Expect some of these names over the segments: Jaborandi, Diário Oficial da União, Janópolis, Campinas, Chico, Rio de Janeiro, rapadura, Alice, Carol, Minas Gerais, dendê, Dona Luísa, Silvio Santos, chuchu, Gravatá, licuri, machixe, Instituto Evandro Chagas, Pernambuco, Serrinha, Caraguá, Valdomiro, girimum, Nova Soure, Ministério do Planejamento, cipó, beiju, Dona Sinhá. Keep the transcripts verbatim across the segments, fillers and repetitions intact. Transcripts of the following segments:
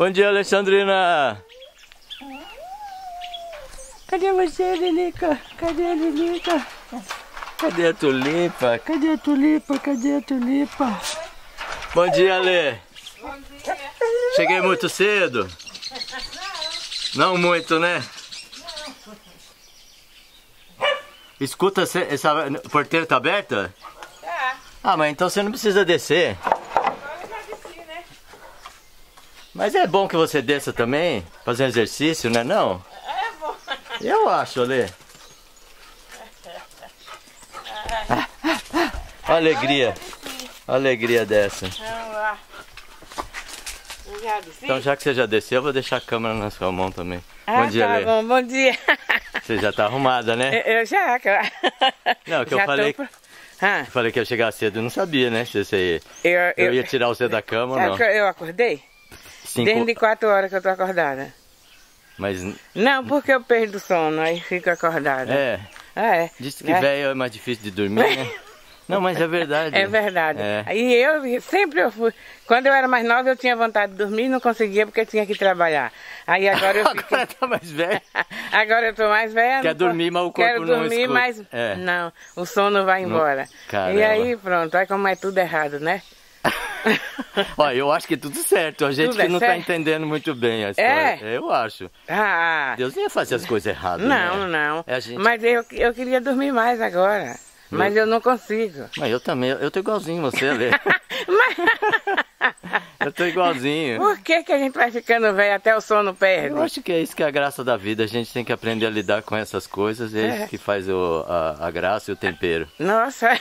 Bom dia, Alexandrina! Cadê você, Lelica? Cadê a Lelica? Cadê a Tulipa? Cadê a Tulipa? Cadê a Tulipa? Bom dia, Ale! Bom dia! Cheguei muito cedo? Não. Não muito, né? Não. Escuta, essa porteira tá aberta? Tá. Ah, mas então você não precisa descer. Mas é bom que você desça também, fazer um exercício, não é não? É bom. Eu acho, Alê. Ah, ah, ah. A alegria. A alegria dessa. Vamos lá. Já desci? Então já que você já desceu, eu vou deixar a câmera na sua mão também. Ah, bom dia, tá Alê. Bom, bom dia. Você já tá arrumada, né? Eu, eu já, claro. Não, que já eu falei... Tô... Ah. Eu falei que ia chegar cedo, eu não sabia, né? Se você ia... Eu, eu... eu ia tirar você da cama ou não. Eu acordei? Cinco... Desde quatro horas que eu tô acordada. Mas... Não, porque eu perdo o sono, aí fico acordada. É. Ah, é. Diz que é. Velho é mais difícil de dormir, né? Não, mas é verdade. É verdade. É. E eu sempre eu fui... Quando eu era mais nova, eu tinha vontade de dormir e não conseguia porque eu tinha que trabalhar. Aí agora eu fiquei... Agora tá mais velha. Agora eu tô mais velha. Quer dormir, mas o corpo não escuta. Quero dormir, mas... É. Não, o sono vai embora. Não... E aí pronto, olha como é tudo errado, né? Olha, eu acho que é tudo certo. A gente tudo que é não certo. Tá entendendo muito bem a história. É? Eu acho. Ah, Deus não ia fazer as coisas erradas. Não, né? Não. É a gente... Mas eu, eu queria dormir mais agora. Eu... Mas eu não consigo. Mas eu também. Eu tô igualzinho você, Lê. Mas... Eu tô igualzinho. Por que que a gente vai ficando velho até o sono perde? Eu acho que é isso que é a graça da vida. A gente tem que aprender a lidar com essas coisas. É, é. Isso que faz o, a, a graça e o tempero. Nossa.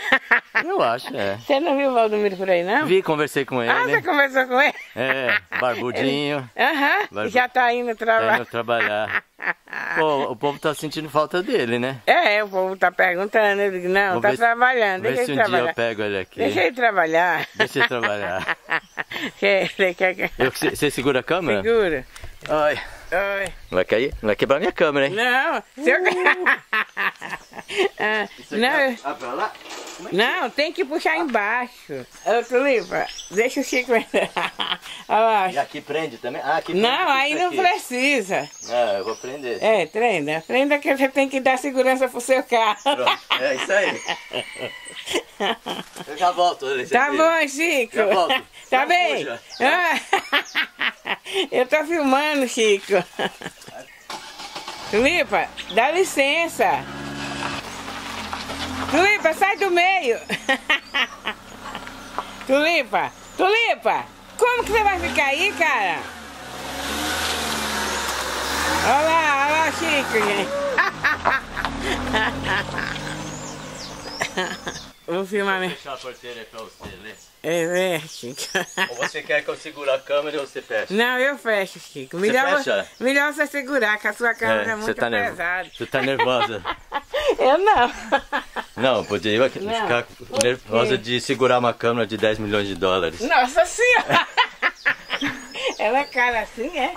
Eu acho, é. Você não viu o Valdomiro por aí, não? Vi, conversei com ele. Ah, você conversou com ele? É, barbudinho. Aham, uhum, barbu... já tá indo trabalhar. Tá indo trabalhar. Pô, o povo tá sentindo falta dele, né? É, o povo tá perguntando. Eu digo, não, vou tá ver, trabalhando, deixa ele um trabalhar. Dia eu pego ele aqui. Deixa ele trabalhar. Deixa ele trabalhar. Você segura a câmera? Segura. Ai. Oi. Não vai cair? Não vai quebrar minha câmera, hein? Não, se eu... ah, não, é... não, tem que puxar embaixo. Ô, Tulipa, deixa o Chico entrar. E aqui prende também? Ah, aqui prende. Não, aí não precisa. Ah, eu vou prender. É, treina. Prenda que você tem que dar segurança pro seu carro. Pronto. É isso aí. Eu já volto. Tá bom, Chico. Já volto. Tá bem? Eu tô filmando, Chico. Tulipa, dá licença. Tulipa, sai do meio. Tulipa, Tulipa, como que você vai ficar aí, cara? Olha lá, olha lá, Chico, gente. Vou filmar mesmo. Vou fechar a porteira pra você, né? É, é, Chico. Ou você quer que eu segure a câmera ou você fecha? Não, eu fecho, Chico. Melhor você, fecha? Melhor você segurar, que a sua câmera é, é muito tá pesada. Você tá nervosa? Eu não. Não, podia ficar nervosa de segurar uma câmera de dez milhões de dólares. Nossa senhora! Ela é cara assim, é?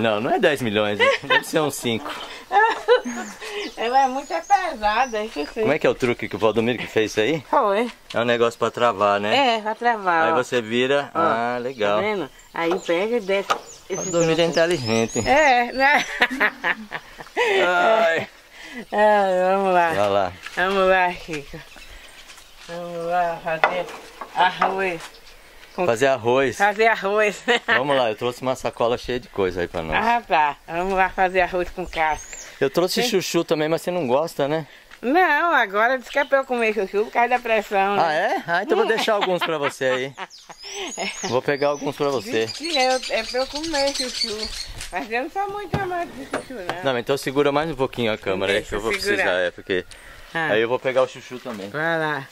Não, não é dez milhões, deve ser uns cinco. Ela é muito pesada, isso sim. Como é que é o truque que o Valdomiro que fez isso aí? Foi. É um negócio pra travar, né? É, pra travar. Aí ó. Você vira, ó. Ah, legal. Tá vendo? Aí pega e desce. O Valdomiro é inteligente. É, né? Ai. Ah, vamos lá. Vai lá. Vamos lá, Chico. Vamos lá fazer Arroz. Com... Fazer arroz. Fazer arroz. Vamos lá, eu trouxe uma sacola cheia de coisa aí pra nós. Ah, tá. Vamos lá fazer arroz com casca. Eu trouxe Sim. chuchu também, mas você não gosta, né? Não, agora diz que é pra eu comer chuchu por causa da pressão, né? Ah, é? Ah, então vou deixar alguns pra você aí. Vou pegar alguns pra você. Diz que eu, é pra eu comer chuchu. Mas eu não sou muito amante de chuchu, não. Não, então segura mais um pouquinho a câmera aí, que eu vou segurar. precisar, é, porque... Ah. Aí eu vou pegar o chuchu também. Vai lá.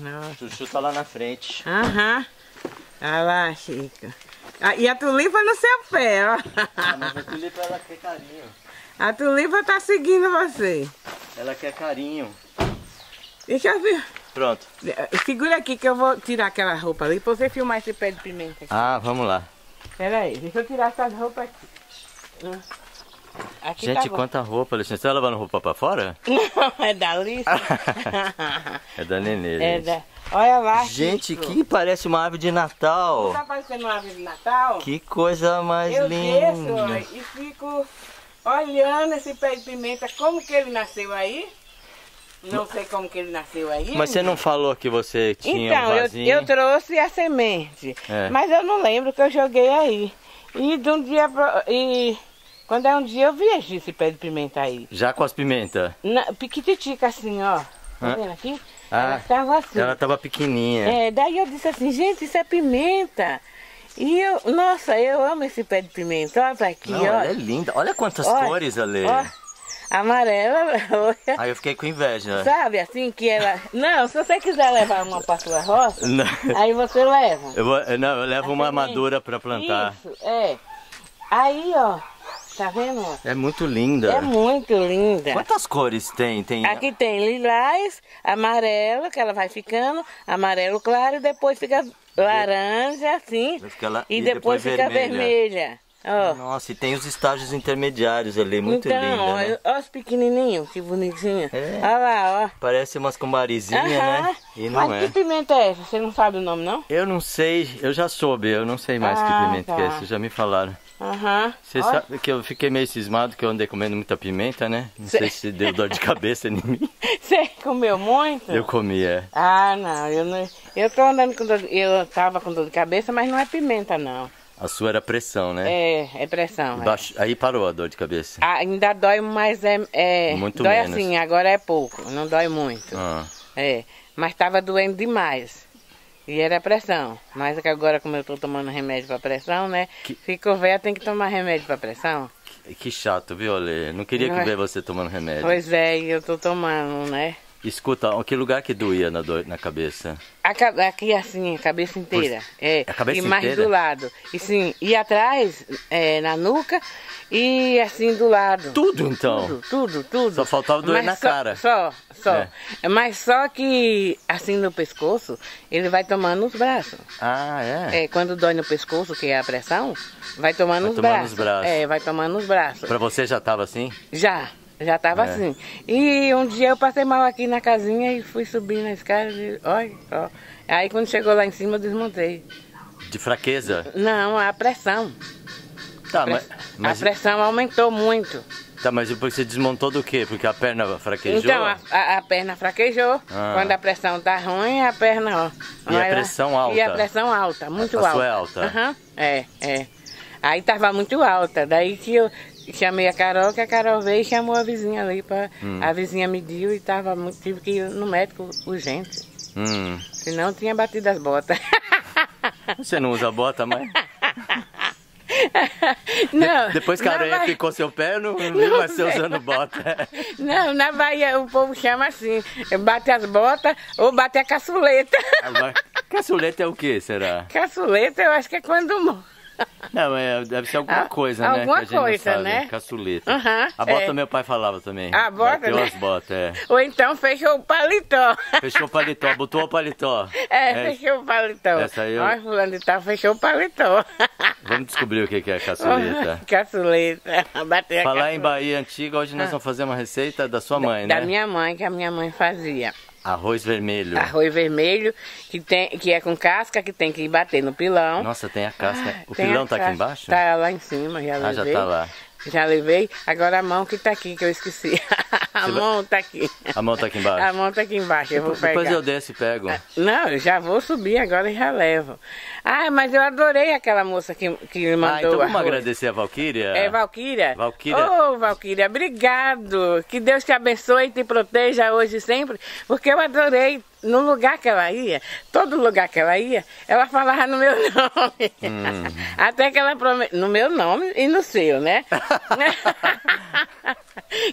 Nossa. O chuchu tá lá na frente. Aham. Olha lá, Chico. Ah, e a tulipa no seu pé, ó. Ah, mas a tulipa, ela quer carinho. A tulipa tá seguindo você. Ela quer carinho. Deixa eu ver. Pronto. Segura aqui que eu vou tirar aquela roupa ali pra você filmar esse pé de pimenta aqui. Ah, vamos lá. Pera aí, deixa eu tirar essas roupas aqui. Aqui Gente, tá quanta roupa, Alexandre. Você tá lavando roupa pra fora? Não, é da Alice. É da Nenê. É da... Olha lá. Gente, Chico, que parece uma árvore de Natal. Não tá parecendo uma árvore de Natal? Que coisa mais eu linda. Eu desço e fico olhando esse pé de pimenta, como que ele nasceu aí. Não sei como que ele nasceu aí. Mas você não falou que você tinha então, um vasinho? Então, eu, eu trouxe a semente. É. Mas eu não lembro que eu joguei aí. E de um dia... Pro, e... Quando é um dia eu viajei esse pé de pimenta aí. Já com as pimentas? Piquititica assim, ó. Tá vendo aqui? Ah, ela tava assim. Ela tava pequenininha. É, daí eu disse assim, gente, isso é pimenta. E eu, nossa, eu amo esse pé de pimenta. Olha pra aqui, Não, ó. Ela é linda. Olha quantas olha, cores, Ale. Ó, amarela, olha. Aí eu fiquei com inveja. Sabe, assim que ela... Não, se você quiser levar uma pra sua roça, não. aí você leva. Eu vou... Não, eu levo a uma pimenta. madura pra plantar. Isso, é. Aí, ó. Tá vendo? É muito linda. É muito linda. Quantas cores tem? tem? Aqui tem lilás, amarelo, que ela vai ficando, amarelo claro, depois fica laranja, assim, ela... e, e depois, depois fica vermelha. vermelha. Ó. Nossa, e tem os estágios intermediários ali, muito então, linda. Ó, né? Olha os pequenininhos, que bonitinho. É. Olha lá, ó. Parece umas cambarizinhas, uh-huh. né? E não Mas é. que pimenta é essa? Você não sabe o nome, não? Eu não sei, eu já soube, eu não sei mais ah, que pimenta tá. que é essa, já me falaram. Aham. Uhum. Você sabe que eu fiquei meio cismado que eu andei comendo muita pimenta, né? Não Cê... sei se deu dor de cabeça em mim. Você comeu muito? Eu comi, é. Ah, não. Eu, não... eu tô andando com dor... Eu tava com dor de cabeça, mas não é pimenta, não. A sua era pressão, né? É, é pressão. Baixo... É. Aí parou a dor de cabeça. Ah, ainda dói, mas é... é... Muito dói menos. Dói assim, agora é pouco. Não dói muito. Ah. É. Mas tava doendo demais. E era pressão, mas agora como eu tô tomando remédio pra pressão, né? Que... Ficou velha, tem que tomar remédio pra pressão. Que, que chato, viu, Olê? Não queria Não que é... ver você tomando remédio. Pois é, eu tô tomando, né? Escuta, que lugar que doía na, do... na cabeça? Aqui assim, a cabeça inteira. Por... É, a cabeça e mais inteira? do lado. E sim, e atrás, é, na nuca, e assim do lado. Tudo então? Tudo, tudo, tudo. Só faltava doer Mas na só, cara. Só. Só. É. Mas só que, assim, no pescoço, ele vai tomando nos braços. Ah, é? É, quando dói no pescoço, que é a pressão, vai tomando, vai nos, tomando braços. nos braços. É, vai tomando nos braços. Pra você já tava assim? Já, já tava é. assim. E um dia eu passei mal aqui na casinha e fui subir na escada e olha, ó. Aí quando chegou lá em cima, eu desmontei. De fraqueza? Não, a pressão. Tá, a press... mas, mas... A pressão aumentou muito. Tá, mas você desmontou do quê? Porque a perna fraquejou? Então, a, a, a perna fraquejou. Ah. Quando a pressão tá ruim, a perna, ó. E a pressão lá, alta? E a pressão alta, muito a, a alta. A sua é alta? Uhum. É, é. Aí tava muito alta. Daí que eu chamei a Carol, que a Carol veio e chamou a vizinha ali. Pra, hum. A vizinha mediu e tava muito... Tive que ir no médico urgente. Hum. Senão tinha batido as botas. Você não usa bota, mãe? Não, depois que a aranha Bahia... ficou seu pé, não, não vi mais você usando bota. Não, na Bahia o povo chama assim, bate as botas ou bate a caçuleta. Agora, caçuleta é o que, será? Caçuleta eu acho que é quando morre. Não, é, deve ser alguma coisa, ah, né? Alguma que a gente coisa, não sabe. né? Caçuleta. Uhum, a bota é. meu pai falava também. A bota, Bateu né? as botas, é. Ou então fechou o paletó. Fechou o paletó, botou o paletó. É, é. fechou o paletó. Essa aí eu... Olha, fulano de tal, fechou o paletó. Vamos descobrir o que é caçuleta. Caçuleta. Bater a Falar caçuleta. em Bahia Antiga, hoje nós ah. vamos fazer uma receita da sua mãe, da, né? Da minha mãe, que a minha mãe fazia. Arroz vermelho. Arroz vermelho, que, tem, que é com casca, que tem que bater no pilão. Nossa, tem a casca. Ah, o pilão tá casca. aqui embaixo? Tá lá em cima, já levei. Ah, já tá lá. Já levei. Agora a mão que tá aqui, que eu esqueci. A mão tá aqui. A mão tá aqui embaixo? A mão tá aqui embaixo, eu vou pegar. Depois eu desço e pego. Não, eu já vou subir agora e já levo. Ah, mas eu adorei aquela moça que, que me mandou. Ah, então vamos arroz. Agradecer a Valquíria. É, Valquíria? Valquíria. Ô, Valquíria, obrigado. Que Deus te abençoe e te proteja hoje e sempre, porque eu adorei. No lugar que ela ia, todo lugar que ela ia, ela falava no meu nome. Hum. Até que ela prometeu, no meu nome e no seu, né?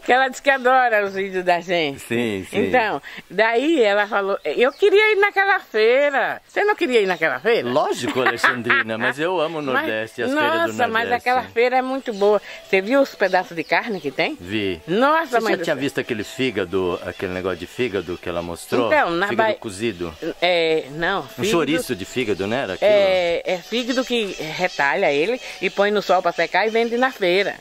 Que ela disse que adora os vídeos da gente. Sim, sim. Então, daí ela falou, eu queria ir naquela feira. Você não queria ir naquela feira? Lógico, Alexandrina, mas eu amo o Nordeste, mas, as nossa, feiras do Nordeste. Nossa, mas aquela feira é muito boa. Você viu os pedaços de carne que tem? Vi. Nossa, mas... Você já tinha visto aquele fígado, aquele negócio de fígado que ela mostrou? Então, na fígado Bahia... cozido? É, não. Fígado... Um chouriço de fígado, não era aquilo? É, é fígado que retalha ele e põe no sol para secar e vende na feira.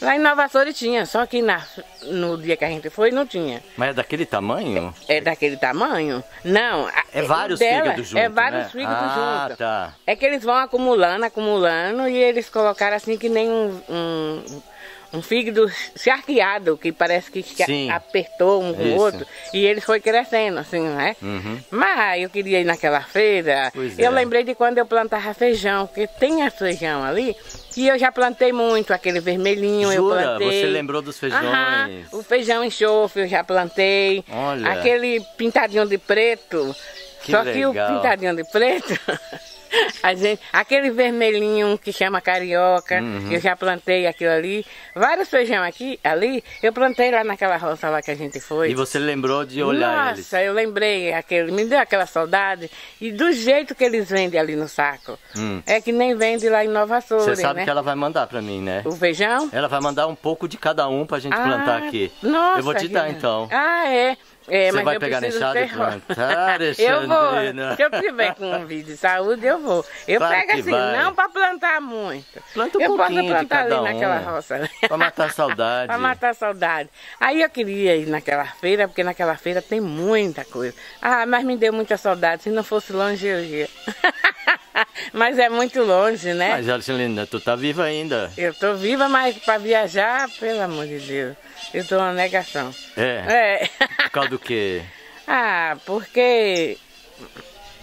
Lá em Nova Soure tinha, só que na, no dia que a gente foi não tinha. Mas é daquele tamanho? É, é daquele tamanho? Não. É vários dela, fígados juntos, É vários né? fígados ah, juntos. Tá. É que eles vão acumulando, acumulando e eles colocaram assim que nem um... um Um fígado charqueado, que parece que Sim. apertou um com o outro. E ele foi crescendo, assim, né? Uhum. Mas eu queria ir naquela feira. Pois eu é. lembrei de quando eu plantava feijão, porque tem a feijão ali, que eu já plantei muito, aquele vermelhinho. Jura? Eu plantei. Você lembrou dos feijões? Aham, o feijão enxofre eu já plantei. Olha. Aquele pintadinho de preto. Que Só legal. que o pintadinho de preto... A gente, aquele vermelhinho que chama carioca, uhum. eu já plantei aquilo ali. Vários feijão aqui, ali, eu plantei lá naquela roça lá que a gente foi. E você lembrou de olhar eles? Nossa, ele. eu lembrei, aquele, me deu aquela saudade. E do jeito que eles vendem ali no saco, hum. é que nem vende lá em Nova Soure. Você sabe né? que ela vai mandar pra mim, né? O feijão? Ela vai mandar um pouco de cada um pra gente ah, plantar aqui. Nossa, eu vou te dar então. Ah, é. É, Você mas vai eu pegar a enxada e plantar, Eu vou, se eu tiver com um vídeo de saúde, eu vou. Eu claro pego assim, vai. não para plantar muito. Planta um eu pouquinho posso plantar de cada ali um. naquela roça. Para matar a saudade. Para matar a saudade. Aí eu queria ir naquela feira, porque naquela feira tem muita coisa. Ah, mas me deu muita saudade, se não fosse longe eu ia. Mas é muito longe, né? Mas, Alexandrina, tu tá viva ainda. Eu tô viva, mas para viajar, pelo amor de Deus. Eu tô uma negação. É? É. Por causa do quê? Ah, porque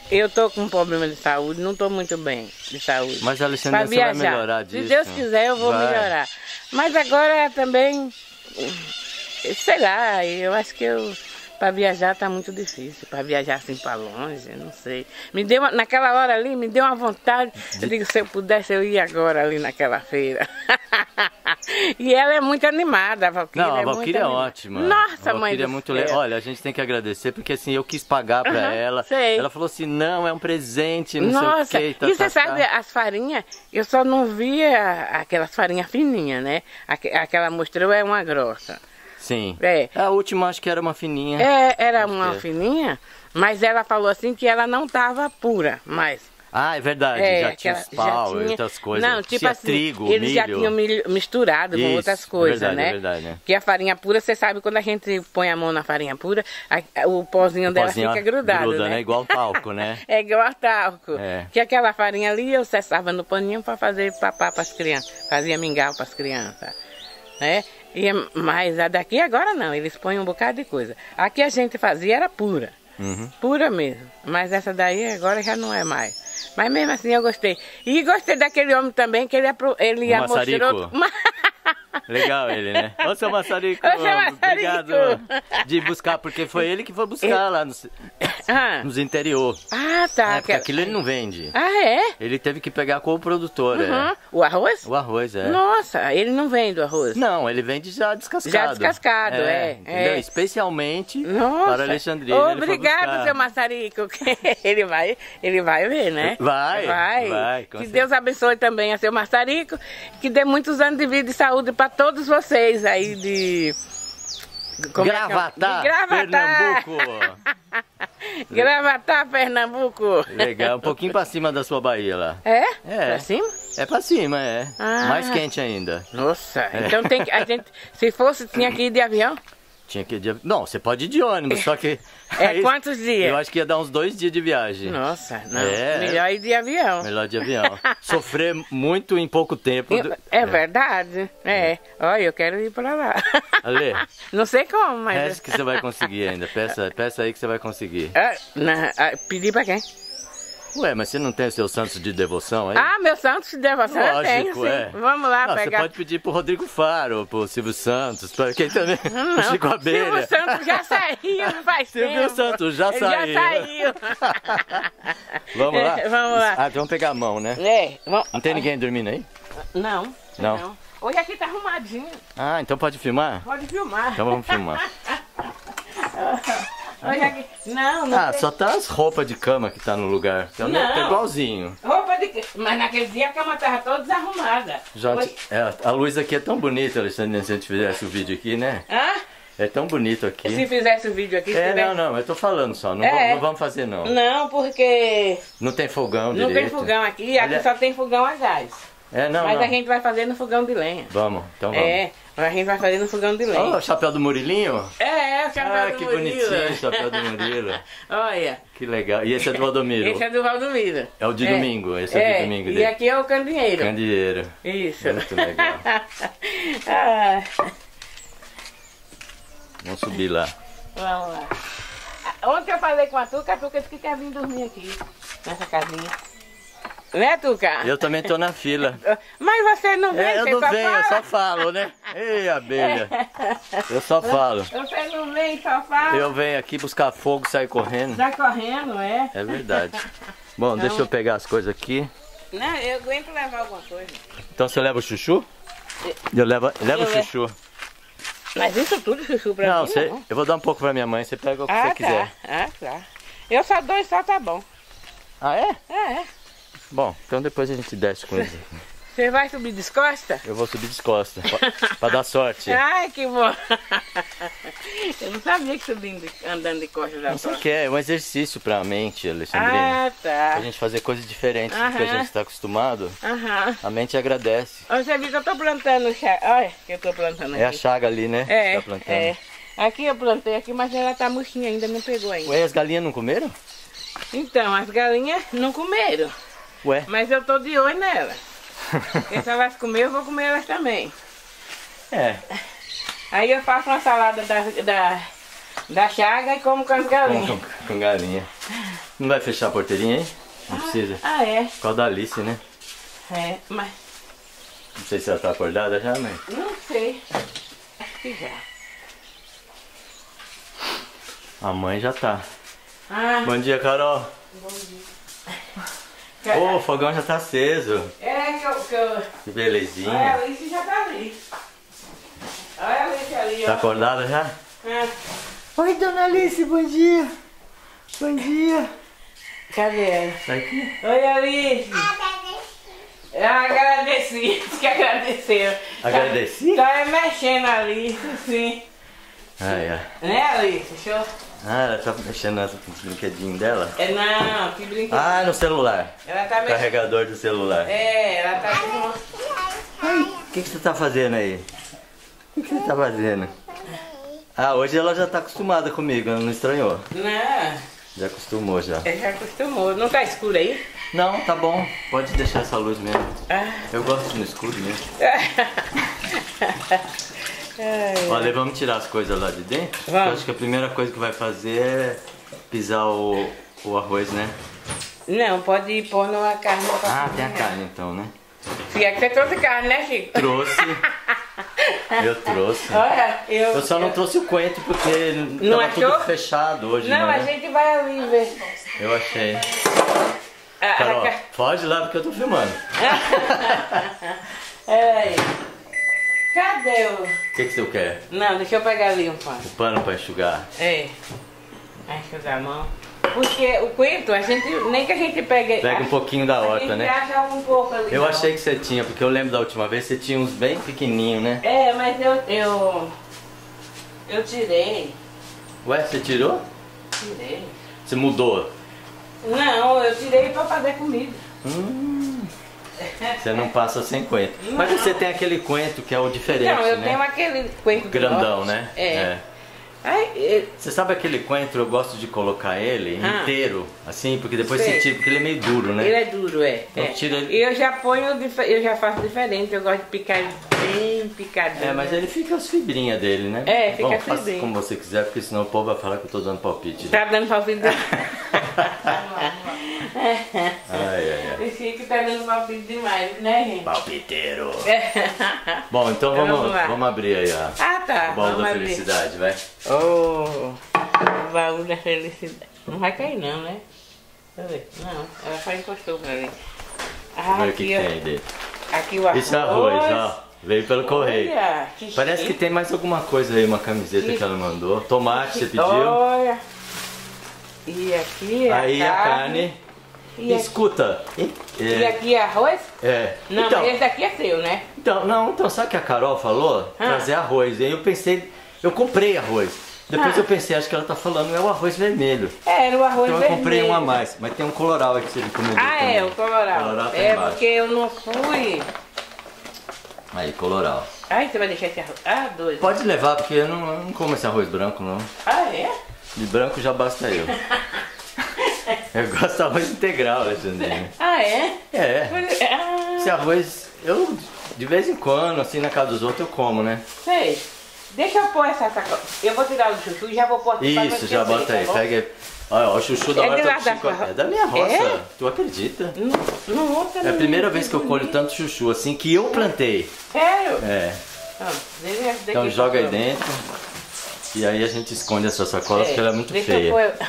eu tô com um problema de saúde, não tô muito bem de saúde. Mas, Alexandrina, você vai melhorar disso? Se Deus quiser, eu vou vai. melhorar. Mas agora também, sei lá, eu acho que eu... Para viajar tá muito difícil, para viajar assim para longe, não sei. Me deu uma, naquela hora ali, me deu uma vontade. Eu digo, se eu pudesse, eu ia agora ali naquela feira. E ela é muito animada, a Valquíria. Não, a Valquíria é, é ótima. Nossa, a mãe do é muito le... Olha, a gente tem que agradecer, porque assim, eu quis pagar para uhum, ela. Sei. Ela falou assim, não, é um presente, não Nossa. sei o que. Tá, e você tá, sabe, tá. as farinhas, eu só não via aquelas farinhas fininhas, né? Aquela mostrou é uma grossa. Sim. É. A última acho que era uma fininha. É, era uma é. fininha, mas ela falou assim que ela não estava pura, mas... Ah, é verdade, é, já tinha pau tinha... e outras coisas. Não, tipo tinha assim, trigo, eles milho. já tinham milho misturado Isso, com outras coisas, é verdade, né? É verdade, é. Que a farinha pura, você sabe, quando a gente põe a mão na farinha pura, a, o pozinho o dela pozinho fica grudado, gruda, né? né? Igual talco, né? É igual talco. É. Que aquela farinha ali eu cessava no paninho para fazer papá para as crianças, fazia mingau para as crianças, né? E, mas a daqui agora não, eles põem um bocado de coisa. Aqui a gente fazia era pura, uhum. pura mesmo. Mas essa daí agora já não é mais. Mas mesmo assim eu gostei. E gostei daquele homem também que ele, ele o mostrou... Legal ele, né? Ô, seu Massarico, Ô, seu Massarico. obrigado de buscar, porque foi ele que foi buscar ele... lá nos, ah. nos interior. Ah, tá. É, porque aquilo ele não vende. Ah, é? Ele teve que pegar com o produtor, uhum. é. O arroz? O arroz, é. Nossa, ele não vende o arroz. Não, ele vende já descascado. Já descascado, é. é. é. Especialmente Nossa. para Alexandrina. Obrigado, seu Massarico. Ele vai, ele vai ver, né? Vai, vai. vai que Deus abençoe também a seu Massarico, que dê muitos anos de vida e saúde para todos vocês aí de... Como Gravatá, é é? de Gravatá, Pernambuco. Gravatá, Pernambuco. Legal, um pouquinho pra cima da sua Bahia lá. É? É. Pra cima? É pra cima, é. Ah. Mais quente ainda. Nossa, é. então tem que... A gente, se fosse, tinha que ir de avião. Tinha que ir de... Não, você pode ir de ônibus, só que... É, aí, quantos dias? Eu acho que ia dar uns dois dias de viagem. Nossa, não. É, melhor ir de avião. Melhor de avião. Sofrer muito em pouco tempo. Eu, do... É verdade. É. é. Olha, eu quero ir pra lá. Ale. Não sei como, mas... Peça que você vai conseguir ainda. Peça, peça aí que você vai conseguir. Ah, não, ah, pedir pra quem? Ué, mas você não tem seus santos de devoção aí? Ah, meu santos de devoção eu tenho, sim. É. Vamos lá não, pegar. Você pode pedir pro Rodrigo Faro, pro Silvio Santos, pra quem também, não, pro Chico Abelha. Silvio Santos já saiu, não faz Silvio tempo. Silvio Santos já Ele saiu. Já saiu. Vamos lá? Vamos lá. Ah, vamos pegar a mão, né? É. Vamos... Não tem ninguém dormindo aí? Não. Não? Não. Hoje aqui tá arrumadinho. Ah, então pode filmar? Pode filmar. Então vamos filmar. Não, não. Ah, tem... só tá as roupas de cama que tá no lugar. Então não. Tá igualzinho. Roupa de cama. Mas naquele dia a cama tava toda desarrumada. Já Foi... te... é, a luz aqui é tão bonita, Alexandrina, se a gente fizesse o vídeo aqui, né? Hã? É tão bonito aqui. Se fizesse o vídeo aqui... É, tivesse... não, não. Eu tô falando só. Não, é. vou, não vamos fazer, não. Não, porque... Não tem fogão direito. Não tem fogão aqui. Aqui Ele... só tem fogão a gás. É, não, Mas não. a gente vai fazer no fogão de lenha. Vamos, então vamos. É. A gente vai fazer no fogão de lenha. Olha o chapéu do Murilinho. É, é o chapéu ah, do Murilo. Ah, que bonitinho o chapéu do Murilo. Olha. Que legal. E esse é do Valdomiro. Esse é do Valdomiro. É o de é. domingo. Esse é, é de domingo dele. E aqui é o candeeiro. Candeeiro. Isso. Muito legal. ah. Vamos subir lá. Vamos lá. Ontem eu falei com a Tuca, a Tuca disse que quer vir dormir aqui, nessa casinha. Né, Tuca? Eu também tô na fila. Mas você não vem, é, Eu não só venho, fala. eu só falo, né? Ei, abelha. Eu só falo. Você não vem, só fala. Eu venho aqui buscar fogo e sair correndo. Sai correndo, é? É verdade. Bom, então, deixa eu pegar as coisas aqui. Não, eu aguento levar alguma coisa. Então você leva o chuchu? Eu levo, levo eu o chuchu. Levo. Mas isso tudo chuchu pra não, mim, você, não? Eu vou dar um pouco pra minha mãe, você pega o que ah, você tá. quiser. Ah, tá. Eu só dou e só tá bom. Ah, é? É, é. Bom, então depois a gente desce com isso. Você vai subir descosta? Eu vou subir descosta, pra, pra dar sorte. Ai, que bom. Eu não sabia que subindo, andando de costa da sorte. Isso aqui é um exercício pra mente, Alexandrina. Ah, tá. Pra gente fazer coisas diferentes do que a gente tá acostumado. Aham. A mente agradece. Você viu que eu tô plantando chaga. Olha que eu tô plantando aqui. É a chaga ali, né? É, tá plantando. É. Aqui eu plantei aqui, mas ela tá murchinha ainda, não pegou ainda. Ué, as galinhas não comeram? Então, as galinhas não comeram. Ué? Mas eu tô de olho nela. Porque se elas comer, eu vou comer elas também. É. Aí eu faço uma salada da, da, da chaga e como com as galinhas. Com, com, com galinha. Não vai fechar a porteirinha aí? Não ah, precisa. Ah, é. Por causa da Alice, né? É, mas... Não sei se ela tá acordada já, mãe. Não sei. Acho que já. A mãe já tá. Ah. Bom dia, Carol. Bom dia. Oh, o fogão já tá aceso. É, que eu... Que, eu... que belezinha. Olha, a Alice já tá ali. Olha a Alice ali. Tá ó. acordada já? É. Oi, dona Alice, bom dia. Bom dia. Cadê ela? Tá aqui. Oi, Alice. Agradeci. Agradeci. Que agradeceu. Agradeci? Tá, tá mexendo a Alice, sim. Ah, é. Né, Alice? Deixa eu... Ah, ela tá mexendo nos brinquedinhos dela? É, não, que brinquedinho. Ah, no celular. Ela tá mexendo. Carregador do celular. É, ela tá mexendo. O que, que você tá fazendo aí? O que, que você tá fazendo? Ah, hoje ela já tá acostumada comigo, ela não estranhou. Não. Já acostumou, já. Ela já acostumou. Não tá escuro aí? Não, tá bom. Pode deixar essa luz mesmo. Ah. Eu gosto no escuro mesmo. É. Olha, vamos tirar as coisas lá de dentro. Vamos. Eu acho que a primeira coisa que vai fazer é pisar o, o arroz, né? Não, pode pôr numa carne. Ah, tem a carne então, né? Se é que você trouxe carne, né, Chico? Trouxe. Eu trouxe. Olha, eu... eu só não trouxe o coentro porque não tava achou? Tudo fechado hoje. Não, né? A gente vai ali ver. Eu achei. Ah, Carol, a... foge lá porque eu tô filmando. É. Cadê o... O que, que você quer? Não, deixa eu pegar ali um pano. O pano para enxugar? É. Vai enxugar a mão. Porque o coentro, a gente, nem que a gente pegue... Pega um pouquinho da horta, né? A gente acha um pouco ali. Eu achei que você tinha, porque eu lembro da última vez, você tinha uns bem pequenininhos, né? É, mas eu... Eu, eu tirei. Ué, você tirou? Tirei. Você mudou? Não, eu tirei para fazer comida. Hum. Você não passa sem coentro. Mas você tem aquele coentro que é o diferente, né? Não, eu tenho aquele coentro grandão, né? É. Aí, você sabe aquele coentro, eu gosto de colocar ele ah, inteiro, assim, porque depois sei. você tira, porque ele é meio duro, né? Ele é duro, é. Então é. Tira ele... Eu já ponho, eu já faço diferente, eu gosto de picar bem picadinho. É, mas ele fica as fibrinhas dele, né? É, fica Bom, faça como você quiser, porque senão o povo vai falar que eu tô dando palpite. Tá né? dando palpite? O Chico tá dando palpite demais, né, gente? Palpiteiro! Bom, então vamos, vamos, vamos abrir aí a, ah, tá. o baú da abrir. felicidade, vai. Oh, o baú da felicidade. Não vai cair não, né? Não, ela só encostou pra mim. Ah, ver aqui, o que tem dele. Aqui o arroz. Isso é arroz, ó. Veio pelo correio. Olha, que Parece cheio. que tem mais alguma coisa aí, uma camiseta que, que ela mandou. Tomate, que... você pediu. Olha. E aqui a Aí carne. a carne. E Escuta. Aqui... É... E aqui arroz? É. Não, então, mas esse daqui é seu, né? Então, não, então sabe que a Carol falou? Ah. Trazer arroz. E aí eu pensei, eu comprei arroz. Depois ah. eu pensei, acho que ela tá falando, é o arroz vermelho. É, era o arroz então vermelho. Então eu comprei um a mais. Mas tem um colorau aqui que você comeu. Ah, também. é, o colorau. colorau tá é, embaixo. porque eu não fui. Aí, colorau. Ai, você vai deixar esse arroz? Ah, dois. Pode levar, porque eu não, eu não como esse arroz branco, não. Ah, é? De branco já basta eu. Eu gosto de arroz integral, Alexandrina. Ah, é? É. Ah. Esse arroz, eu de vez em quando, assim, na casa dos outros, eu como, né? Sei. Deixa eu pôr essa sacola. Eu vou tirar o chuchu e já vou pôr... Isso, já bota aí. Tá pega Olha, o chuchu da hora é, Chico... da... é da minha roça. É? Tu acredita? Não, não outra É a primeira vez que eu colho tanto chuchu, assim, que eu plantei. Sério? É. Ah, então joga aí dentro. E aí a gente esconde essa sacola, é. porque ela é muito deixa feia. Eu pôr...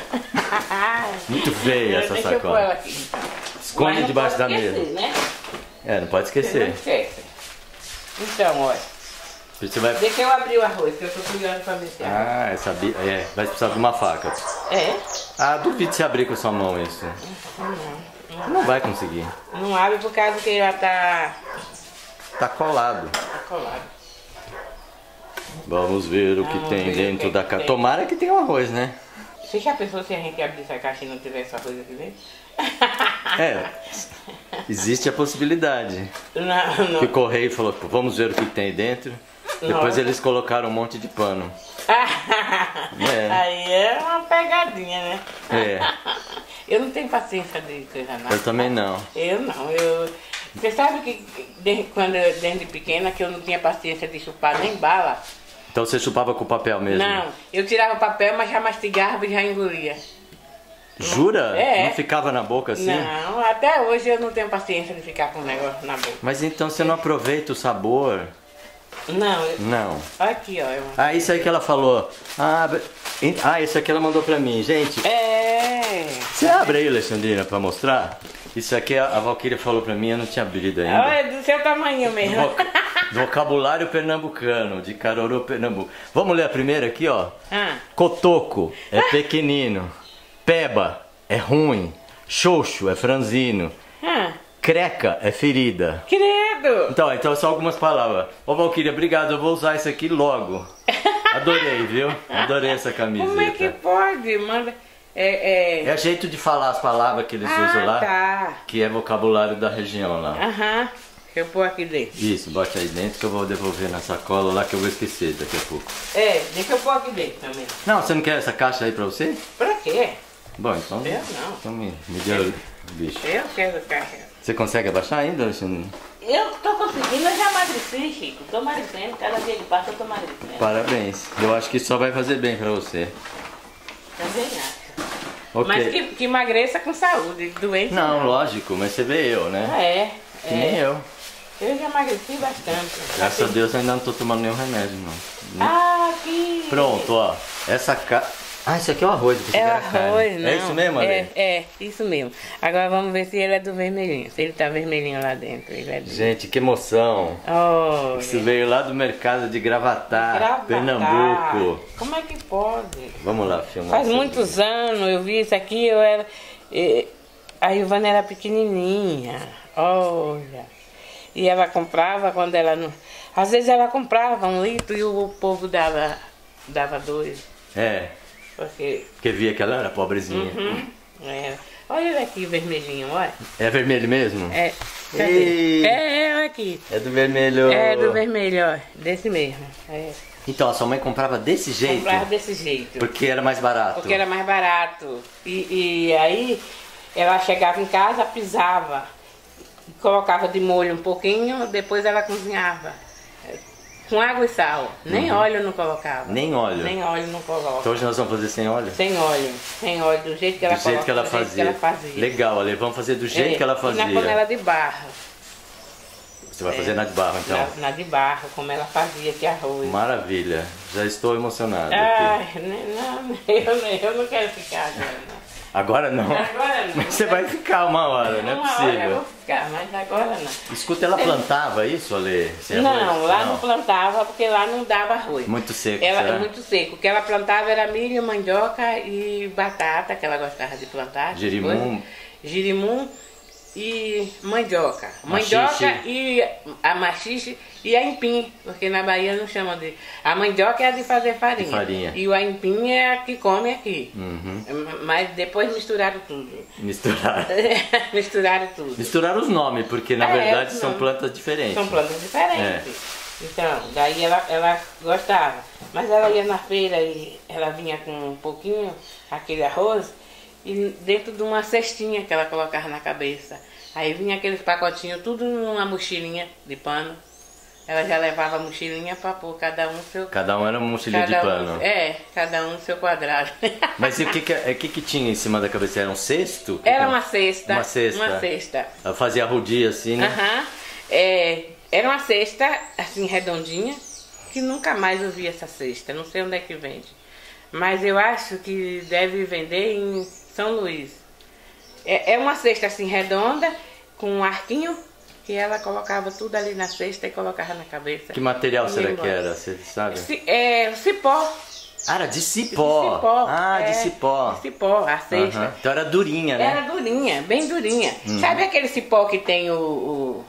muito feia essa deixa sacola. Eu pôr aqui. Esconde debaixo da mesa. Né? É, não pode esquecer. Não esquece. Então, olha. Você vai... Deixa eu abrir o arroz, que eu tô curioso pra ver se abre. Ah, essa bi... é, vai precisar de uma faca. É? Ah, duvido se abrir com sua mão isso. Não, não, não, não vai conseguir. Não abre por causa que já tá... Tá colado. Tá colado. Vamos ver o que ah, tem dentro que da caixa. Tomara que tenha um arroz, né? Você já pensou se a gente abrir essa caixa e não tiver esse arroz aqui dentro? É, existe a possibilidade. Não, não. Que o correio falou, vamos ver o que tem dentro. Depois Nossa. eles colocaram um monte de pano. é. Aí é uma pegadinha, né? É. Eu não tenho paciência de coisa nada. Eu também não. Eu não. Eu... Você sabe que desde, quando, desde pequena que eu não tinha paciência de chupar nem bala. Então você chupava com papel mesmo? Não. Eu tirava o papel, mas já mastigava e já engolia. Jura? É. Não ficava na boca assim? Não, até hoje eu não tenho paciência de ficar com o negócio na boca. Mas então você não aproveita o sabor? Não. Eu... Não. Aqui, ó. Eu... Ah, isso aí que ela falou. Ah, ah, isso aqui ela mandou pra mim, gente. É. Você abre aí, Alexandrina, pra mostrar? Isso aqui a Valquíria falou pra mim, eu não tinha abrido ainda. Ah, é do seu tamanho mesmo. Do, voc... do vocabulário pernambucano, de Caruru, Pernambuco. Vamos ler a primeira aqui, ó. Ah. Cotoco é pequenino. Peba é ruim, xoxo é franzino, ah. creca é ferida. Credo! Então, então só algumas palavras. Ô Valquíria, obrigado, eu vou usar isso aqui logo. Adorei, viu? Adorei essa camiseta. Como é que pode? Manda... É, é... é jeito de falar as palavras que eles ah, usam lá, tá. que é vocabulário da região lá. Aham, eu pôr aqui dentro. Isso, bota aí dentro que eu vou devolver na sacola lá que eu vou esquecer daqui a pouco. É, deixa eu pôr aqui dentro também. Não, você não quer essa caixa aí pra você? Pra quê? Bom, então, eu não. então me, me deu eu, o bicho. Eu quero carregar. Você consegue abaixar ainda, Alexandre? Eu tô conseguindo, eu já emagreci, Chico. Tô emagrecendo, cada dia que passa eu tô emagrecendo. Parabéns. Eu acho que isso só vai fazer bem pra você. Também acho. Okay. Mas que, que emagreça com saúde, doente não. Não, lógico, mas você vê eu, né? Ah, é. Que é. nem eu. Eu já emagreci bastante. Graças a Deus eu ainda não tô tomando nenhum remédio, não. Ah, que... Pronto, ó. Essa ca... Ah, isso aqui é o arroz. É o arroz, não. É isso mesmo, Ale? É, é, isso mesmo. Agora vamos ver se ele é do vermelhinho. Se ele tá vermelhinho lá dentro. Ele é do... Gente, que emoção. Oh, isso gente. veio lá do mercado de Gravatá, Gravatá, Pernambuco. Como é que pode? Vamos lá filmar. Faz muitos vídeo. anos eu vi isso aqui. Eu era... A Ivana era pequenininha. Olha. E ela comprava quando ela não... Às vezes ela comprava um litro e o povo dava, dava dois. É. Porque... Porque via que ela era pobrezinha. Uhum. É. Olha ele aqui, vermelhinho, olha. É vermelho mesmo? É. Cadê? É, é aqui. É do vermelho. É do vermelho, ó. Desse mesmo. É. Então, a sua mãe comprava desse jeito? Comprava desse jeito. Porque era mais barato? Porque era mais barato. E, e aí, ela chegava em casa, pisava, colocava de molho um pouquinho, depois ela cozinhava. Com água e sal. Nem uhum. óleo não colocava. Nem óleo? Nem óleo não colocava. Então hoje nós vamos fazer sem óleo? Sem óleo. Sem óleo, do jeito que ela, do coloca, jeito que ela, do fazia. Jeito que ela fazia. Legal, Ale. Vamos fazer do jeito é, que ela fazia. Na panela de barro. Você vai é, fazer na de barro, então? Na, na de barro, como ela fazia de arroz. Maravilha. Já estou emocionada. Ai, não, eu, eu não quero ficar agora, não. Agora não? Agora não. Mas você vai ficar uma hora, não é possível. Uma hora eu vou ficar, mas agora não. Escuta, ela plantava isso, Alê? Não, lá não plantava, porque lá não dava arroz. Muito seco, ela, muito seco. O que ela plantava era milho, mandioca e batata, que ela gostava de plantar. Girimum. Girimum e mandioca. Mandioca machixe. E a machixe e a aipim, porque na Bahia não chamam de... A mandioca é a de fazer farinha. De farinha. E o aipim é a que come aqui. Uhum. Mas depois misturaram tudo. Misturaram. misturaram tudo. Misturaram os nomes, porque na é, verdade é são nome. plantas diferentes. São plantas diferentes. É. Então, daí ela, ela gostava. Mas ela ia na feira e ela vinha com um pouquinho, aquele arroz, e dentro de uma cestinha que ela colocava na cabeça. Aí vinha aqueles pacotinhos, tudo numa mochilinha de pano. Ela já levava a mochilinha para pôr cada um seu... Cada um era uma mochilinha cada de pano. Um, é, cada um seu quadrado. Mas e o que que, que que tinha em cima da cabeça? Era um cesto? Era uma cesta. Uma cesta. Uma cesta. Ela fazia rodia assim, né? Aham. Uh-huh. É, era uma cesta, assim, redondinha, que nunca mais eu vi essa cesta. Não sei onde é que vende. Mas eu acho que deve vender em São Luís. É, é uma cesta assim redonda, com um arquinho, que ela colocava tudo ali na cesta e colocava na cabeça. Que material será que era? Você sabe? C é, cipó. Ah, era de cipó. De cipó. Ah, é, de cipó. De cipó, a cesta. Uhum. Então era durinha, né? Era durinha, bem durinha. Uhum. Sabe aquele cipó que tem o... o...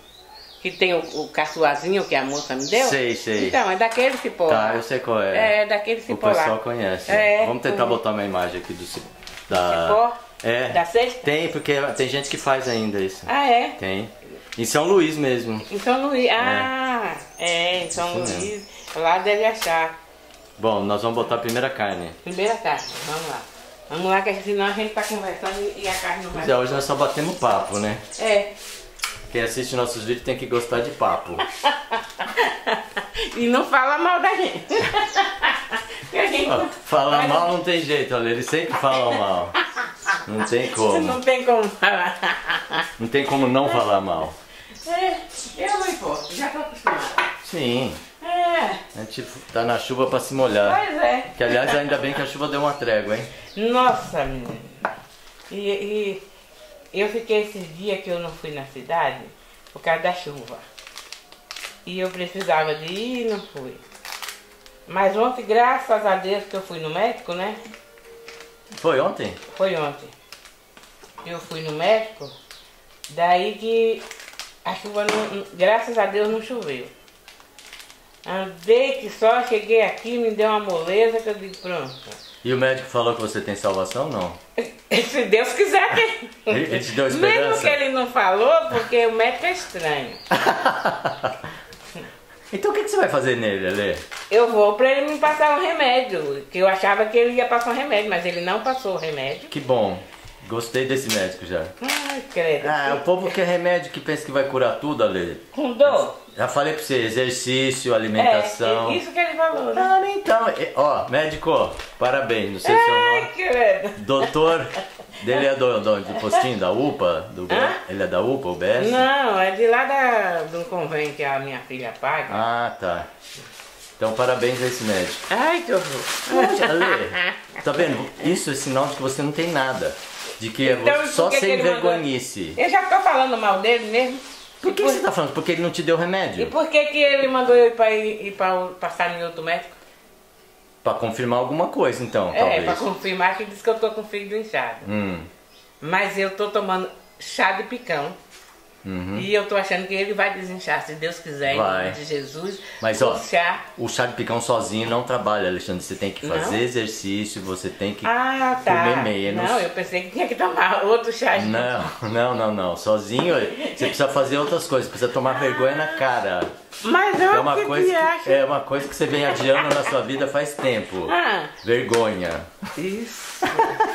Que tem o, o caçuazinho que a moça me deu? Sei, sei. Então, é daquele cipó. Tá, eu sei qual é. É, daquele cipó. O pessoal lá conhece. É, vamos tentar o... botar uma imagem aqui do cipó. Da... Cipó? É. Da cesta? Tem, porque tem gente que faz ainda isso. Ah, é? Tem. Em São Luís mesmo. Em São Luís. Ah, é, é em São isso Luís. Mesmo. Lá deve achar. Bom, nós vamos botar a primeira carne. Primeira carne, vamos lá. Vamos lá, que senão a gente tá conversando e a carne não vai. Pois é, hoje nós só batemos papo, né? É. Quem assiste nossos vídeos tem que gostar de papo. E não fala mal da gente. gente Falar fala... mal não tem jeito, olha. Eles sempre falam mal. Não tem como. Não tem como falar. Não tem como não falar mal. É, eu não importo, já tô acostumada. Sim. É. A gente tá na chuva pra se molhar. Pois é. Que aliás, ainda bem que a chuva deu uma trégua, hein? Nossa, menina. E... e... Eu fiquei esses dias que eu não fui na cidade por causa da chuva. E eu precisava de ir e não fui. Mas ontem, graças a Deus, que eu fui no médico, né? Foi ontem? Foi ontem. Eu fui no médico, daí que a chuva, não, graças a Deus, não choveu. Andei que só, cheguei aqui, me deu uma moleza que eu digo, pronto. E o médico falou que você tem salvação ou não? Se Deus quiser. Ele te deu esperança? Mesmo que ele não falou, porque o médico é estranho. Então o que, que você vai fazer nele, Alê? Eu vou pra ele me passar um remédio, que eu achava que ele ia passar um remédio, mas ele não passou o remédio. Que bom. Gostei desse médico já. Ai, credo. Ah, o povo quer remédio que pensa que vai curar tudo, Alê. Com dor? Já falei pra você, exercício, alimentação... É, isso que ele falou, né? Ah, então... Ó, médico, parabéns, não sei se é o nome... Credo. Doutor... Dele é do, do, do postinho, da UPA? Do, ah? Ele é da UPA, o B S? Não, é de lá da, do convênio que a minha filha paga. Ah, tá. Então, parabéns a esse médico. Ai, que horror. Alê, tá vendo? Isso é sinal de que você não tem nada. De que então, é só que sem vergonhice. Mandou... Eu já tô falando mal dele mesmo. Por que por... você tá falando? Porque ele não te deu remédio. E por que que ele mandou eu ir pra, ir pra passar em outro médico? Pra confirmar alguma coisa, então, é, talvez. É, pra confirmar que diz que eu tô com frio do inchado. Hum. Mas eu tô tomando chá de picão. Uhum. E eu tô achando que ele vai desinchar, se Deus quiser, em nome de Jesus. Mas ó, o chá de picão sozinho não trabalha, Alexandre. Você tem que fazer não? exercício, você tem que ah, tá. comer menos. Não, eu pensei que tinha que tomar outro chá. Não, não, não, não, não. Sozinho você precisa fazer outras coisas, precisa tomar vergonha na cara. Mas eu é uma coisa que, é uma coisa que você vem adiando na sua vida faz tempo. Ah. Vergonha. Isso.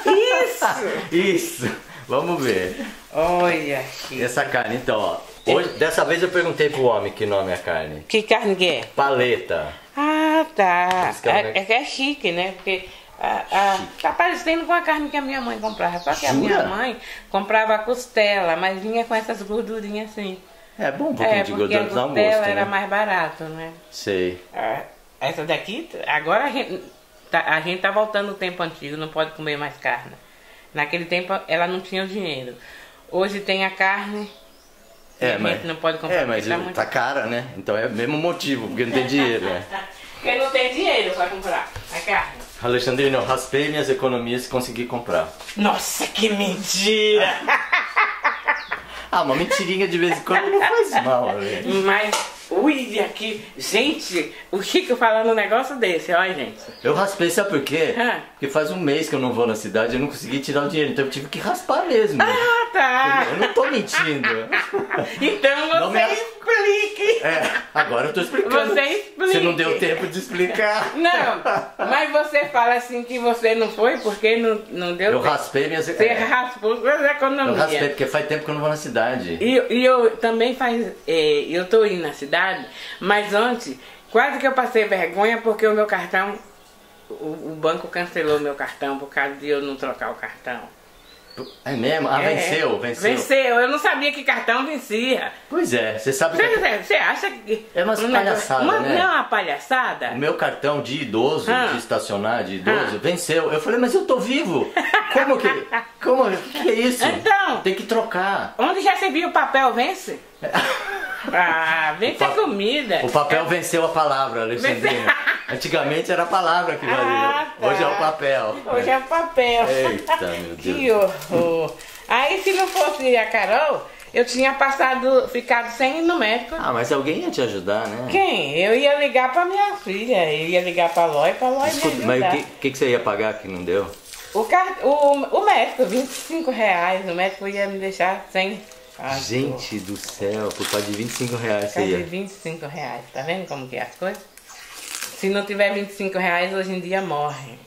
Isso. Isso. Vamos ver. Olha, Chico. Essa carne, então, ó. Hoje, dessa vez eu perguntei pro homem que nome é a carne. Que carne que é? Paleta. Ah, tá. É, é que é chique, né? Porque a, a, tá parecendo com a carne que a minha mãe comprava. Só que Jura? a minha mãe comprava a costela, mas vinha com essas gordurinhas assim. É bom um pouquinho é, de gordura dá um gosto, né? A costela era mais barato, né? Sei. Ah, essa daqui, agora a gente, tá, a gente tá voltando ao tempo antigo, não pode comer mais carne. Naquele tempo ela não tinha o dinheiro. Hoje tem a carne é, que a mas, gente não pode comprar. É, mas tá, muito... tá cara, né? Então é o mesmo motivo, porque não tem dinheiro, né? Porque não tem dinheiro pra comprar a carne. Alexandrina, eu raspei minhas economias e consegui comprar. Nossa, que mentira! Ah, uma mentirinha de vez em quando não faz mal, velho. Mas... Ui, aqui, gente, o Chico falando um negócio desse, olha, gente. Eu raspei, sabe por quê? Ah. Porque faz um mês que eu não vou na cidade, eu não consegui tirar o dinheiro, então eu tive que raspar mesmo. Ah, tá. Eu não tô mentindo. Então você me... explique. É, agora eu tô explicando. Você explique. Você não deu tempo de explicar. Não, mas você fala assim que você não foi porque não, não deu eu tempo. Eu raspei minhas economias. Você é. raspou suas economias. Eu raspei porque faz tempo que eu não vou na cidade. E, e eu também faz, é, eu tô indo na cidade. Mas antes, quase que eu passei vergonha porque o meu cartão, o, o banco cancelou meu cartão por causa de eu não trocar o cartão. É mesmo? Ah, é. venceu, venceu. Venceu, eu não sabia que cartão vencia. Pois é, você sabe que... Você, você acha que... É uma palhaçada, uma, né? Não é uma palhaçada? O meu cartão de idoso, ah. de estacionar, de idoso, ah. venceu. Eu falei, mas eu tô vivo. Como que... Como que é isso? Então... Tem que trocar. Onde já recebi o papel, vence? Ah, vem ter comida. O papel é. venceu a palavra, Alexandrina. Antigamente era a palavra que valia. Ah, tá. Hoje é o papel. Hoje é o papel. Eita, meu Deus. Que horror. Aí se não fosse a Carol, eu tinha passado, ficado sem ir no médico. Ah, mas alguém ia te ajudar, né? Quem? Eu ia ligar pra minha filha. Eu ia ligar pra Ló e pra Ló Desculpa, me ajudar. Mas o que, que, que você ia pagar que não deu? O, car... o, o médico, vinte e cinco reais. O médico ia me deixar sem... Ah, gente do céu, por causa de vinte e cinco reais você ia. Por causa de vinte e cinco reais, tá vendo como que é as coisas? Se não tiver vinte e cinco reais, hoje em dia morre.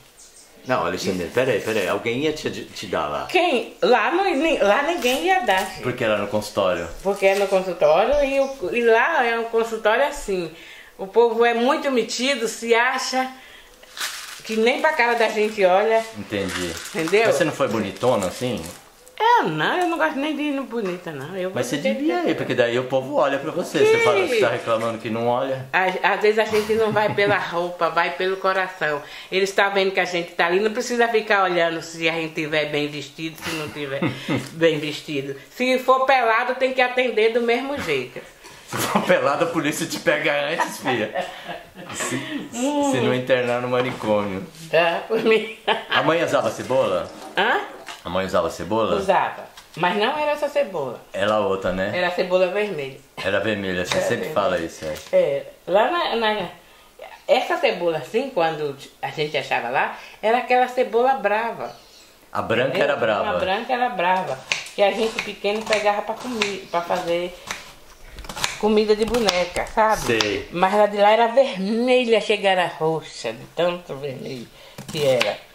Não, Alexandre, peraí, peraí, alguém ia te, te dar lá? Quem? Lá, não, lá ninguém ia dar. Gente. Porque era no consultório? Porque era no consultório e, o, e lá é um consultório assim. O povo é muito metido, se acha... que nem pra cara da gente olha. Entendi. Entendeu? Mas você não foi bonitona assim? Eu não, eu não gosto nem de ir no bonita, não. Eu Mas você devia ir, porque daí o povo olha pra você. Sim. Você fala que tá reclamando que não olha. Às, às vezes a gente não vai pela roupa, vai pelo coração. Eles estão vendo que a gente tá ali, não precisa ficar olhando se a gente tiver bem vestido, se não tiver bem vestido. Se for pelado, tem que atender do mesmo jeito. Se for pelado, a polícia te pega antes, filha. Se, hum. se não internar no manicômio. Tá, por mim. A mãe usava cebola? Hã? A mãe usava cebola? Usava, mas não era essa cebola. Era a outra, né? Era a cebola vermelha. Era vermelha, você era sempre vermelha. fala isso, é? É, lá na, na... Essa cebola assim, quando a gente achava lá, era aquela cebola brava. A branca era, era brava? A branca era brava, que a gente pequeno pegava pra comer, pra fazer comida de boneca, sabe? Sei. Mas lá de lá era vermelha, chegava a roxa, de tanto vermelho que era.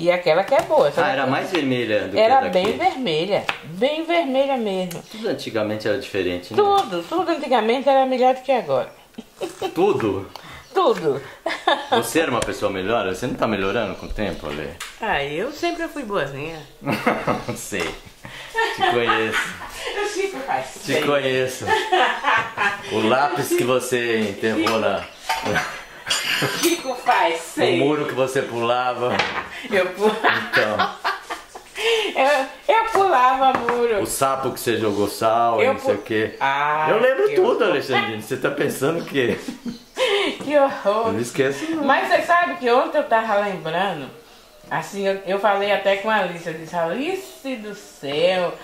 E aquela que é boa. Ah, era mais vermelha do que daqui? Era bem vermelha. Bem vermelha mesmo. Tudo antigamente era diferente, né? Tudo. Tudo antigamente era melhor do que agora. Tudo? Tudo. Você era uma pessoa melhor? Você não tá melhorando com o tempo, Ale? Ah, eu sempre fui boazinha. Não sei. Te conheço. Eu sempre faço. Te conheço. O lápis que você enterrou na... Chico faz sei. O muro que você pulava. Eu pulava. Então. Eu, eu pulava muro. O sapo que você jogou sal, eu não sei o quê. Ah, eu lembro tudo, eu... Alexandrina. Você tá pensando o quê? Que horror. Não esquece não. Mas você sabe que ontem eu tava lembrando. Assim, eu, eu falei até com a Alice. Eu disse, Alice do céu.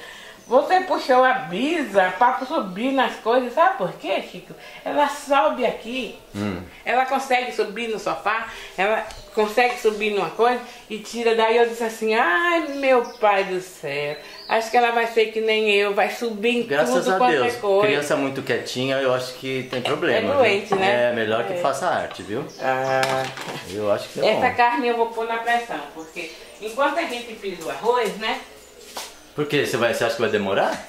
Você puxou a brisa para subir nas coisas, sabe por quê, Chico? Ela sobe aqui, hum. ela consegue subir no sofá, ela consegue subir numa coisa e tira daí. Eu disse assim, ai meu pai do céu, acho que ela vai ser que nem eu, vai subir em Graças tudo, a Deus. Coisa. Criança muito quietinha, eu acho que tem problema. É doente, viu? Né? É melhor é. que faça arte, viu? Ah. Eu acho que é Essa bom. carne eu vou pôr na pressão, porque enquanto a gente pisa o arroz, né? Por quê? Você, vai, você acha que vai demorar?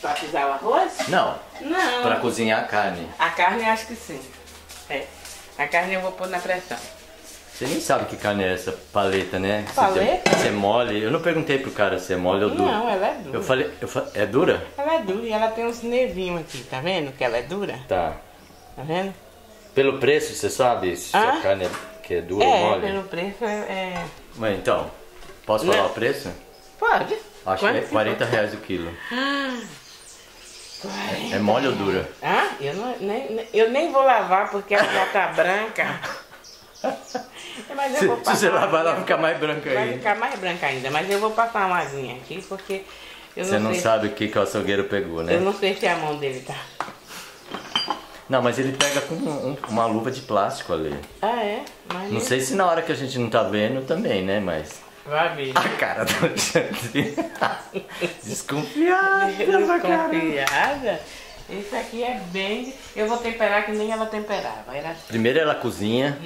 Pra pisar o arroz? Não. Não. Pra cozinhar a carne. A carne acho que sim. É. A carne eu vou pôr na pressão. Você nem sabe que carne é essa, paleta, né? Paleta? Você, você mole. Eu não perguntei pro cara se é mole ou dura. Não, ela é dura. Eu falei, eu falei, é dura? Ela é dura e ela tem uns nevinhos aqui, tá vendo que ela é dura? Tá. Tá vendo? Pelo preço, você sabe se ah? a carne é, que é dura é, ou mole? É, pelo preço é... é... Mas então, posso falar não. o preço? Pode. Acho Quanto que é quarenta reais o quilo. Ah, é, é mole ou dura? Ah, eu, não, nem, eu nem vou lavar porque ela já tá branca. Mas eu se, vou passar se você lavar, ela vai ficar mais branca ainda. Vai ficar mais branca ainda, mas eu vou passar uma aguinha aqui porque... Eu você não, não sabe o que, que o açougueiro pegou, né? Eu não sei se a mão dele tá... Não, mas ele pega com um, uma luva de plástico ali. Ah, é? Mas não sei se na hora que a gente não tá vendo também, né? Mas... Vai ver. A cara do Alexandrina. Desconfiada. Desconfiada. Isso aqui é bem... Eu vou temperar que nem ela temperava. Ela... Primeiro ela cozinha.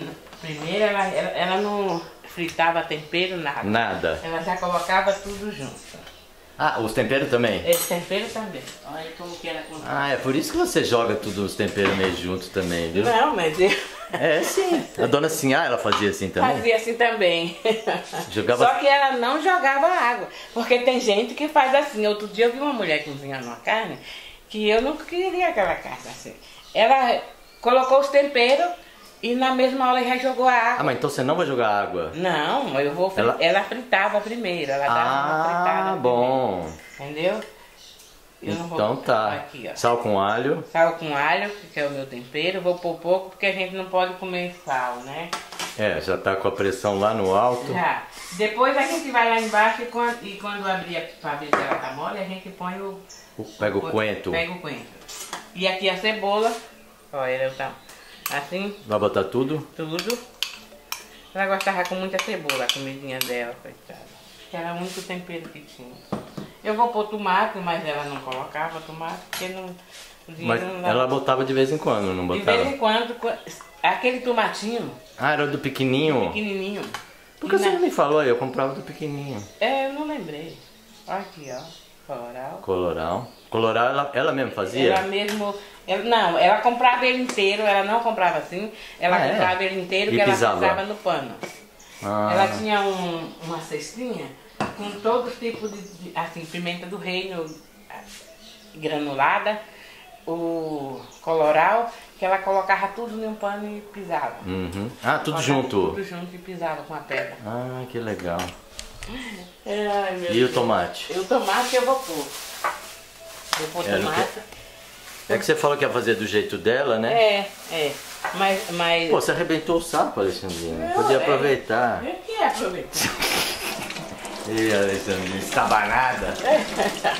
Primeiro ela, ela, ela não fritava tempero, nada. Nada. Ela já colocava tudo junto. Ah, os temperos também? Os temperos também. Olha como que ela cozinha. Ah, é por isso que você joga tudo os temperos meio junto também, viu? Não, mas... Eu... É, sim. A Dona Sinhá, ela fazia assim também? Fazia assim também. Jogava... Só que ela não jogava água. Porque tem gente que faz assim. Outro dia eu vi uma mulher cozinhando uma carne que eu não queria aquela carne assim. Ela colocou os temperos e na mesma hora já jogou a água. Ah, mas então você não vai jogar água? Não, eu vou... Frit... Ela... ela fritava primeiro. Ela dava ah, uma fritada bom. Primeiro. Entendeu? Eu então vou... tá, aqui, sal com alho. Sal com alho, que é o meu tempero. Vou pôr pouco porque a gente não pode comer sal, né? É, já tá com a pressão lá no alto. Já. Depois a gente vai lá embaixo e quando, e quando abrir a paveta ela tá mole, a gente põe o... o pega o, o coentro. Pega o coentro. E aqui a cebola. Olha, eu tá assim. Vai botar tudo? Tudo. Ela gostava com muita cebola, a comidinha dela, coitada. Era muito tempero que tinha. Eu vou pôr tomate, mas ela não colocava tomate, porque não... Mas não dava... ela botava de vez em quando, não botava? De vez em quando, aquele tomatinho... Ah, era do pequenininho? Do pequenininho. Por que você na... não me falou? Eu comprava do pequenininho. É, eu não lembrei. Olha aqui, ó, colorau. Colorau. Colorau, ela, ela mesmo fazia? Ela mesmo... Ela, não, ela comprava ele inteiro, ela não comprava assim. Ela ah, comprava é? ele inteiro e que pisava. ela pisava no pano. Ah. Ela tinha um, uma cestinha... Com todo tipo de, assim, pimenta do reino granulada, o colorau, que ela colocava tudo em um pano e pisava. Uhum. Ah, tudo colocava junto? Tudo junto e pisava com a pedra. Ah, que legal. Ai, meu e Deus. o tomate? E o tomate eu vou pôr. Eu vou pôr é, tomate. Que... É que você falou que ia fazer do jeito dela, né? É, é. Mas... mas... Pô, você arrebentou o sapo, Alexandrina. Podia é... aproveitar. Eu que ia aproveitar. E a Alexandrina estabanada.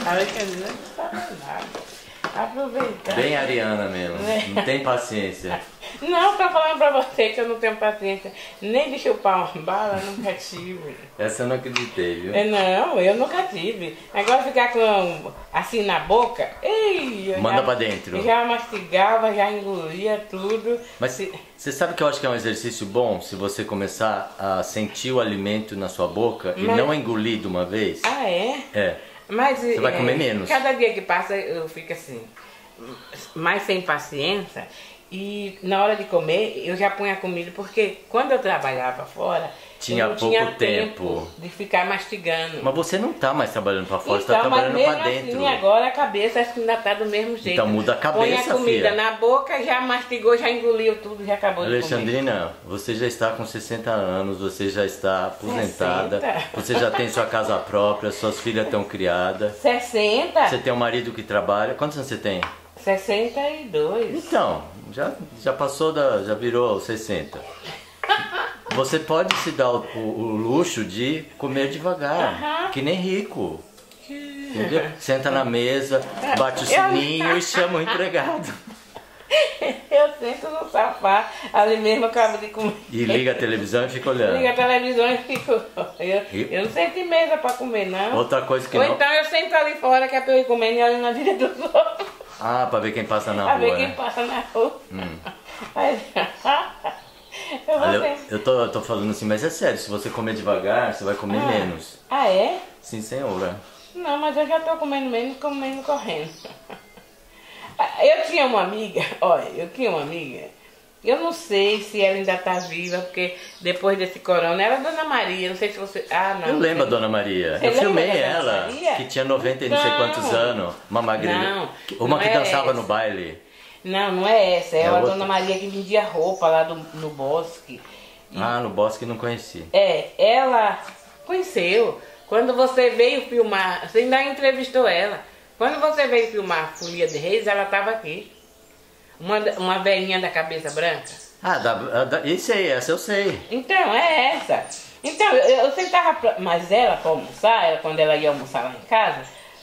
A Alexandrina estabanada. Aproveitar. Bem ariana mesmo, não tem paciência. Não, tô falando pra você que eu não tenho paciência. Nem de chupar uma bala, nunca tive. Essa eu não acreditei, viu? Não, eu nunca tive. Agora ficar com assim na boca, ei, manda já, pra dentro. Já mastigava, já engolia tudo. Mas você sabe que eu acho que é um exercício bom se você começar a sentir o alimento na sua boca Mas... e não engolir de uma vez? Ah, é? É. Mas, você vai comer é, menos. Cada dia que passa eu fico assim, mais sem paciência. E na hora de comer, eu já punha comida, porque quando eu trabalhava fora, tinha pouco tinha tempo de ficar mastigando. Mas você não tá mais trabalhando para fora, então, você tá trabalhando para dentro. Assim, agora a cabeça acho que ainda tá do mesmo jeito. Então muda a cabeça, põe a comida filha. na boca, já mastigou, já engoliu tudo, já acabou de comer. Alexandrina, você já está com sessenta anos, você já está aposentada, sessenta Você já tem sua casa própria, suas filhas estão criadas. sessenta Você tem um marido que trabalha. Quantos anos você tem? sessenta e dois Então, já, já passou da... já virou sessenta Você pode se dar o, o, o luxo de comer devagar, uh-huh. que nem rico. Que... entendeu? Senta na mesa, bate o sininho eu... e chama o empregado. Eu sento no sofá, ali mesmo eu acabo de comer. E liga a televisão e fica olhando. Liga a televisão e fico eu, e... eu não sento em mesa pra comer, não. Outra coisa que Ou não... então eu sento ali fora, que é pra eu ir comendo e olhando na vida dos outros. Ah, pra ver quem passa na pra rua, Pra ver quem né? passa na rua. Hum. Aí... Eu, vou eu, eu, tô, eu tô falando assim, mas é sério, se você comer devagar, você vai comer ah. menos. Ah, é? Sim, senhora. Não, mas eu já tô comendo menos, comendo correndo. Eu tinha uma amiga, olha, eu tinha uma amiga, eu não sei se ela ainda tá viva, porque depois desse corona, era a Dona Maria, não sei se você... Ah, não. Eu lembro a Dona Maria, eu filmei ela, que tinha noventa e não sei quantos anos, uma magrinha, não, uma não que é dançava essa. no baile. Não, não é essa, é, é a outra. Dona Maria que vendia roupa lá do, no bosque. E... Ah, no bosque não conheci. É, ela conheceu, quando você veio filmar, você ainda entrevistou ela. Quando você veio filmar a Folia de Reis, ela estava aqui. Uma, uma velhinha da cabeça branca. Ah, da, da, isso aí, essa eu sei. Então, é essa. Então, eu, eu sentava... Pra, mas ela, para almoçar, ela, quando ela ia almoçar lá em casa...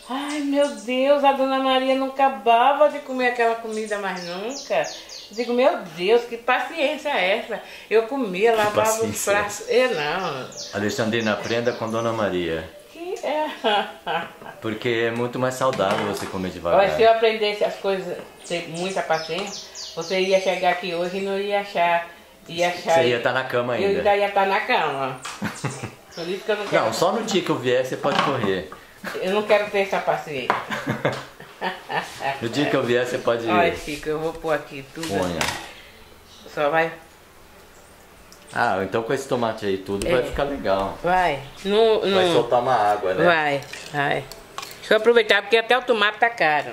Ai, meu Deus, a Dona Maria não acabava de comer aquela comida mais nunca. Eu digo, meu Deus, que paciência é essa? Eu comia, lavava os pratos... Eu não... Alexandrina, aprenda com Dona Maria. Porque é muito mais saudável você comer devagar. Olha, se eu aprendesse as coisas, ter muita paciência, você ia chegar aqui hoje e não ia achar. Ia achar você ia estar tá na cama ainda. Eu ainda ia estar tá na cama. Por isso que eu não quero. Não, só no dia que eu vier você pode correr. Eu não quero ter essa paciência. No dia que eu vier você pode. Olha, Chico, eu vou pôr aqui tudo. Ponha. Só vai. Ah, então com esse tomate aí tudo é. vai ficar legal. Vai. No, no... Vai soltar uma água, né? Vai, vai. Deixa eu aproveitar porque até o tomate tá caro.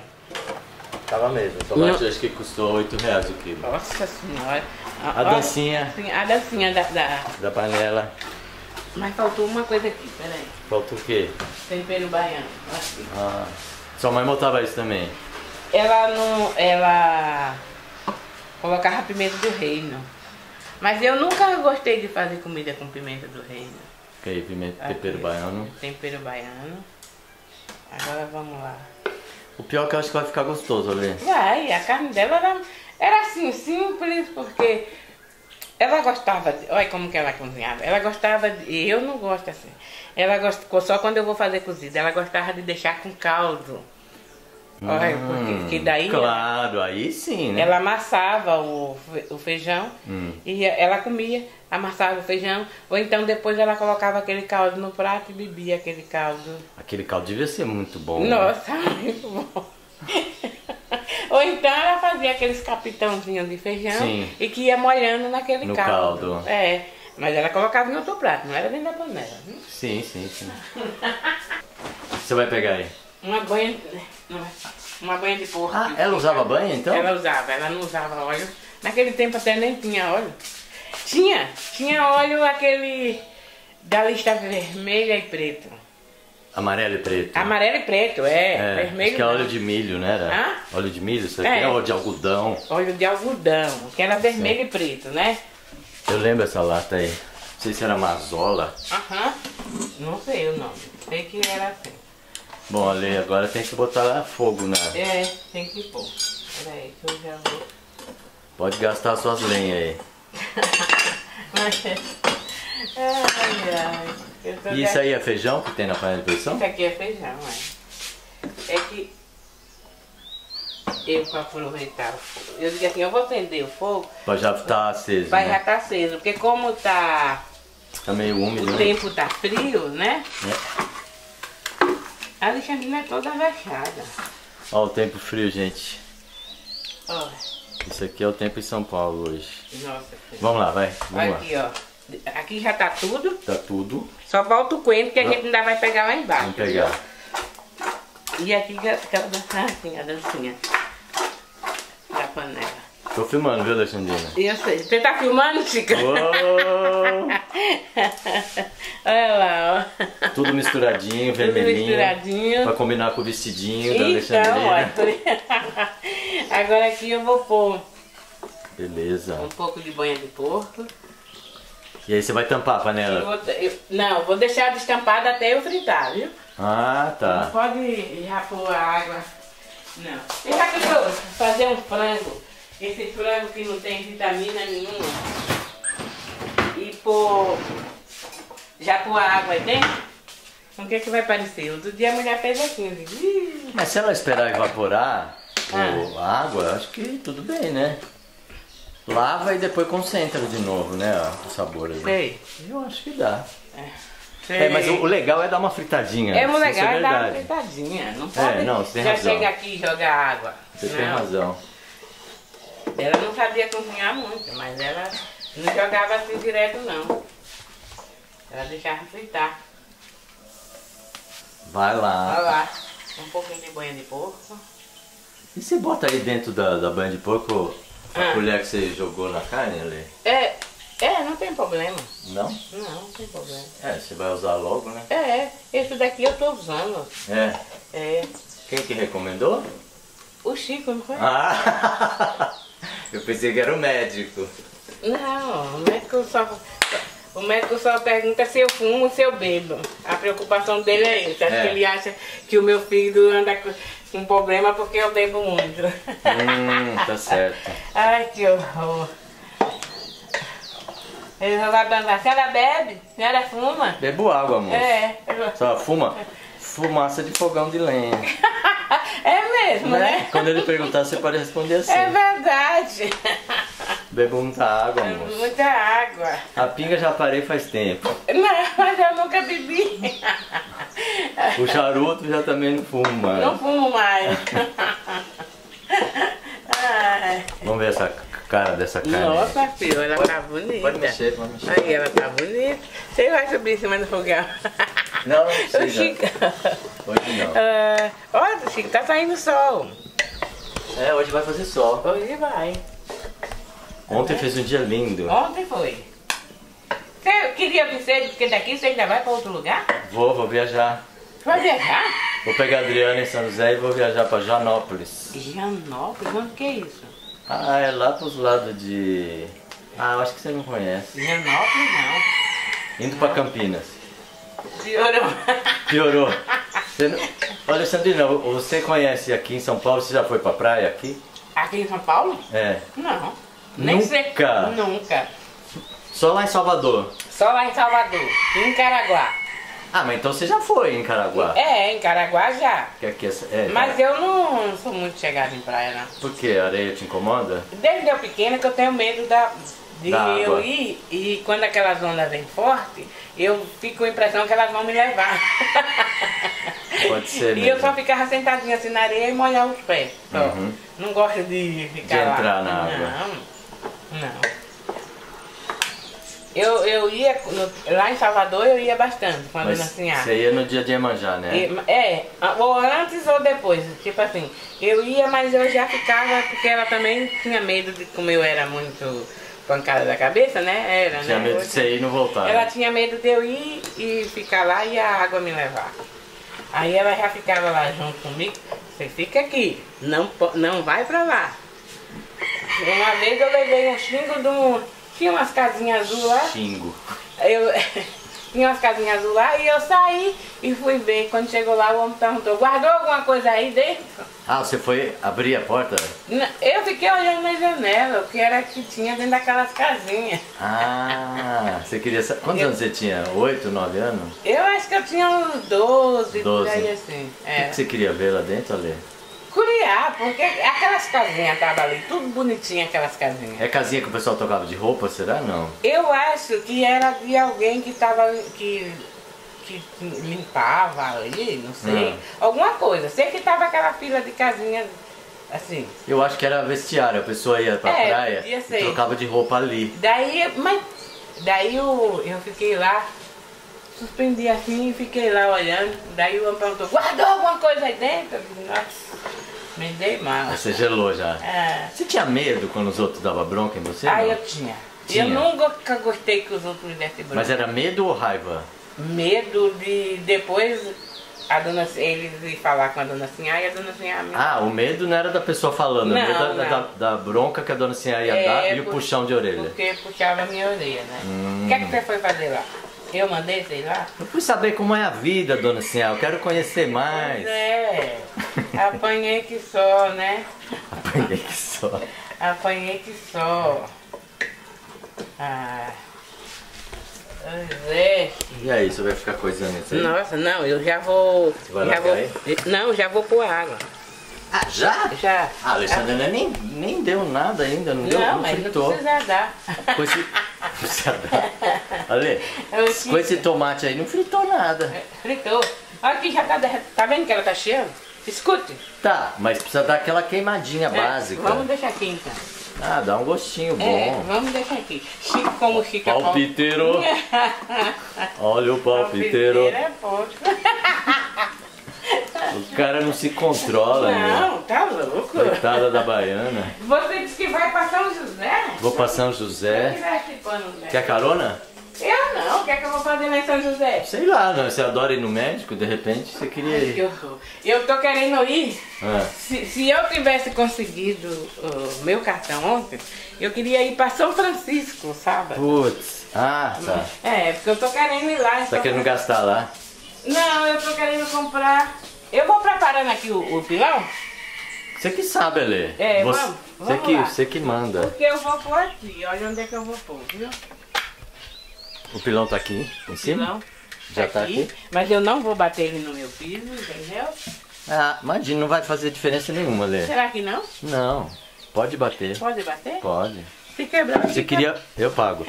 Tava mesmo. O tomate no... acho que custou oito reais o quilo. Nossa senhora. A, a dancinha. A dancinha da, da... da panela. Mas faltou uma coisa aqui, peraí. Faltou o quê? Tempero baiano. Assim. Ah. Sua mãe botava isso também? Ela não... Ela... Colocava pimenta do reino. Mas eu nunca gostei de fazer comida com pimenta do reino. Ok, pimenta, tempero Aqui, baiano. Tempero baiano. Agora vamos lá. O pior é que eu acho que vai ficar gostoso ali. Vai, a carne dela era, era assim, simples, porque ela gostava de... Olha como que ela cozinhava. Ela gostava de... Eu não gosto assim. Ela gosta, só quando eu vou fazer cozida. Ela gostava de deixar com caldo. Olha, hum, porque que daí claro, ela, aí sim, né? Ela amassava o, o feijão hum. e ela comia, amassava o feijão, ou então depois ela colocava aquele caldo no prato e bebia aquele caldo. Aquele caldo devia ser muito bom. Nossa, né? Muito bom. Ou então ela fazia aqueles capitãozinhos de feijão sim. e que ia molhando naquele no caldo. caldo. É, mas ela colocava em outro prato, não era nem na panela. Viu? Sim, sim, sim. Você vai pegar aí? Uma banha, uma banha de porco. Ah, ela usava banha então? Ela usava, ela não usava óleo. Naquele tempo até nem tinha óleo. Tinha, tinha óleo aquele da lista vermelha e preto. Amarelo e preto. Amarelo e preto, é. é vermelho acho que é óleo de milho, né? Era? Hã? Óleo de milho, isso aqui é óleo de algodão. Óleo de algodão, que era vermelho Sim. e preto, né? Eu lembro essa lata aí. Não sei se era mazola. Aham, não sei o nome. Sei que era assim. Bom, Ale, agora tem que botar fogo, né? É, tem que pôr. Peraí, que eu já vou... Pode gastar suas lenhas aí. Ai, ai. Eu tô e isso aí é feijão que tem na panela de pressão? Isso aqui é feijão, é. É que... Eu, pra aproveitar o fogo... Eu digo assim, eu vou acender o fogo... Pra já tá aceso, Vai né? já tá aceso, porque como tá... Tá meio úmido, O né? tempo tá frio, né? É. A Alexandrina é toda vexada. Ó o tempo frio, gente. Ó. Isso aqui é o tempo em São Paulo hoje. Nossa. Filho. Vamos lá, vai. Vamos Olha lá. Aqui, ó. Aqui já tá tudo. Tá tudo. Só falta o coentro que a Não. gente ainda vai pegar lá embaixo. Vamos pegar. Ó. E aqui já fica a dancinha, a dancinha da panela. Tô filmando, viu, Alexandrina? Eu sei. Você tá filmando, Chico? Oh. Olha lá, ó. Tudo misturadinho, vermelhinho. Tudo misturadinho. Pra combinar com o vestidinho então, da Alexandrina. Ó, agora aqui eu vou pôr... Beleza. Um pouco de banha de porco. E aí você vai tampar a panela? Eu vou, eu, não, vou deixar destampada até eu fritar, viu? Ah, tá. Não pode já pôr a água, não. Eu já que eu vou fazer um frango, esse frango que não tem vitamina nenhuma, e pôr, já pôr a água aí dentro, o que é que vai parecer? Outro dia a mulher fez assim. Ih. Mas se ela esperar evaporar ah. a água, acho que tudo bem, né? Lava e depois concentra de novo, né? Ó, o sabor ali. Sei. Eu acho que dá. É, é mas o, o legal é dar uma fritadinha. É, o legal é, é dar uma fritadinha. Não pode é, não, você tem já razão. Chega aqui e joga água. Você não. tem razão. Ela não sabia cozinhar muito, mas ela não jogava assim direto, não. Ela deixava fritar. Vai lá. Vai lá. Um pouquinho de banha de porco. E você bota aí dentro da, da banha de porco a ah. colher que você jogou na carne ali? É, é, não tem problema. Não? Não, não tem problema. É, você vai usar logo, né? É, esse daqui eu tô usando. É? É. Quem que recomendou? O Chico, não foi? Ah! Eu pensei que era o médico. Não, o médico só... O médico só pergunta se eu fumo ou se eu bebo. A preocupação dele é isso. Acho é. que ele acha que o meu filho anda com problema porque eu bebo muito. Hum, tá certo. Ai, que horror. Ele vai perguntar, a senhora bebe? A senhora fuma? Bebo água, amor. É. Só fuma? Fumaça de fogão de lenha. É mesmo, né? né? Quando ele perguntar, você pode responder assim. É verdade. Bebo muita água, amor. Muita água. A pinga já parei faz tempo. Não, mas eu nunca bebi. O charuto já também não fumo mais. Não fumo mais. Vamos ver essa cara dessa carne. Nossa, filho, ela pode, tá bonita. Pode mexer, pode mexer. Aí, ela tá bonita. Você vai subir em cima do fogão. Não, não precisa. O Chico. Hoje não. Uh, olha, Chico, tá saindo sol. É, hoje vai fazer sol. Hoje vai. Ontem fez um dia lindo. Ontem foi. Você queria vencer, porque daqui você ainda vai para outro lugar? Vou, vou viajar. Vai viajar? Vou pegar a Adriana em São José e vou viajar para Janópolis. Janópolis? Onde que é isso? Ah, é lá para os lados de... Ah, eu acho que você não conhece. Janópolis não. Indo para Campinas. Piorou. Piorou. Você não... Olha, Sandrina, você conhece aqui em São Paulo? Você já foi para praia aqui? Aqui em São Paulo? É. Não. Nem nunca? Sei. Nunca. Só lá em Salvador? Só lá em Salvador. E em Caraguá. Ah, mas então você já foi em Caraguá? É, em Caraguá já. Que aqui é, é, mas já. eu não sou muito chegada em praia, não. Por quê? A areia te incomoda? Desde eu pequena que eu tenho medo da, de da eu água. ir. E quando aquelas ondas vêm forte, eu fico com a impressão que elas vão me levar. Pode ser mesmo. E eu só ficava sentadinha assim na areia e molhar os pés. Uhum. Não gosto de ficar de lá. entrar na água. Não. Não. Eu, eu ia, no, lá em Salvador eu ia bastante com a Dona Sinhá. Você ia no dia de Iemanjá, né? E, é, ou antes ou depois, tipo assim, eu ia, mas eu já ficava, porque ela também tinha medo de, como eu era muito pancada da cabeça, né? Era, tinha né? medo de você ir e não voltar. Ela né? tinha medo de eu ir e ficar lá e a água me levar. Aí ela já ficava lá junto comigo, você fica aqui, não, não vai pra lá. Uma vez eu levei um xingo de um... Tinha umas casinhas azul lá. Xingo. Eu... Tinha umas casinhas azul lá e eu saí e fui ver. Quando chegou lá, o homem perguntou, guardou alguma coisa aí dentro? Ah, você foi abrir a porta? Eu fiquei olhando na janela, o que era que tinha dentro daquelas casinhas. Ah, você queria saber... Quantos eu... anos você tinha? Oito, nove anos? Eu acho que eu tinha uns doze, por aí assim. É. O que você queria ver lá dentro, Alê? Curiar, porque aquelas casinhas estavam ali, tudo bonitinho aquelas casinhas. É casinha que o pessoal tocava de roupa, será? Não? Eu acho que era de alguém que tava, que, que limpava ali, não sei. Não. Alguma coisa, sei que tava aquela fila de casinha assim. Eu acho que era vestiário, a pessoa ia pra é, praia ia e trocava de roupa ali. Daí, mas, daí eu, eu fiquei lá. Suspendi assim e fiquei lá olhando. Daí o homem perguntou, guardou alguma coisa aí dentro? Eu disse, nossa, me dei mal. Você gelou já. É. Você tinha medo quando os outros davam bronca em você? Ah, não? eu tinha. tinha. Eu nunca gostei que os outros me dessem bronca. Mas era medo ou raiva? Medo de depois a dona, eles ir falar com a Dona Sinhá e a Dona Sinhá... Ah, o medo não era da pessoa falando, o medo era da, da, da bronca que a Dona Sinhá ia é, dar e o puxão de orelha. Porque puxava a minha orelha, né? O hum. que é que você foi fazer lá? Eu mandei, sei lá. Eu fui saber como é a vida, Dona Sinhá. Eu quero conhecer mais. Pois é. Apanhei que só, né? Apanhei que só. Apanhei que só. Ah. Pois é. E aí, você vai ficar coisando isso aí? Nossa, não, eu já vou... Você vai já vou aí? Não, já vou pôr água. Ah, já? Já. A Alexandrina nem, nem deu nada ainda, não, não deu? Não, mas fritou. Não precisa dar. Com esse... Não precisa dar. Ale, com esse tomate aí não fritou nada. Fritou. Olha aqui, já tá derretendo. Tá vendo que ela tá cheia? Escute. Tá, mas precisa dar aquela queimadinha é, básica. Vamos deixar aqui então. Ah, dá um gostinho bom. É, vamos deixar aqui. Chico como fica. Palpiteiro. Olha o palpiteiro. Palpiteiro é pouco. O cara não se controla, né? Não, meu. Tá louco. Coitada da baiana. Você disse que vai pra São José? Vou pra São José. Né? Quer carona? Eu não. O que é que eu vou fazer lá em São José? Sei lá, não. Você adora ir no médico, de repente você queria ir. Ai, que horror. Eu tô querendo ir. Ah. Se, se eu tivesse conseguido o meu cartão ontem, eu queria ir pra São Francisco, sábado. Putz. Ah, tá. É, porque eu tô querendo ir lá. Você tá querendo gastar lá? Não, eu tô querendo comprar... Eu vou preparando aqui o, o pilão. Você que sabe, Alê. É, você, vamos, vamos você, que, você que manda. Porque eu vou pôr aqui. Olha onde é que eu vou pôr, viu? O pilão tá aqui, em cima? Não. Já tá aqui, aqui. Mas eu não vou bater ele no meu piso, entendeu? Ah, imagina, não vai fazer diferença nenhuma, Alê. Será que não? Não. Pode bater. Pode bater? Pode. Se quebrar... Você queria... Eu pago.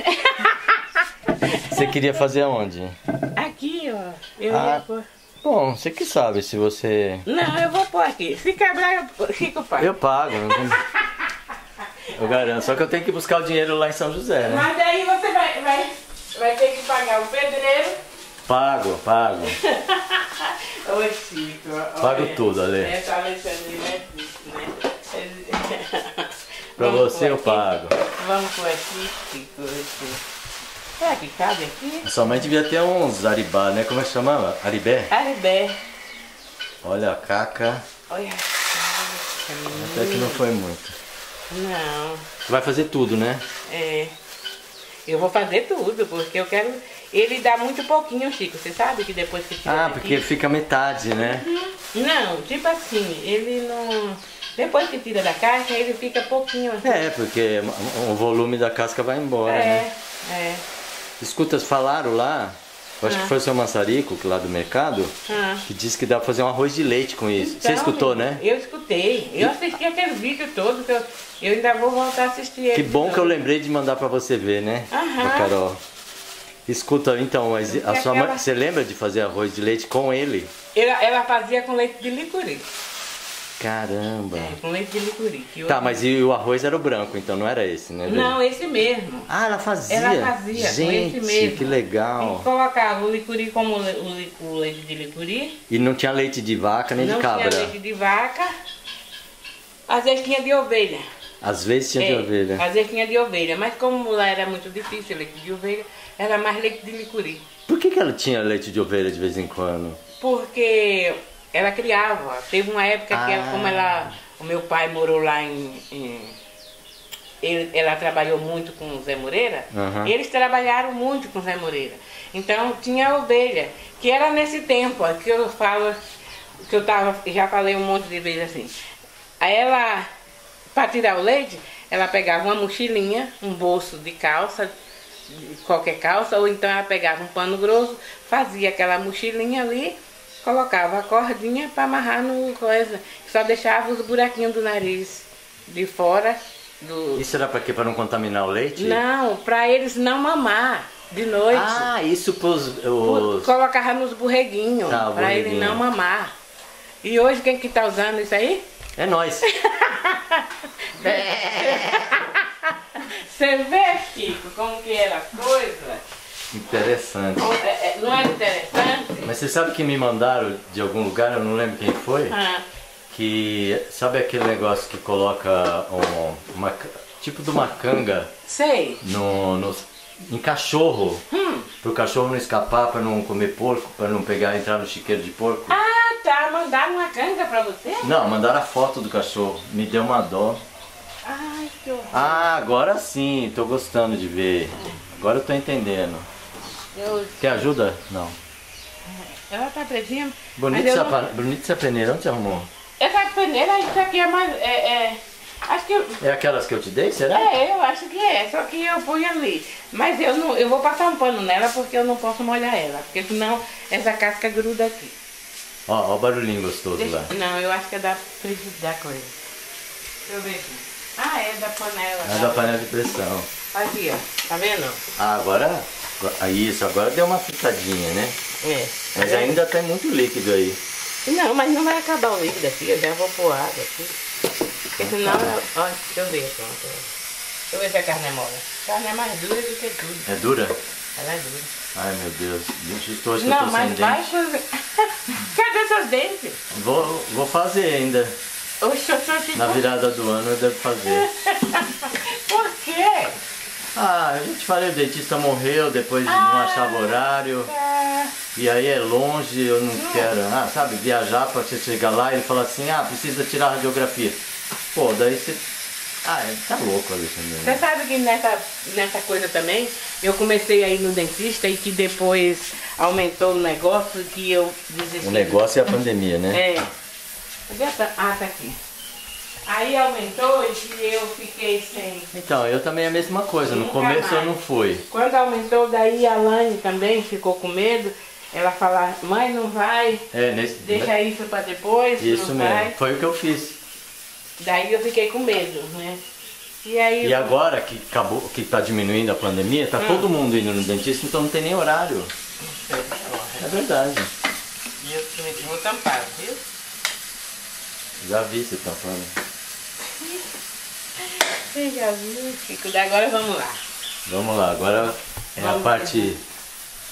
Você queria fazer aonde? Aqui, ó. Eu ah. ia pôr... Bom, você que sabe se você... Não, eu vou pôr aqui. Se quebrar, eu fico pago. Eu pago. Eu garanto. Só que eu tenho que buscar o dinheiro lá em São José, né? Mas aí você vai, vai, vai ter que pagar o pedreiro. Pago, pago. Ô, Chico. Pago olha, tudo, Ale. Essa Alexandrina é triste, né? Pra Vamos você eu aqui. pago. Vamos por aqui, Chico. Chico. Será que cabe aqui? Sua mãe devia ter uns aribá, né? Como é que chamava? Aribé? Aribé. Olha a caca. Olha a caca. Até que não foi muito. Não. Você vai fazer tudo, né? É. Eu vou fazer tudo, porque eu quero... Ele dá muito pouquinho, Chico. Você sabe que depois que tira Ah, daqui... porque fica metade, né? Uhum. Não, tipo assim, ele não... Depois que tira da casca, ele fica pouquinho. Assim. É, porque o volume da casca vai embora, é, né? É, é. Escutas, falaram lá, eu acho ah. que foi o seu Massarico, lá do mercado, ah. que disse que dá pra fazer um arroz de leite com isso. Então, você escutou, né? Eu escutei. Eu assisti aquele vídeo todo, que eu, eu ainda vou voltar a assistir ele. Que bom todo. que eu lembrei de mandar pra você ver, né? Aham. Da Carol. Escuta, então, a sua aquela... mãe, você lembra de fazer arroz de leite com ele? Ela, ela fazia com leite de licuri. Caramba! É, com leite de licuri. Tá, eu... mas e o arroz era o branco, então não era esse, né? Não, esse mesmo. Ah, ela fazia? Ela fazia, gente, com esse mesmo. Que legal. Tem que colocar o licuri como o, le... o leite de licuri. E não tinha leite de vaca nem não de cabra? Não tinha leite de vaca. Às vezes tinha de ovelha. Às vezes tinha é, de ovelha? Às vezes tinha de ovelha, mas como lá era muito difícil leite de ovelha, era mais leite de licuri. Por que que ela tinha leite de ovelha de vez em quando? Porque... Ela criava. Teve uma época ah. que ela, como ela, o meu pai morou lá em... em ele, ela trabalhou muito com o Zé Moreira. Uhum. Eles trabalharam muito com o Zé Moreira. Então tinha ovelha, que era nesse tempo, ó, que eu falo, que eu tava, já falei um monte de vezes assim. Aí ela, para tirar o leite, ela pegava uma mochilinha, um bolso de calça, qualquer calça, ou então ela pegava um pano grosso, fazia aquela mochilinha ali, colocava a cordinha para amarrar no coisa, só deixava os buraquinhos do nariz de fora do... Isso era para quê? Para não contaminar o leite? Não, para eles não mamar de noite. Ah, isso pros... Os... Colocava nos borreguinhos, tá, para eles não mamar. E hoje quem que tá usando isso aí? É nós. Você vê, Chico, como que era a coisa? Interessante. Não é interessante? Mas você sabe que me mandaram de algum lugar, eu não lembro quem foi, ah. que sabe aquele negócio que coloca um, uma, tipo de uma canga Sei. No, no, em cachorro, hum. pro cachorro não escapar, para não comer porco, para não pegar entrar no chiqueiro de porco? Ah tá, mandaram uma canga para você? Não, mandaram a foto do cachorro, me deu uma dó. Ai, que horror. Ah, agora sim, tô gostando de ver, agora eu tô entendendo. Eu... Quer ajuda? Não. Ela tá aprendendo. Bonito essa não... peneira, onde você arrumou? Essa peneira, isso aqui é mais... É, é... Acho que eu... É aquelas que eu te dei, será? É, eu acho que é, só que eu ponho ali. Mas eu não, eu vou passar um pano nela porque eu não posso molhar ela, porque senão essa casca gruda aqui. Ó, ó o barulhinho gostoso. Deixa... lá. Não, eu acho que é da, da coisa. Deixa eu ver aqui. Ah, é da panela. É tá da vendo? Panela de pressão. Aqui, ó, tá vendo? Ah, agora... Isso, agora deu uma fritadinha, né? É. Mas é. Ainda tem muito líquido aí. Não, mas não vai acabar o líquido aqui, eu já vou pôr água aqui. Porque senão, ah. ó, deixa eu ver, pronto. Deixa eu ver se a carne é mole. A carne é mais dura do que tudo. É dura? Ela é dura. Ai, meu Deus. Gente, tô, não, tô mas vai fazer... Cadê seus dentes? Vou, vou fazer ainda. Oxe, oxe, na virada do ano eu devo fazer. Por quê? Ah, eu te falei, o dentista morreu, depois ah, não achava horário. É. E aí é longe, eu não hum. quero, ah, sabe, viajar pra você chegar lá e ele fala assim, ah, precisa tirar a radiografia. Pô, daí você... Ah, tá louco, Alexandre. Você sabe que nessa, nessa coisa também, eu comecei a ir no dentista e que depois aumentou o negócio que eu desisti. O negócio é a pandemia, né? É. Cadê essa? Ah, tá aqui. Aí aumentou e eu fiquei sem... Então, eu também é a mesma coisa, no começo mais. Eu não fui. Quando aumentou, daí a Lani também ficou com medo. Ela falava, mãe, não vai, é, nesse... deixa isso pra depois, isso mesmo, vai. Foi o que eu fiz. Daí eu fiquei com medo, né? E, aí e eu... agora que acabou, que tá diminuindo a pandemia, tá hum. todo mundo indo no dentista, então não tem nem horário. É verdade. E eu vou tampar, viu? Já vi você tampando. Você já viu, Chico? Agora vamos lá. Vamos lá, agora é vamos a parte ver.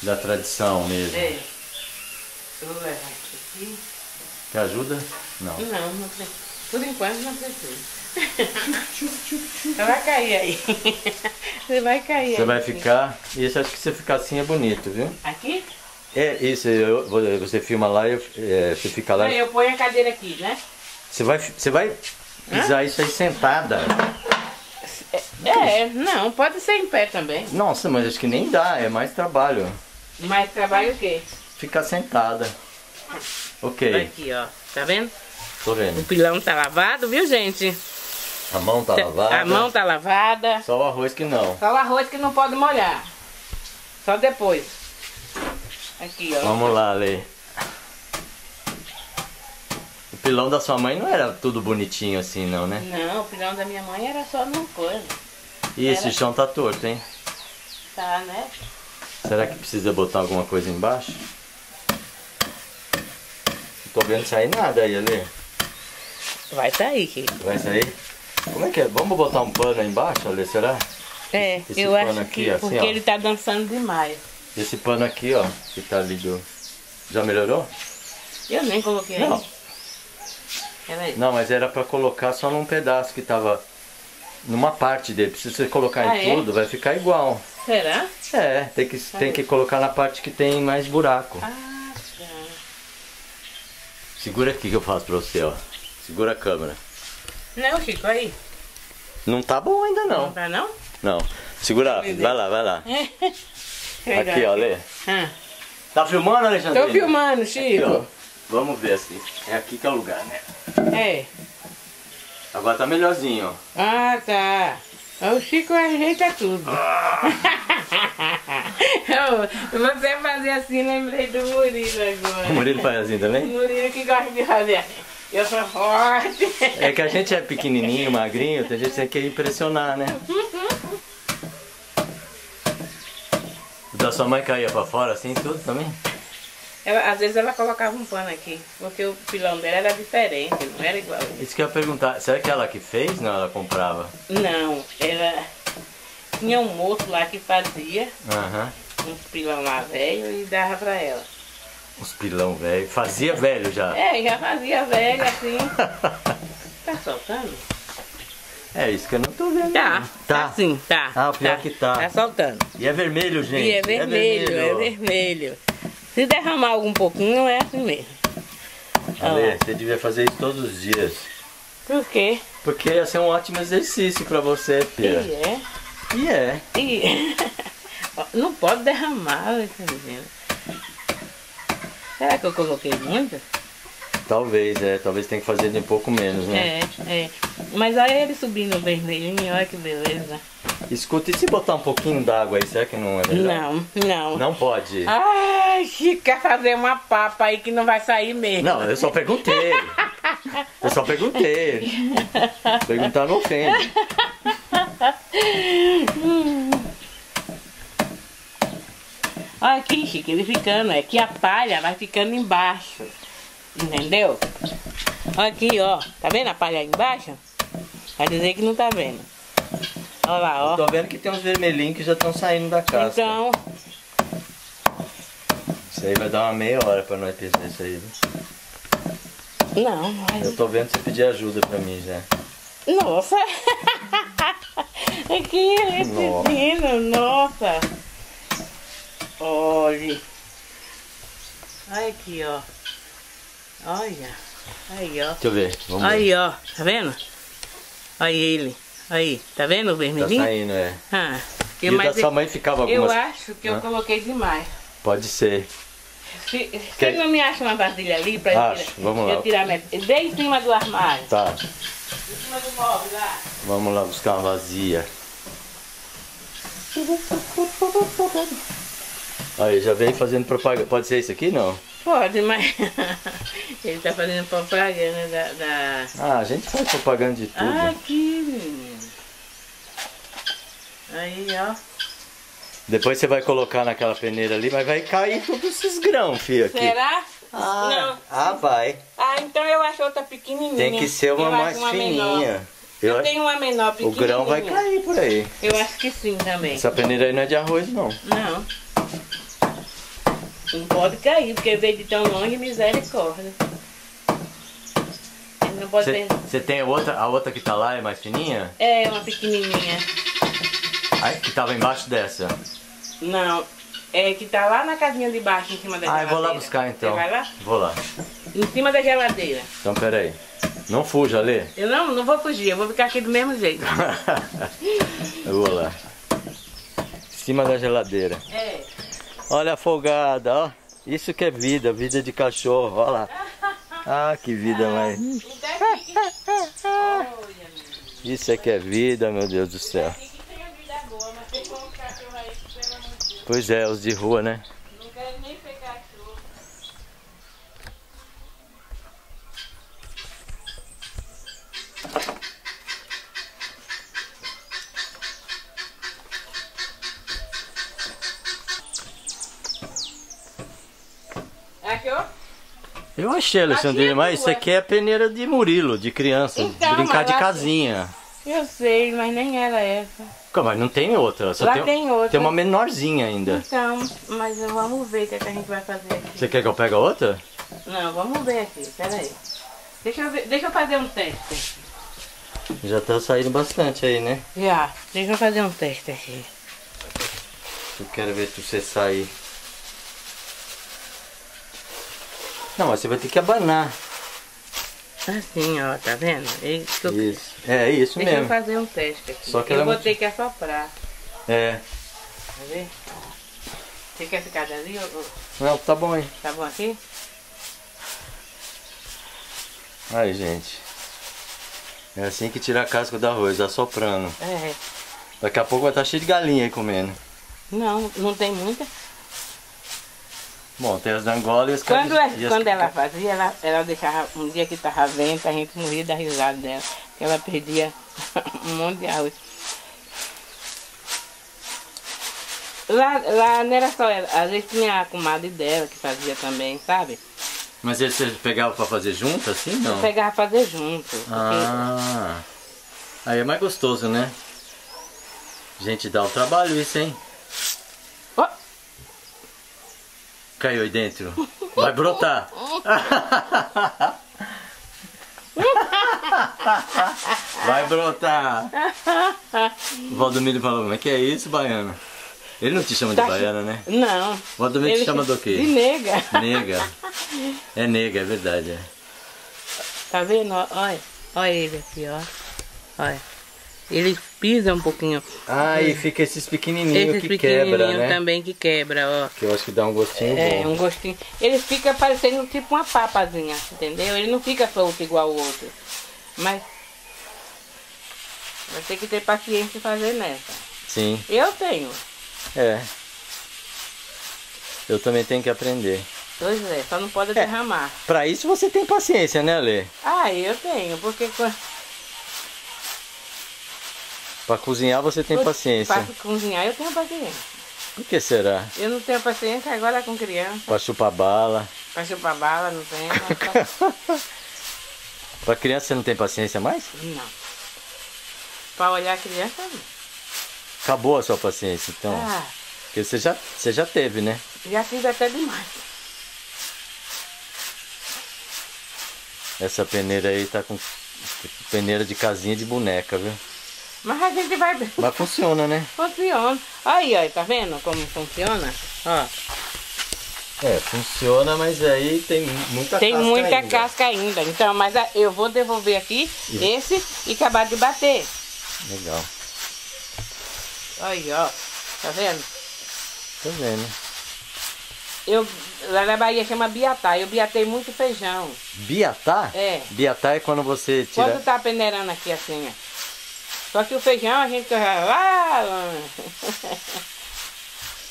Da tradição mesmo. É. Eu vou levar aqui. Quer ajuda? Não. Não, não precisa. Por enquanto não precisa. Você vai cair aí. Você vai cair. Você aí, vai ficar. Isso, acho que você ficar assim é bonito, viu? Aqui? É, isso. Eu, você filma lá e é, você fica lá. Eu ponho a cadeira aqui, né? Você vai, você vai pisar Hã? Isso aí sentada. É, não, pode ser em pé também. Nossa, mas acho que nem dá, é mais trabalho. Mais trabalho o quê? Ficar sentada. Ok. Aqui, ó, tá vendo? Tô vendo. O pilão tá lavado, viu, gente? A mão tá lavada. A mão tá lavada. Só o arroz que não. Só o arroz que não pode molhar. Só depois. Aqui, ó. Vamos lá, Lê. O pilão da sua mãe não era tudo bonitinho assim, não, né? Não, o pilão da minha mãe era só uma coisa. E era... esse chão tá torto, hein? Tá, né? Será que precisa botar alguma coisa embaixo? Não tô vendo sair nada aí, Ale. Vai sair, que vai sair? Como é que é? Vamos botar um pano aí embaixo, Ale, será? É, esse eu pano acho aqui, que assim, porque ó. Ele tá dançando demais. Esse pano aqui, ó, que tá ali do... Já melhorou? Eu nem coloquei não. Aí. Não, mas era pra colocar só num pedaço que tava numa parte dele. Se você colocar ah, em é? Tudo, vai ficar igual. Será? É, tem que, tem que colocar na parte que tem mais buraco. Ah, tá. Segura aqui que eu faço pra você, ó. Segura a câmera. Não, Chico, aí. Não tá bom ainda, não. Não tá, não? Não. Segura, vai lá, vai lá. Aqui, ó, Lê. Ah. Tá filmando, Alexandrina? Tô filmando, Chico. Aqui, vamos ver assim. É aqui que é o lugar, né? É. Agora tá melhorzinho, ó. Ah, tá. O Chico ajeita tudo. Ah. Você fazer assim, lembrei do Murilo agora. O Murilo faz assim também? O Murilo que gosta de fazer. Eu sou forte. É que a gente é pequenininho, magrinho, a gente quer impressionar, né? O da sua mãe caía pra fora assim, tudo também? Ela, às vezes ela colocava um pano aqui, porque o pilão dela era diferente, não era igual. Isso que eu ia perguntar, será que ela que fez? Não, ela comprava? Não, ela tinha um moço lá que fazia uhum. uns pilão lá velho e dava pra ela. Uns pilão velho? Fazia velho já? É, já fazia velho assim. Tá soltando? É isso que eu não tô vendo. Tá, tá, tá sim, tá. Ah, o pior tá, que tá. Tá soltando. E é vermelho, gente. E é vermelho, é vermelho. É vermelho. Se derramar algum pouquinho, é assim mesmo. Ale, você devia fazer isso todos os dias. Por quê? Porque ia ser um ótimo exercício pra você, Pia. E é. E é. E é. Não pode derramar, entendeu? Será que eu coloquei muito? Talvez, é. Talvez tenha que fazer de um pouco menos, né? É, é. Mas olha ele subindo o vermelhinho, olha que beleza. Escuta, e se botar um pouquinho d'água aí, será que não é verdade? Não, não. Não pode. Ai, Chica, fazer uma papa aí que não vai sair mesmo. Não, eu só perguntei. Eu só perguntei. Perguntar não ofende. Olha aqui, Chica, ele ficando. É que a palha vai ficando embaixo. Entendeu? Olha aqui, ó. Tá vendo a palha aí embaixo? Vai dizer que não tá vendo. Olha lá, ó. Eu tô vendo que tem uns vermelhinhos que já estão saindo da casca. Então... isso aí vai dar uma meia hora pra nós pesar isso aí. Não, mas... eu tô vendo você pedir ajuda pra mim já. Nossa! É que esse menino, nossa! Olha! Olha aqui, ó. Olha, aí ó. Deixa eu ver, vamos aí, ver. Aí ó, tá vendo? Olha ele, aí, tá vendo o vermelhinho? Tá saindo, é. Ah, e da sua mãe ficava algumas... eu acho que ah. eu coloquei demais. Pode ser. Se, se Quer... não me acha uma vasilha ali pra acho, tirar, vamos eu lá. tirar minha... Dei em cima do armário. Tá. Em cima do móvel, lá. Vamos lá buscar uma vazia. Aí, já veio fazendo propaganda. Pode ser isso aqui, não? Pode, mas ele tá fazendo propaganda da, da... ah, a gente faz propaganda de tudo. Aqui, menino. Aí, ó. Depois você vai colocar naquela peneira ali, mas vai cair todos esses grãos, filho, aqui. Será? Ah, não. Ah, vai. Ah, então eu acho outra pequenininha. Tem que ser uma eu mais uma fininha. Menor. Eu, eu tenho uma menor pequenininha. O grão vai cair por aí. Eu acho que sim também. Essa peneira aí não é de arroz, não. Não. Não pode cair, porque veio de tão longe, misericórdia. Ele não pode cê, ter... Você tem outra, a outra que tá lá é mais fininha? É, uma pequenininha. Ai, que tava embaixo dessa? Não, é que tá lá na casinha de baixo, em cima da ah, geladeira. Ah, eu vou lá buscar então. Você vai lá? Vou lá. Em cima da geladeira. Então, peraí. Não fuja, Lê. Eu não, não vou fugir, eu vou ficar aqui do mesmo jeito. Eu vou lá. Em cima da geladeira. É. Olha a folgada, ó. Isso que é vida, vida de cachorro, ó lá. Ah, que vida, mãe. Isso é que é vida, meu Deus do céu. Pois é, os de rua, né? Não quero nem ser cachorro. Eu achei, Alexandrina, é mas isso aqui é a peneira de Murilo, de criança, então, brincar de casinha. Eu sei, mas nem era essa. Mas não tem outra, só lá tem, tem outra. Tem uma menorzinha ainda. Então, mas vamos ver o que, é que a gente vai fazer aqui. Você quer que eu pegue a outra? Não, vamos ver aqui, peraí. Deixa eu, ver, deixa eu fazer um teste. Já tá saindo bastante aí, né? Já, deixa eu fazer um teste aqui. Eu quero ver se você sair. Não, mas você vai ter que abanar. Assim, ó, tá vendo? Isso. isso. É, isso Deixa mesmo. Deixa eu fazer um teste aqui. Só que eu vou muito... ter que assoprar. É. Tá vendo? Você quer ficar dali ou... não, tá bom aí. Tá bom aqui? Aí, gente. É assim que tira a casca do arroz, assoprando. É. Daqui a pouco vai estar cheio de galinha aí comendo. Não, não tem muita... Bom, tem as angolas... Quando, as, as... quando ela fazia, ela, ela deixava... um dia que estava vento, a gente morria da risada dela. Porque ela perdia um monte de arroz. Lá, lá não era só ela. Às vezes tinha a comadre dela que fazia também, sabe? Mas eles pegavam para fazer junto, assim, não? Eu pegava para fazer junto. Ah... porque... aí é mais gostoso, né? Gente, dá um trabalho isso, hein? Caiu aí dentro. Vai brotar. Vai brotar. O Valdomiro falou, mas que é isso, baiana? Ele não te chama tá de baiana, né? Não. O Valdomiro te chama do quê? De nega. Nega. É nega, é verdade. É. Tá vendo? Olha, olha ele aqui, ó. Olha. Eles pisam um pouquinho. Ah, e fica esses pequenininhos esses que pequenininho quebra, né? também que quebra, ó. Que eu acho que dá um gostinho é, bom. É, um gostinho. Ele fica parecendo tipo uma papazinha, entendeu? Ele não fica solto igual o outro. Mas vai ter que ter paciência e fazer nessa. Sim. Eu tenho. É. Eu também tenho que aprender. Pois é, só não pode é. derramar. Pra isso você tem paciência, né, Lê? Ah, eu tenho, porque... Pra cozinhar você tem paciência. Pra cozinhar eu tenho paciência. Por que será? Eu não tenho paciência agora com criança. Pra chupar bala. Pra chupar bala, não tenho. Pra... pra criança você não tem paciência mais? Não. Pra olhar a criança, não. Acabou a sua paciência, então. Ah. Porque você já, você já teve, né? Já fiz até demais. Essa peneira aí tá com peneira de casinha de boneca, viu? Mas a gente vai... Mas funciona, né? Funciona. Aí, ó, tá vendo como funciona? Ó. É, funciona, mas aí tem muita tem casca muita ainda. Tem muita casca ainda. Então, mas eu vou devolver aqui Isso. esse e acabar de bater. Legal. Aí, ó. Tá vendo? Tá vendo. Eu... Lá na Bahia chama biatá. Eu biatei muito feijão. Biatá? É. Biatá é quando você tira... Quando tá peneirando aqui assim, ó. Só que o feijão a gente...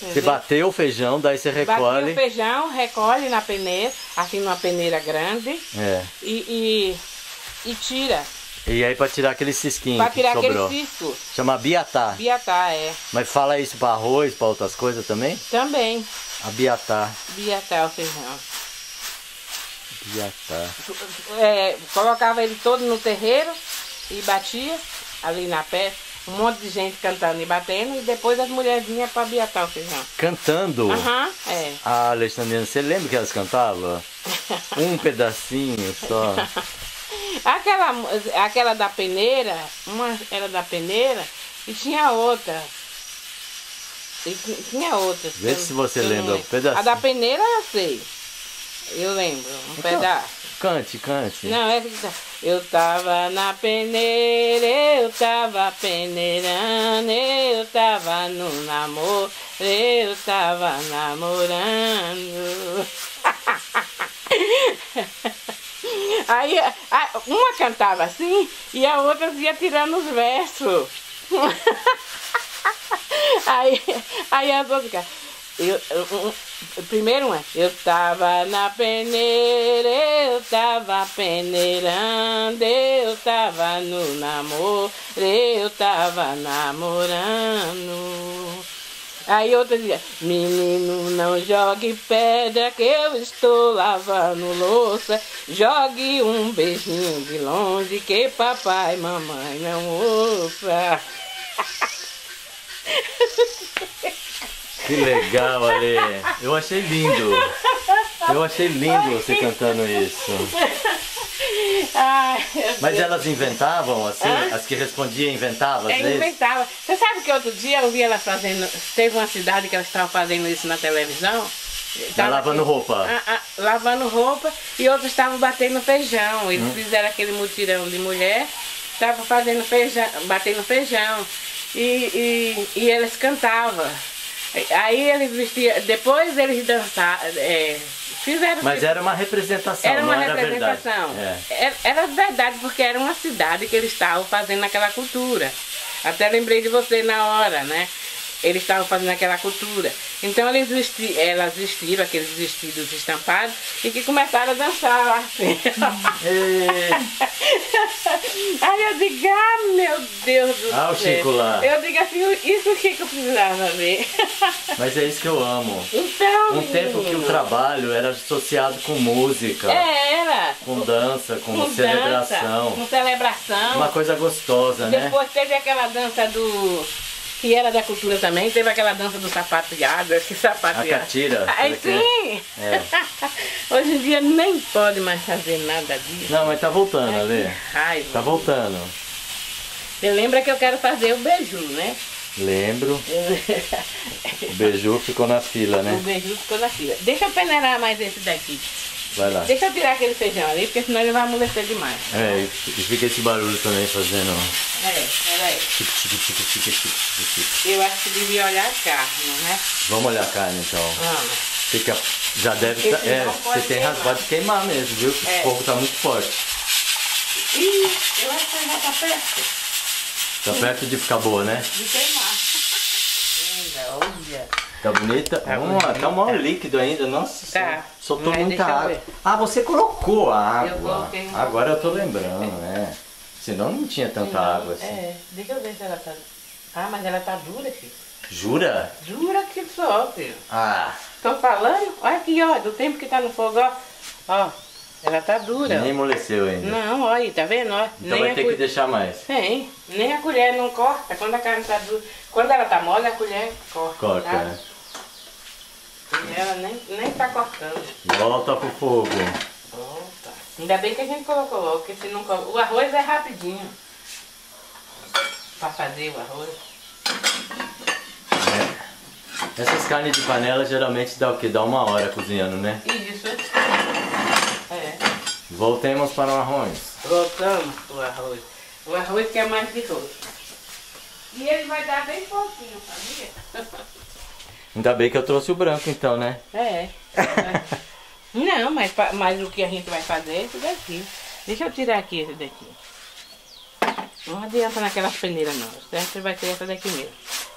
Você bateu o feijão, daí você recolhe... Bateu o feijão, recolhe na peneira, assim numa peneira grande. É. E, e, e tira. E aí pra tirar aquele cisquinho pra que sobrou. Pra tirar aquele cisco. Chama biatá. Biatá, é. Mas fala isso pra arroz, pra outras coisas também? Também. A biatá. Biatá o feijão. Biatá. É, colocava ele todo no terreiro e batia. Ali na pé, um monte de gente cantando e batendo, e depois as mulherzinhas pra biatar o feijão. Cantando? Aham, uhum, é. Ah, Alexandrina, você lembra que elas cantavam? Um pedacinho só. aquela, aquela da peneira, uma era da peneira, e tinha outra. E tinha outra. Vê se, se você lembra um pedacinho. A da peneira eu sei. Eu lembro, um então, pedaço. Cante, cante. Não, é que tá. Eu tava na peneira, eu tava peneirando, eu tava no namoro, eu tava namorando. Aí a, uma cantava assim e a outra ia tirando os versos. Aí, aí as outras... Eu, eu, eu, primeiro uma, eu tava na peneira, eu tava peneirando, eu tava no namoro, eu tava namorando. Aí outra dizia, menino não jogue pedra que eu estou lavando louça, jogue um beijinho de longe que papai e mamãe não ouça. Que legal, Ale. Eu achei lindo. Eu achei lindo você cantando isso. Ai, mas elas inventavam, assim? Ah? As que respondiam inventavam, às vezes? Inventavam. Você sabe que outro dia eu vi elas fazendo... Teve uma cidade que elas estavam fazendo isso na televisão. Tava lavando aqui, roupa. Ah, ah, lavando roupa. E outros estavam batendo feijão. Eles hum? fizeram aquele mutirão de mulher. Estavam fazendo feijão, batendo feijão. E, e, e elas cantavam. Aí eles vestiam, depois eles dançaram, é, fizeram... Mas era uma representação, era uma não representação. Era verdade. É. Era verdade, porque era uma cidade que eles estavam fazendo aquela cultura. Até lembrei de você na hora, né? Eles estavam fazendo aquela cultura. Então eles vesti elas vestiram aqueles vestidos estampados e que começaram a dançar lá assim. Aí eu digo, ah, meu Deus do céu. Ah, o Chico lá. Eu digo assim, isso que eu precisava ver. Mas é isso que eu amo. Então, um tempo que o trabalho era associado com música. É, era. Com dança, com, com celebração. Dança, com celebração. Uma coisa gostosa, Depois né? Depois teve aquela dança do... que era da cultura também, teve aquela dança do sapateado, que sapateado. A catira. Aí sim! É. Hoje em dia nem pode mais fazer nada disso. Não, mas tá voltando, Ale. Ai, tá voltando. Você lembra que eu quero fazer o beiju, né? Lembro. O beiju ficou na fila, né? O beiju ficou na fila. Deixa eu peneirar mais esse daqui. Vai lá. Deixa eu tirar aquele feijão ali, porque senão ele vai amolecer demais. Tá? É, e fica esse barulho também fazendo. É, olha aí. Chico, chico, chico, chico, chico, chico. Eu acho que devia olhar a carne, né? Vamos olhar a carne então. Vamos. Fica, já deve estar. É, você tem razão de queimar mesmo, viu? É. O fogo tá muito forte. Ih, eu acho que já tá perto. Tá perto de ficar boa, né? De queimar. Linda, olha. Tá bonita? Tá, hum, bonita. Tá mó líquido ainda, nossa. Tá. Soltou mas muita água. Ver. Ah, você colocou a água. Eu Agora eu tô lembrando, né? Senão não tinha tanta não, água assim. É, deixa eu ver se ela tá. Ah, mas ela tá dura, filho. Jura? Jura que só, filho. Ah. Tô falando, olha aqui, ó, do tempo que tá no fogo, ó. Ó, ela tá dura. Nem amoleceu ainda. Não, olha aí, tá vendo? Ó, então nem vai ter cul... que deixar mais. Tem, nem a colher não corta. Quando a carne tá dura. Quando ela tá mole, a colher corta. Corta, tá? Né? Ela nem, nem tá cortando. Volta pro fogo. Volta. Ainda bem que a gente colocou logo, porque se não coloca... O arroz é rapidinho. Pra fazer o arroz. É. Essas carnes de panela geralmente dá o que? Dá uma hora cozinhando, né? Isso. É. Voltemos para o arroz. Voltamos pro arroz. O arroz que é mais de rosto. E ele vai dar bem pouquinho, família. Ainda bem que eu trouxe o branco então, né? É. Não, mas, mas o que a gente vai fazer é isso daqui. Deixa eu tirar aqui esse daqui. Não adianta naquela peneira não. Você vai ter essa daqui mesmo.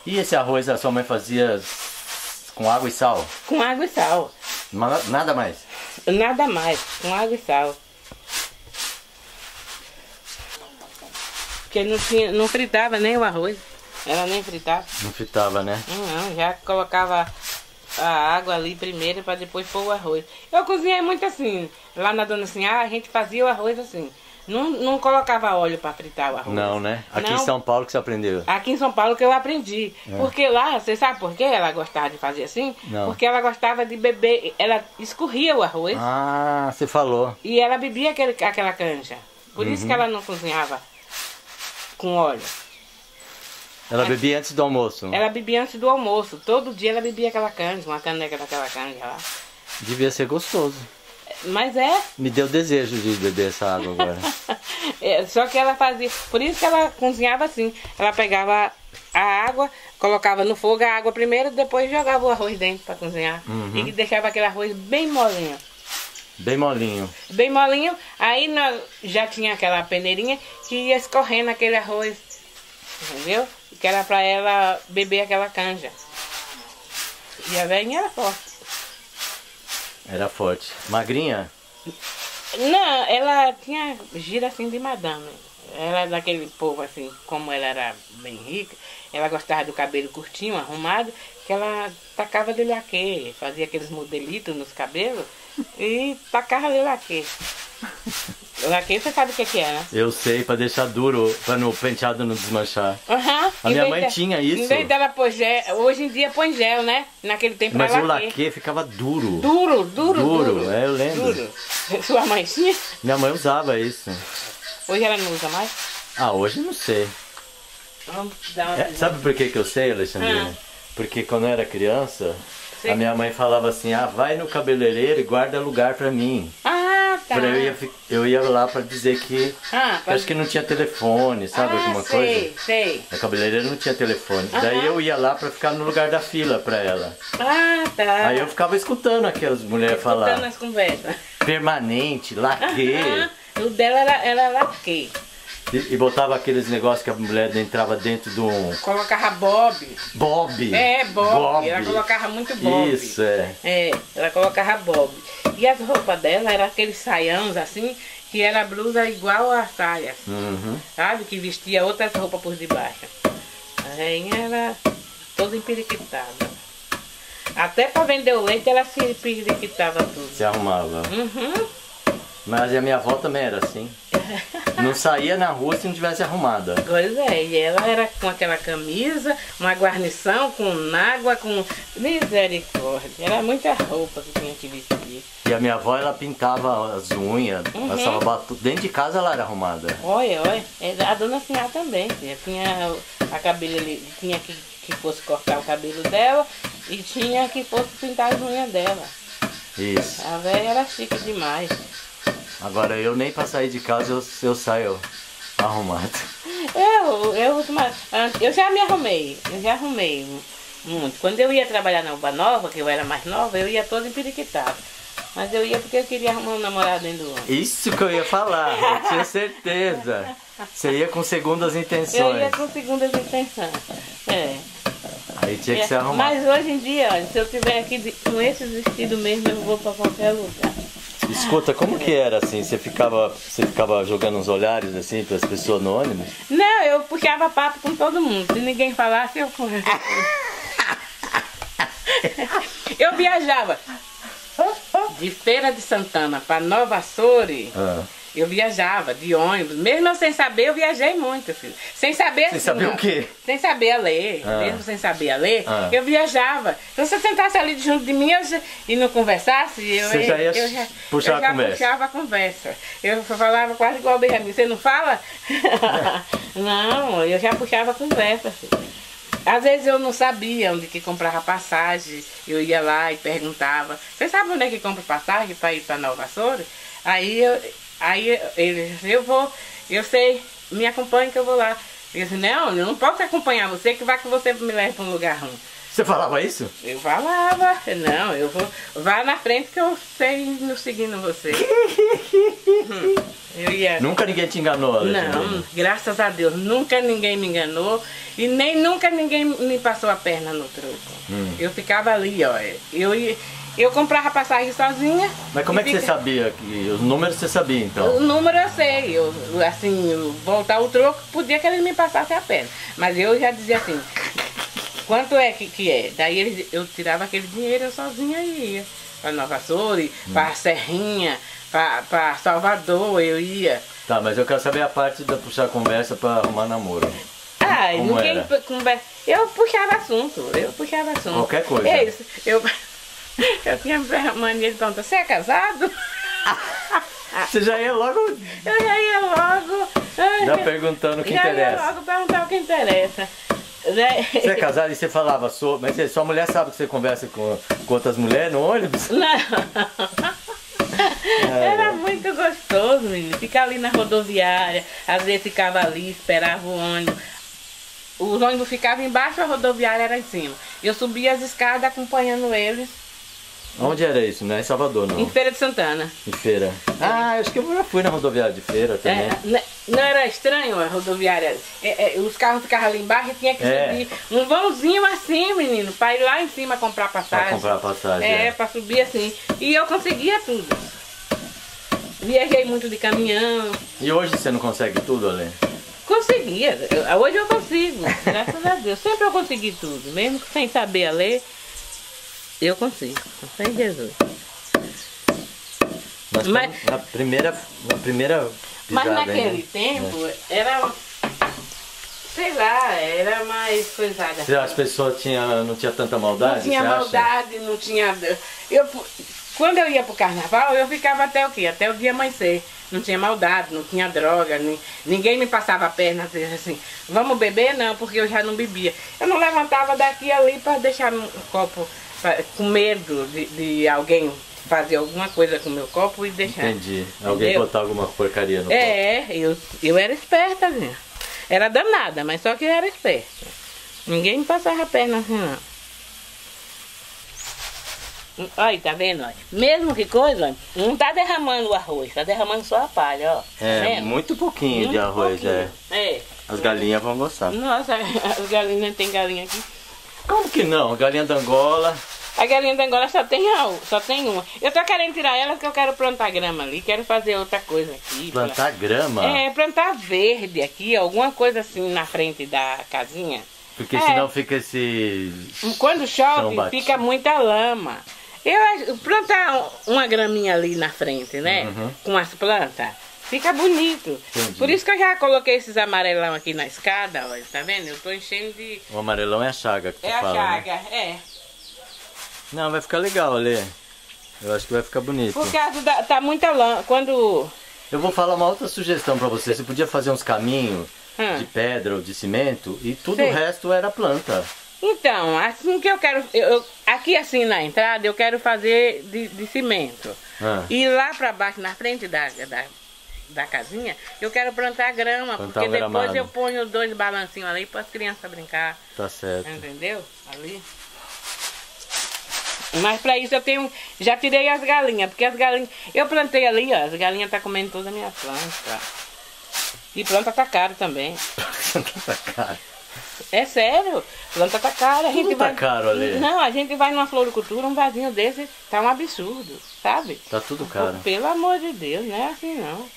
E esse arroz a sua mãe fazia com água e sal? Com água e sal. Mas nada mais? Nada mais, com água e sal. Porque não, tinha, não fritava nem o arroz. Ela nem fritava. Não fritava, né? Não, já colocava a água ali primeiro para depois pôr o arroz. Eu cozinhei muito assim. Lá na Dona Sinhá a gente fazia o arroz assim. Não, não colocava óleo para fritar o arroz. Não, né? Aqui não, em São Paulo que você aprendeu. Aqui em São Paulo que eu aprendi. É. Porque lá, você sabe por que ela gostava de fazer assim? Não. Porque ela gostava de beber. Ela escorria o arroz. Ah, você falou. E ela bebia aquele, aquela canja. Por uhum. isso que ela não cozinhava com óleo. Ela bebia antes do almoço? Ela bebia antes do almoço. Todo dia ela bebia aquela canja, uma caneca daquela canja lá. Devia ser gostoso. Mas é? Me deu desejo de beber essa água agora. É, só que ela fazia... Por isso que ela cozinhava assim. Ela pegava a água, colocava no fogo a água primeiro, depois jogava o arroz dentro para cozinhar. Uhum. E deixava aquele arroz bem molinho. Bem molinho. Bem molinho. Aí nós já tinha aquela peneirinha que ia escorrendo aquele arroz. Entendeu? Que era pra ela beber aquela canja. E a velhinha era forte. Era forte. Magrinha? Não, ela tinha gira assim de madame. Ela daquele povo assim, como ela era bem rica, ela gostava do cabelo curtinho, arrumado, que ela tacava de laque, fazia aqueles modelitos nos cabelos e tacava de laque. Laque, você sabe o que é, né? Eu sei, pra deixar duro, pra no penteado não desmanchar. Uhum. A minha mãe de, tinha isso. Em vez dela pôr gel, hoje em dia põe gel, né? Naquele tempo mas era laque. Mas o laque ficava duro. Duro, duro, duro. Duro, é, eu lembro. Duro. Sua mãe tinha? Minha mãe usava isso. Hoje ela não usa mais? Ah, hoje não sei. Vamos dar uma é, sabe por que que eu sei, Alexandrina? Ah. Porque quando eu era criança, sei. A minha mãe falava assim, ah, vai no cabeleireiro e guarda lugar pra mim. Ah. Tá. Eu, ia, eu ia lá para dizer que, ah, pra... que acho que não tinha telefone, sabe, ah, alguma sei, coisa? Sei. A cabeleireira não tinha telefone. Uh-huh. Daí eu ia lá para ficar no lugar da fila para ela. Ah, tá. Aí eu ficava escutando aquelas mulheres falar. Escutando as conversas. Permanente, laque. Uh-huh. O dela era, era laque. E, e botava aqueles negócios que a mulher entrava dentro de um... Colocava bob. Bob. É, bob. bob. Ela colocava muito bob. Isso, é. É, ela colocava bob. E as roupas dela eram aqueles saiões assim, que era blusa igual a saia. Uhum. Sabe? Que vestia outras roupas por debaixo. A rainha era toda empiriquitada. Até pra vender o leite ela se empiriquitava tudo. Se arrumava. Uhum. Mas a minha avó também era assim. Não saía na rua se não tivesse arrumada. Pois é, e ela era com aquela camisa, uma guarnição, com água, com... Misericórdia, era muita roupa que tinha que vestir. E a minha avó, ela pintava as unhas, uhum. passava batu... Dentro de casa ela era arrumada. Olha, olha, a Dona Sinhá também, tinha a cabelo ali, tinha que, que fosse cortar o cabelo dela e tinha que fosse pintar as unhas dela. Isso. A velha era chique demais. Agora eu nem pra sair de casa eu, eu saio arrumado. Eu, eu, eu já me arrumei, eu já arrumei muito. Quando eu ia trabalhar na Uba Nova, que eu era mais nova, eu ia toda empiriquitada. Mas eu ia porque eu queria arrumar um namorado dentro do ônibus. Isso que eu ia falar, eu tinha certeza. Você ia com segundas intenções. Eu ia com segundas intenções, é. Aí tinha que se arrumar. Mas hoje em dia, olha, se eu estiver aqui de, com esse vestido mesmo, eu vou pra qualquer lugar. Escuta, como que era assim? Você ficava, você ficava jogando uns olhares assim para as pessoas no ônibus? Não, eu puxava papo com todo mundo. Se ninguém falasse, eu conversava. Eu viajava de Feira de Santana para Nova Soure. Ah. Eu viajava de ônibus, mesmo eu sem saber, eu viajei muito, filho. Sem saber assim, sem saber o quê? Sem saber a ler, ah. mesmo sem saber a ler, ah. eu viajava. Então se eu sentasse ali junto de mim eu já, e não conversasse, eu, você já ia eu, já, puxar eu a já conversa. puxava a conversa. Eu falava quase igual o Benjamin, você não fala? Não, eu já puxava a conversa, filho. Às vezes eu não sabia onde que comprava passagem, eu ia lá e perguntava, você sabe onde é que compra passagem para ir para Nova Soure? Aí eu... Aí ele disse, eu vou, eu sei, me acompanha que eu vou lá. Eu disse, não, eu não posso acompanhar você, que vai que você me leva para um lugar ruim. Você falava isso? Eu falava, não, eu vou, vá na frente que eu sei no seguindo você. hum, eu ia... Nunca ninguém te enganou, Alexandrina? Não, graças a Deus, nunca ninguém me enganou e nem nunca ninguém me passou a perna no troco. Hum. Eu ficava ali, ó, eu ia... Eu comprava passagem sozinha. Mas como é que fica... você sabia? Que... Os números você sabia então? O número eu sei. Eu, assim, eu voltar o troco, podia que ele me passasse a perna. Mas eu já dizia assim, quanto é que, que é? Daí ele, eu tirava aquele dinheiro, eu sozinha ia. Para Nova Soure, hum. para Serrinha, para Salvador eu ia. Tá, mas eu quero saber a parte da puxar conversa para arrumar namoro. Ah, como ninguém era? Conversa. Eu puxava assunto, eu puxava assunto. Qualquer coisa. É isso. Eu... Eu tinha mania de perguntar, você é casado? Você já ia logo... Eu já ia logo... Já perguntando o que já interessa. Já ia logo perguntar o que interessa. Você é casado e você falava, sou... mas você, sua mulher sabe que você conversa com, com outras mulheres no ônibus? Não. É. Era muito gostoso, menino. Ficar ali na rodoviária, às vezes ficava ali, esperava o ônibus. Os ônibus ficavam embaixo, a rodoviária era em cima. Eu subia as escadas acompanhando eles. Onde era isso? Não é em Salvador, não? Em Feira de Santana. Em Feira. Ah, acho que eu já fui na rodoviária de Feira também. É, não era estranho a rodoviária? É, é, os carros ficavam ali embaixo e tinha que é. subir um vãozinho assim, menino, para ir lá em cima comprar passagem. Pra comprar passagem. É, é. para subir assim. E eu conseguia tudo. Viajei muito de caminhão. E hoje você não consegue tudo, Alê? Conseguia. Eu, hoje eu consigo, graças a Deus. Sempre eu consegui tudo, mesmo sem saber a ler. Eu consigo, sem Jesus. Mas, mas na primeira, na primeira mas naquele ainda. tempo é. era, sei lá, era mais coisada. Assim. As pessoas tinha, não tinha tanta maldade? Não tinha maldade, acha? não tinha... Eu, quando eu ia pro carnaval, eu ficava até o quê? Até o dia amanhecer. Não tinha maldade, não tinha droga, nem, ninguém me passava a perna assim, vamos beber? Não, porque eu já não bebia. Eu não levantava daqui ali para deixar um copo... com medo de, de alguém fazer alguma coisa com o meu copo e deixar. Entendi. Alguém Entendeu? botar alguma porcaria no é, copo. É, eu, eu era esperta, assim. Era danada, mas só que eu era esperta. Ninguém me passava a perna assim, não. Olha, tá vendo? Olha? Mesmo que coisa, não tá derramando o arroz, tá derramando só a palha, ó. É, tá muito pouquinho muito de arroz, pouquinho. é. é. As galinhas vão gostar. Nossa, as galinhas, tem galinha aqui. Como que não? Galinha da Angola. A galinha da Angola só tem, só tem uma. Eu tô querendo tirar ela porque eu quero plantar grama ali. Quero fazer outra coisa aqui. Plantar pra... grama? É, plantar verde aqui. Alguma coisa assim na frente da casinha. Porque é. senão fica esse... Quando chove, fica muita lama. Eu plantar uma graminha ali na frente, né? Uhum. Com as plantas. Fica bonito. Entendi. Por isso que eu já coloquei esses amarelão aqui na escada, olha, tá vendo? Eu tô enchendo de... O amarelão é a chaga que tu fala, É a chaga, né? é. Não, vai ficar legal, Alê. Eu acho que vai ficar bonito. Por causa da... tá muita lã... Quando... Eu vou falar uma outra sugestão pra você. Você podia fazer uns caminhos hum. de pedra ou de cimento e tudo Sim. o resto era planta. Então, assim que eu quero... Eu, aqui assim na entrada eu quero fazer de, de cimento. Ah. E lá pra baixo, na frente da, da, da casinha, eu quero plantar grama. Plantar porque um depois gramado. Eu ponho dois balancinhos ali para as crianças brincar. Tá certo. Entendeu? Ali. Mas para isso eu tenho... Já tirei as galinhas, porque as galinhas... Eu plantei ali, ó. As galinhas estão tá comendo toda a minha planta. E planta tá caro também. Planta tá caro. É sério, planta tá cara. A gente não tá vai... caro ali. Não, a gente vai numa floricultura, um vasinho desse, tá um absurdo, sabe? Tá tudo caro. Pelo amor de Deus, não é assim não. O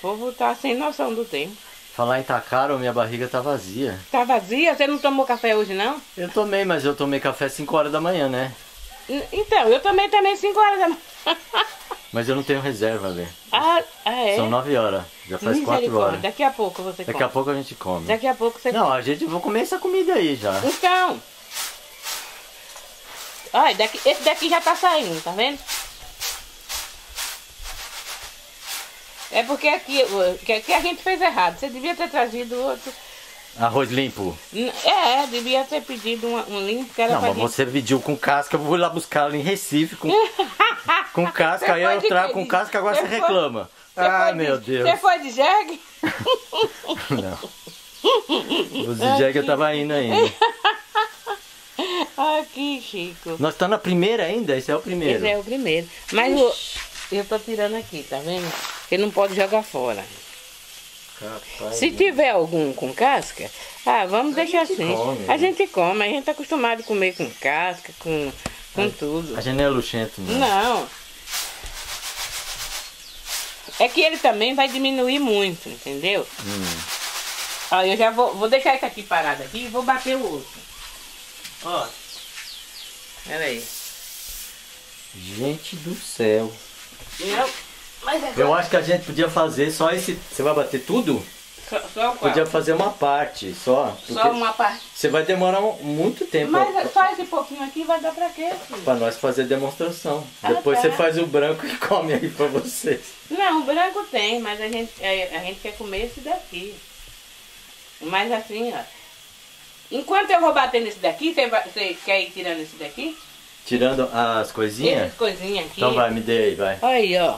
povo tá sem noção do tempo. Falar em tá caro, minha barriga tá vazia. Tá vazia? Você não tomou café hoje não? Eu tomei, mas eu tomei café cinco horas da manhã, né? Então, eu tomei também cinco horas da manhã. Mas eu não tenho reserva ali. Ah, ah é? São nove horas. Já faz quatro horas. Daqui a pouco você come. Daqui a pouco a gente come. Daqui a pouco você come. Não, a gente vai comer essa comida aí já. Então. Olha, daqui, esse daqui já tá saindo, tá vendo? É porque aqui, aqui a gente fez errado. Você devia ter trazido outro... Arroz limpo? É, devia ter pedido um, um limpo. Que era não, mas gente... você pediu com casca. Eu vou lá buscar ali em Recife com... Com casca, aí eu trago de... com casca, agora você, você reclama. Foi... Você ah, meu de... Deus. Você foi de jegue? Não. Os de jegue eu tava indo ainda. Aqui, Chico. Nós tá na primeira ainda? Esse é o primeiro? Esse é o primeiro. Mas eu, eu tô tirando aqui, tá vendo? Porque não pode jogar fora. Capaz, se tiver algum com casca, ah, vamos deixar assim. Come, a gente come, a gente tá acostumado a comer com casca, com... Com a, tudo. A gente não é luxento, não. Não. É que ele também vai diminuir muito, entendeu? Hum. Ó, eu já vou, vou deixar isso aqui parado aqui e vou bater o outro. Ó. Pera aí. Gente do céu. Não, mas é eu acho que a gente podia fazer só esse... Você vai bater tudo? Só, só podia fazer uma parte só. Só uma parte. Você vai demorar muito tempo. Mas pra... só esse pouquinho aqui vai dar pra quê, filho? Pra nós fazer demonstração. Ah, depois tá. Você faz o branco e come aí pra vocês. Não, o branco tem, mas a gente, a, a gente quer comer esse daqui. Mas assim, ó. Enquanto eu vou batendo esse daqui, você, vai, você quer ir tirando esse daqui? Tirando as coisinhas? Essas coisinhas aqui. Então vai, me dê aí, vai. Aí, ó.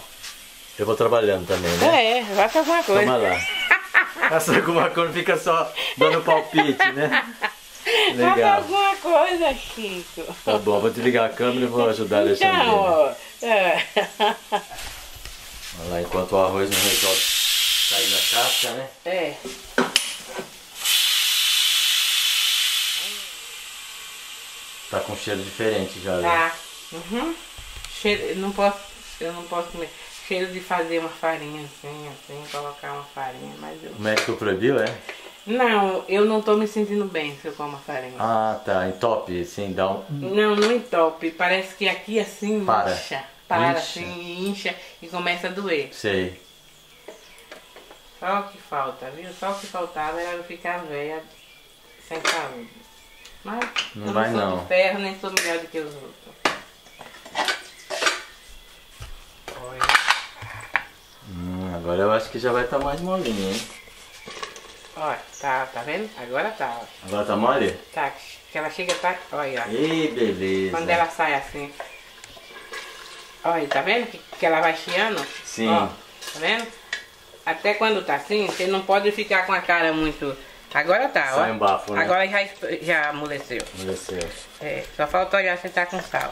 Eu vou trabalhando também, né? É, vai fazer uma coisa. Toma lá. Faça alguma coisa, fica só dando palpite, né? Legal. Faça alguma coisa, Chico. Tá bom, vou desligar a câmera e vou ajudar a Alexandrina. Então, é. Olha lá, enquanto o arroz não resolve sair da casca, né? É. Tá com cheiro diferente já, né? Tá. Uhum. Cheiro, não posso, eu não posso comer. Cheiro de fazer uma farinha assim, assim, colocar uma farinha, mas eu... O médico proibiu, é? Não, eu não tô me sentindo bem se eu como a farinha. Ah, tá, entope, assim, dá um... Não, não entope, parece que aqui assim para. incha, para incha. assim, incha e começa a doer. Sei. Só o que falta, viu? Só o que faltava era eu ficar velha, sem saúde. Mas não, não vai sou não. de ferro, nem sou melhor do que os outros. Hum, agora eu acho que já vai estar tá mais molinho, hein? Ó, tá, tá vendo? Agora tá. Ó. Agora tá mole? Tá, que ela chega, tá. Olha, ó. Ih, beleza. Quando ela sai assim. Olha, tá vendo que, que ela vai chiando? Sim. Ó, tá vendo? Até quando tá assim, você não pode ficar com a cara muito... Agora tá, sai ó. Sai um bafo, né? Agora já, já amoleceu. Amoleceu. É, só falta olhar se tá com sal.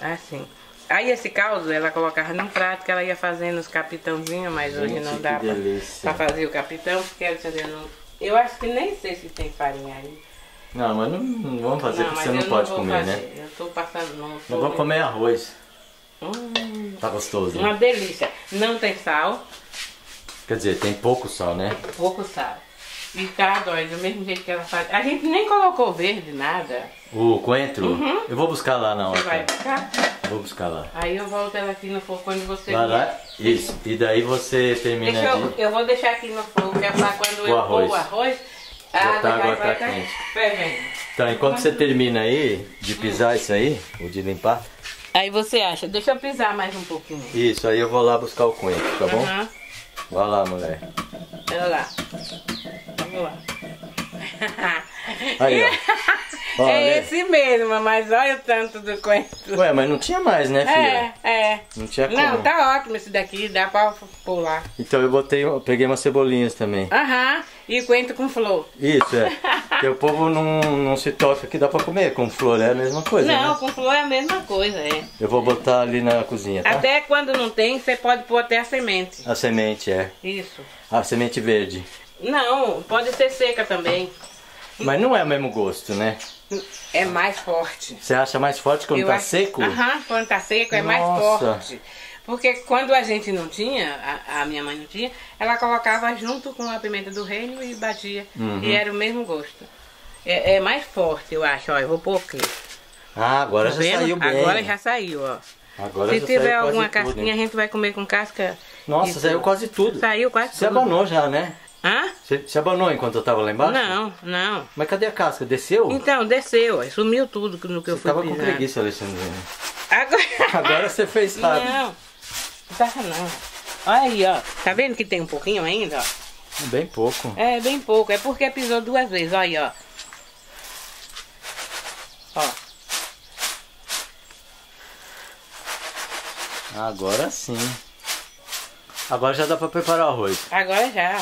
Assim. Aí esse caldo ela colocava num prato que ela ia fazendo os capitãozinhos, mas gente, hoje não dá pra, pra fazer o capitão, porque eu, não, eu acho que nem sei se tem farinha aí. Não, mas não, não vamos fazer não, porque você não pode não comer, fazer. né? Eu tô passando... Não, tô eu vou comer arroz. Hum, tá gostoso. Uma delícia. Não tem sal. Quer dizer, tem pouco sal, né? Pouco sal. E tá doido, do mesmo jeito que ela faz. A gente nem colocou verde, nada. O coentro? Uhum. Eu vou buscar lá na hora. Você vai buscar? Vou buscar lá. Aí eu volto ela aqui no fogo quando você... Vai lá, isso. E daí você termina Deixa eu, de... eu vou deixar aqui no fogo, que é pra quando o eu arroz. pôr o arroz... Já a tá, água vai tá quente. Fervendo. Então, enquanto você termina aí, de pisar hum. isso aí, ou de limpar... Aí você acha, deixa eu pisar mais um pouquinho. Isso, aí eu vou lá buscar o coentro, tá bom? Uhum. Vai lá, mulher. Vai lá. Vamos lá. Aí, ó. Ó, é esse mesmo, mas olha o tanto do coentro. Ué, mas não tinha mais, né, filha? É, é. Não tinha como. Não, tá ótimo esse daqui, dá pra pular. Então eu botei, eu peguei umas cebolinhas também. Aham, uhum. E coentro com flor. Isso, é. Porque o povo não, não se toca que dá pra comer com flor, é a mesma coisa, Não, né? com flor é a mesma coisa, é. Eu vou botar ali na cozinha, tá? Até quando não tem, você pode pôr até a semente. A semente, é. Isso. A semente verde. Não, pode ser seca também. Mas não é o mesmo gosto, né? É mais forte. Você acha mais forte quando eu tá acho... seco? Aham, quando tá seco é Nossa. mais forte. Porque quando a gente não tinha, a, a minha mãe não tinha, ela colocava junto com a pimenta do reino e batia. Uhum. E era o mesmo gosto. É, é mais forte, eu acho. Ó, eu vou pôr aqui. Ah, agora tá já vendo? saiu bem. Agora já saiu, ó. Agora Se já tiver saiu alguma casquinha, tudo, a gente vai comer com casca. Nossa, saiu quase tudo. Saiu quase tudo. Você abanou já, né? Hã? Você, você abanou enquanto eu tava lá embaixo? Não, não. Mas cadê a casca? Desceu? Então, desceu. Sumiu tudo no que eu fui pisar. Você tava com preguiça, Alexandrina. Agora... Agora você fez rápido. Não, não, não. Olha aí, ó. Tá vendo que tem um pouquinho ainda, ó? Bem pouco. É, bem pouco. É porque pisou duas vezes. Olha aí, ó. Ó. Agora sim. Agora já dá pra preparar o arroz. Agora já.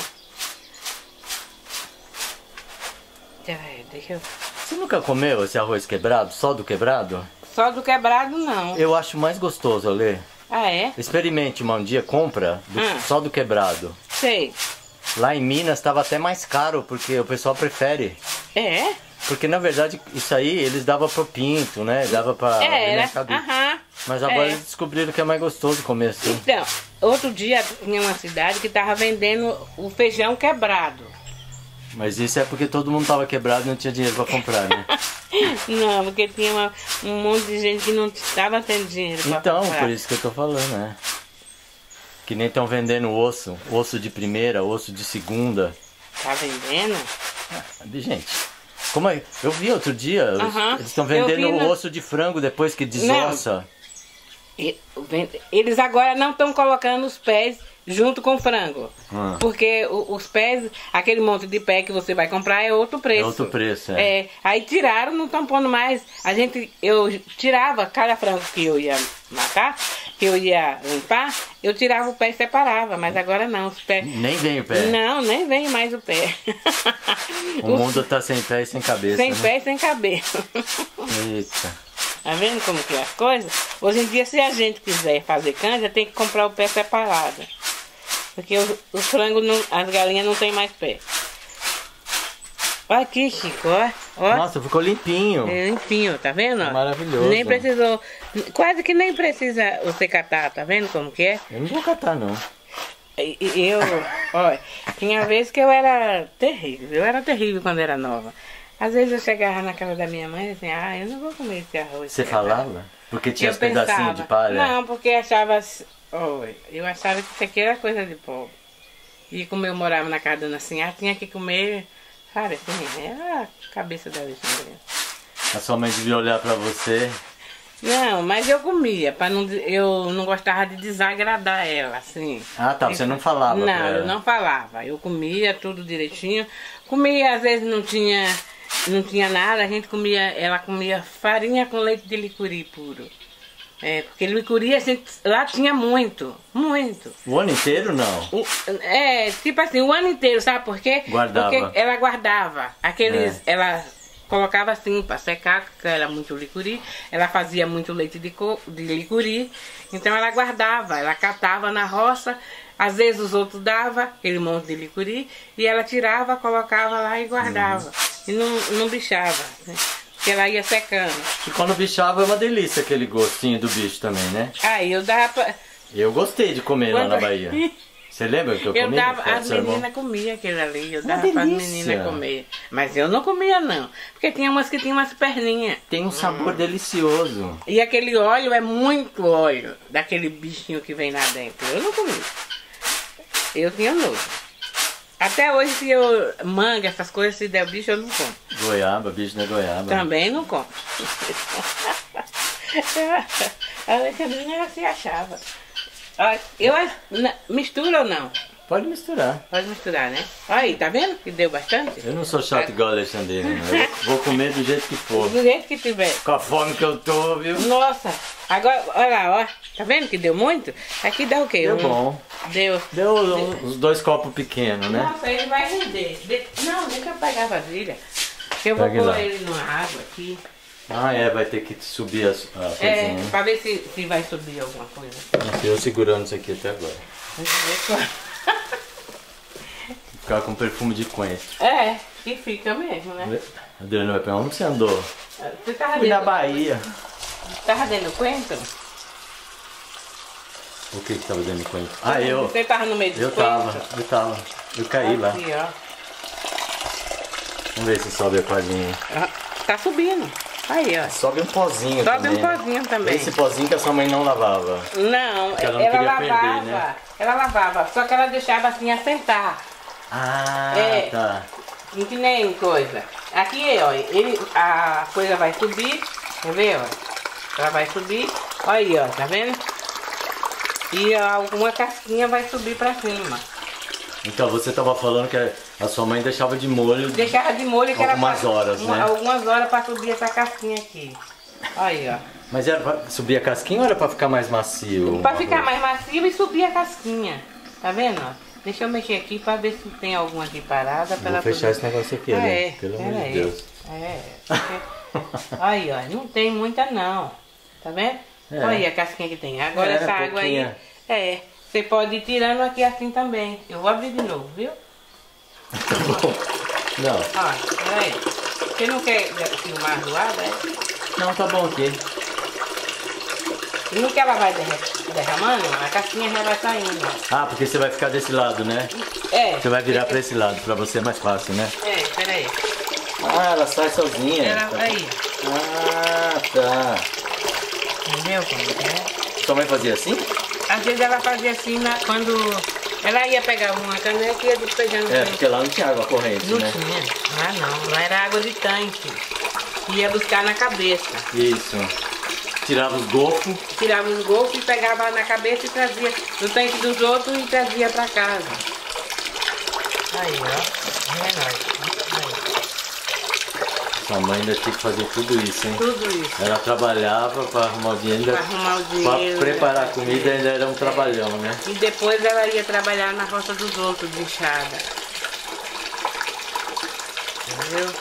Deixa eu... Você nunca comeu esse arroz quebrado? Só do quebrado? Só do quebrado, não. Eu acho mais gostoso, Alê. Ah, é? Experimente uma um dia, compra do... Ah. só do quebrado. Sei. Lá em Minas estava até mais caro, porque o pessoal prefere. É? Porque, na verdade, isso aí eles davam pro pinto, né? Dava pra... É, era. Aham. Mas agora é. eles descobriram que é mais gostoso comer assim. Então, outro dia tinha uma cidade que tava vendendo o feijão quebrado. Mas isso é porque todo mundo tava quebrado e não tinha dinheiro pra comprar, né? Não, porque tinha uma, um monte de gente que não tava tendo dinheiro pra então, comprar. Então, por isso que eu tô falando, né? Que nem estão vendendo osso. Osso de primeira, osso de segunda. Tá vendendo? Ah, gente, como é? Eu vi outro dia, uh-huh. eles estão vendendo o no... osso de frango depois que desossa. Não. Eles agora não estão colocando os pés... junto com frango. Hum. Porque os pés, aquele monte de pé que você vai comprar é outro preço. É outro preço, é. é aí tiraram, não estão pondo mais. A gente, eu tirava cada frango que eu ia matar, que eu ia limpar, eu tirava o pé e separava. Mas agora não, os pés... Nem vem o pé. Não, nem vem mais o pé. O mundo tá sem pé e sem cabeça, Sem né? pé e sem cabeça. Eita. Tá vendo como que é as coisas? Hoje em dia, se a gente quiser fazer canja, tem que comprar o pé separado. Porque os, os frangos, não, as galinhas não tem mais pé. Olha aqui, Chico, ó, ó. Nossa, ficou limpinho. É limpinho, tá vendo? Maravilhoso. Nem precisou, quase que nem precisa você catar, tá vendo como que é? Eu não vou catar, não. Eu, olha, tinha vez que eu era terrível, eu era terrível quando era nova. Às vezes eu chegava na casa da minha mãe e dizia, ah, eu não vou comer esse arroz. Você falava? Porque tinha os pedacinhos de palha? Não, porque achava, oh, eu achava que isso aqui era coisa de pobre. E como eu morava na casa da Dona Sinhá, tinha que comer, sabe, assim, era a cabeça da Alexandrina. A sua mãe devia olhar pra você? Não, mas eu comia, pra não, eu não gostava de desagradar ela, assim. Ah, tá, você não falava pra ela? Não, eu não falava, eu comia tudo direitinho. Comia, às vezes não tinha... Não tinha nada, a gente comia, ela comia farinha com leite de licuri puro. É, porque licuri a gente, lá tinha muito, muito. O ano inteiro não? O, é, tipo assim, o ano inteiro, sabe por quê? Guardava. Porque ela guardava, aqueles, é. ela colocava assim para secar, porque era muito licuri, ela fazia muito leite de, co, de licuri, então ela guardava, ela catava na roça, às vezes os outros davam aquele monte de licuri, e ela tirava, colocava lá e guardava. Hum. E não, não bichava, né? Porque ela ia secando. E quando bichava é uma delícia aquele gostinho do bicho também, né? Ah, eu dava pra... Eu gostei de comer quando... lá na Bahia. Você lembra que eu comi? Eu dava, as meninas comiam aquele ali, eu uma dava delícia. Para as meninas comer. Mas eu não comia não, porque tinha umas que tinham umas perninhas. Tem um sabor hum. delicioso. E aquele óleo é muito óleo, daquele bichinho que vem lá dentro. Eu não comi. Eu tinha nojo. Até hoje, se eu manga, essas coisas, se der bicho, eu não como. Goiaba, bicho da goiaba. Também não como. A Alexandrina se achava. Eu, mistura ou não? Pode misturar. Pode misturar, né? Olha aí, tá vendo que deu bastante? Eu não sou chato tá. igual a Alexandrina, né? Vou comer do jeito que for. Do jeito que tiver. Com a fome que eu tô, viu? Nossa, agora, olha lá, ó. Tá vendo que deu muito? Aqui dá o quê? Deu um... bom. Deu. Deu uns dois copos pequenos, né? Nossa, ele vai render. De... Não, deixa eu apagar a vasilha. Eu vou pôr ele numa água aqui. Ah, é, vai ter que subir a, a coisinha. É, pra ver se, se vai subir alguma coisa. Nossa, eu segurando isso aqui até agora. Ficar com perfume de coentro. É, e fica mesmo, né? Deus não vai pegar onde você andou. Você tava Fui dentro... na Bahia. Tava dentro do coentro? O que que tava dentro do coentro? Ah, eu. Você tava no meio do coentro? Eu tava, eu tava. Eu caí lá. Aqui, ó. Vamos ver se sobe a colinha. Ah, tá subindo. Aí, ó. Sobe um pozinho Sobe também. Sobe um pozinho também. Esse pozinho que a sua mãe não lavava. Não, ela, não ela lavava. Perder, né? Ela lavava, só que ela deixava assim assentar. Ah, é, tá. Que nem coisa. Aqui, ó, ele, a coisa vai subir, quer ver, ó? Ela vai subir, olha aí, ó, tá vendo? E ó, alguma casquinha vai subir pra cima. Então, você tava falando que a sua mãe deixava de molho... Deixava de molho que algumas era pra, horas, uma, né? Algumas horas pra subir essa casquinha aqui. Olha aí, ó. Mas era pra subir a casquinha ou era pra ficar mais macio? Pra ficar mais macio e subir a casquinha, tá vendo, ó? Deixa eu mexer aqui pra ver se tem alguma aqui parada. Vou ela fechar poder... esse negócio aqui, ah, né? É, pelo amor de Deus. É, porque... Aí, ó, não tem muita não. Tá vendo? É. Olha aí a casquinha que tem. Agora é, essa pouquinha. Água aí... É, você pode ir tirando aqui assim também. Eu vou abrir de novo, viu? Tá bom. Não. Ó, peraí. Você não quer filmar do lado, é? Não, tá bom aqui. E no que ela vai derramando, a casquinha já vai saindo. Ah, porque você vai ficar desse lado, né? É. Você vai virar é, pra esse lado, pra você é mais fácil, né? É, peraí. Ah, ela sai sozinha. Ela tá aí. Ah, tá. Entendeu como é? Sua mãe fazia assim? Às vezes ela fazia assim, na, quando... Ela ia pegar uma caneca e ia despejando. É, porque lá não tinha água corrente, não né? Não tinha. Ah, não. Lá era água de tanque. Ia buscar na cabeça. Isso. Tirava os golfos. Tirava os golfos e pegava na cabeça e trazia no tanque dos outros e trazia pra casa. Aí, ó. É nóis. Sua mãe ainda tinha que fazer tudo isso, hein? Tudo isso. Ela trabalhava pra arrumar o dinheiro. Pra arrumar o dinheiro. Pra preparar a comida ainda era um trabalhão, né? E depois ela ia trabalhar na roça dos outros, de enxada. Entendeu?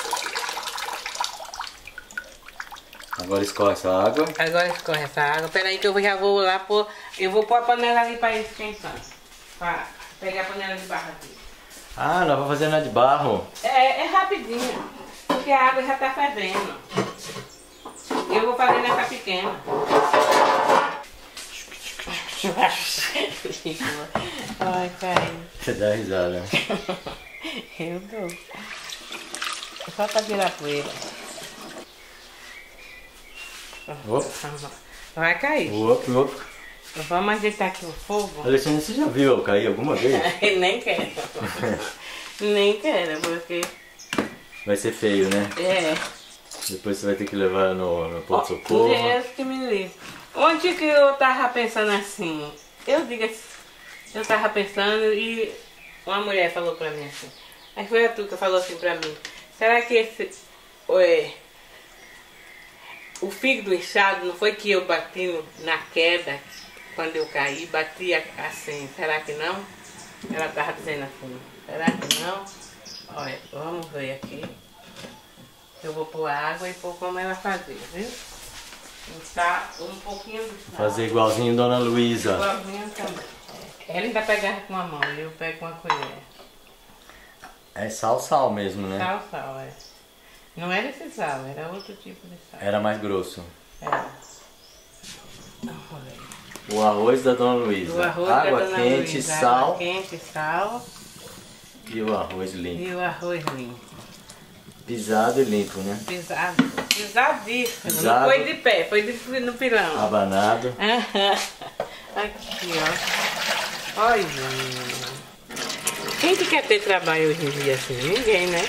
Agora escorre essa água. Agora escorre essa água. Peraí que eu já vou lá pôr... Eu vou pôr a panela ali para esquentar. Para pegar a panela de barro aqui. Ah, nós vamos fazer nada de barro. É, é rapidinho. Porque a água já tá fervendo. Eu vou fazer nessa pequena. Ai, cara. Você dá risada, né? Eu dou. Só para virar poeira. Opa. Vai cair. Opa, opa. Vamos ajeitar aqui o fogo. Alexandre, você já viu eu cair alguma vez? Nem quero. Nem quero, porque... Vai ser feio, né? É. Depois você vai ter que levar no, no ponto-socorro. Oh, Deus que me livre. Onde que eu tava pensando assim? Eu digo assim, eu tava pensando e uma mulher falou pra mim assim. Aí foi a Tuca que falou assim pra mim. Será que esse... Ué... O figo do inchado, não foi que eu bati na queda, quando eu caí, bati assim, será que não? Ela estava dizendo assim, será que não? Olha, vamos ver aqui. Eu vou pôr água e pôr como ela fazer, viu? Tá um pouquinho de sal. Fazer igualzinho Dona Luísa. Igualzinho também. Ela ainda pegava com a mão, eu pego com a colher. É sal, sal mesmo, né? Sal, sal, é. Não era esse sal, era outro tipo de sal. Era mais grosso. Era. O arroz da Dona Luísa. O arroz água da Dona quente, Luísa, sal. Água quente, sal. E o arroz limpo. E o arroz limpo. Pisado e limpo, né? Pisado. Pisadíssimo. Pisado. Não foi de pé, foi de, no pilão. Abanado. Aqui, ó. Olha. Quem que quer ter trabalho hoje em dia assim? Ninguém, né?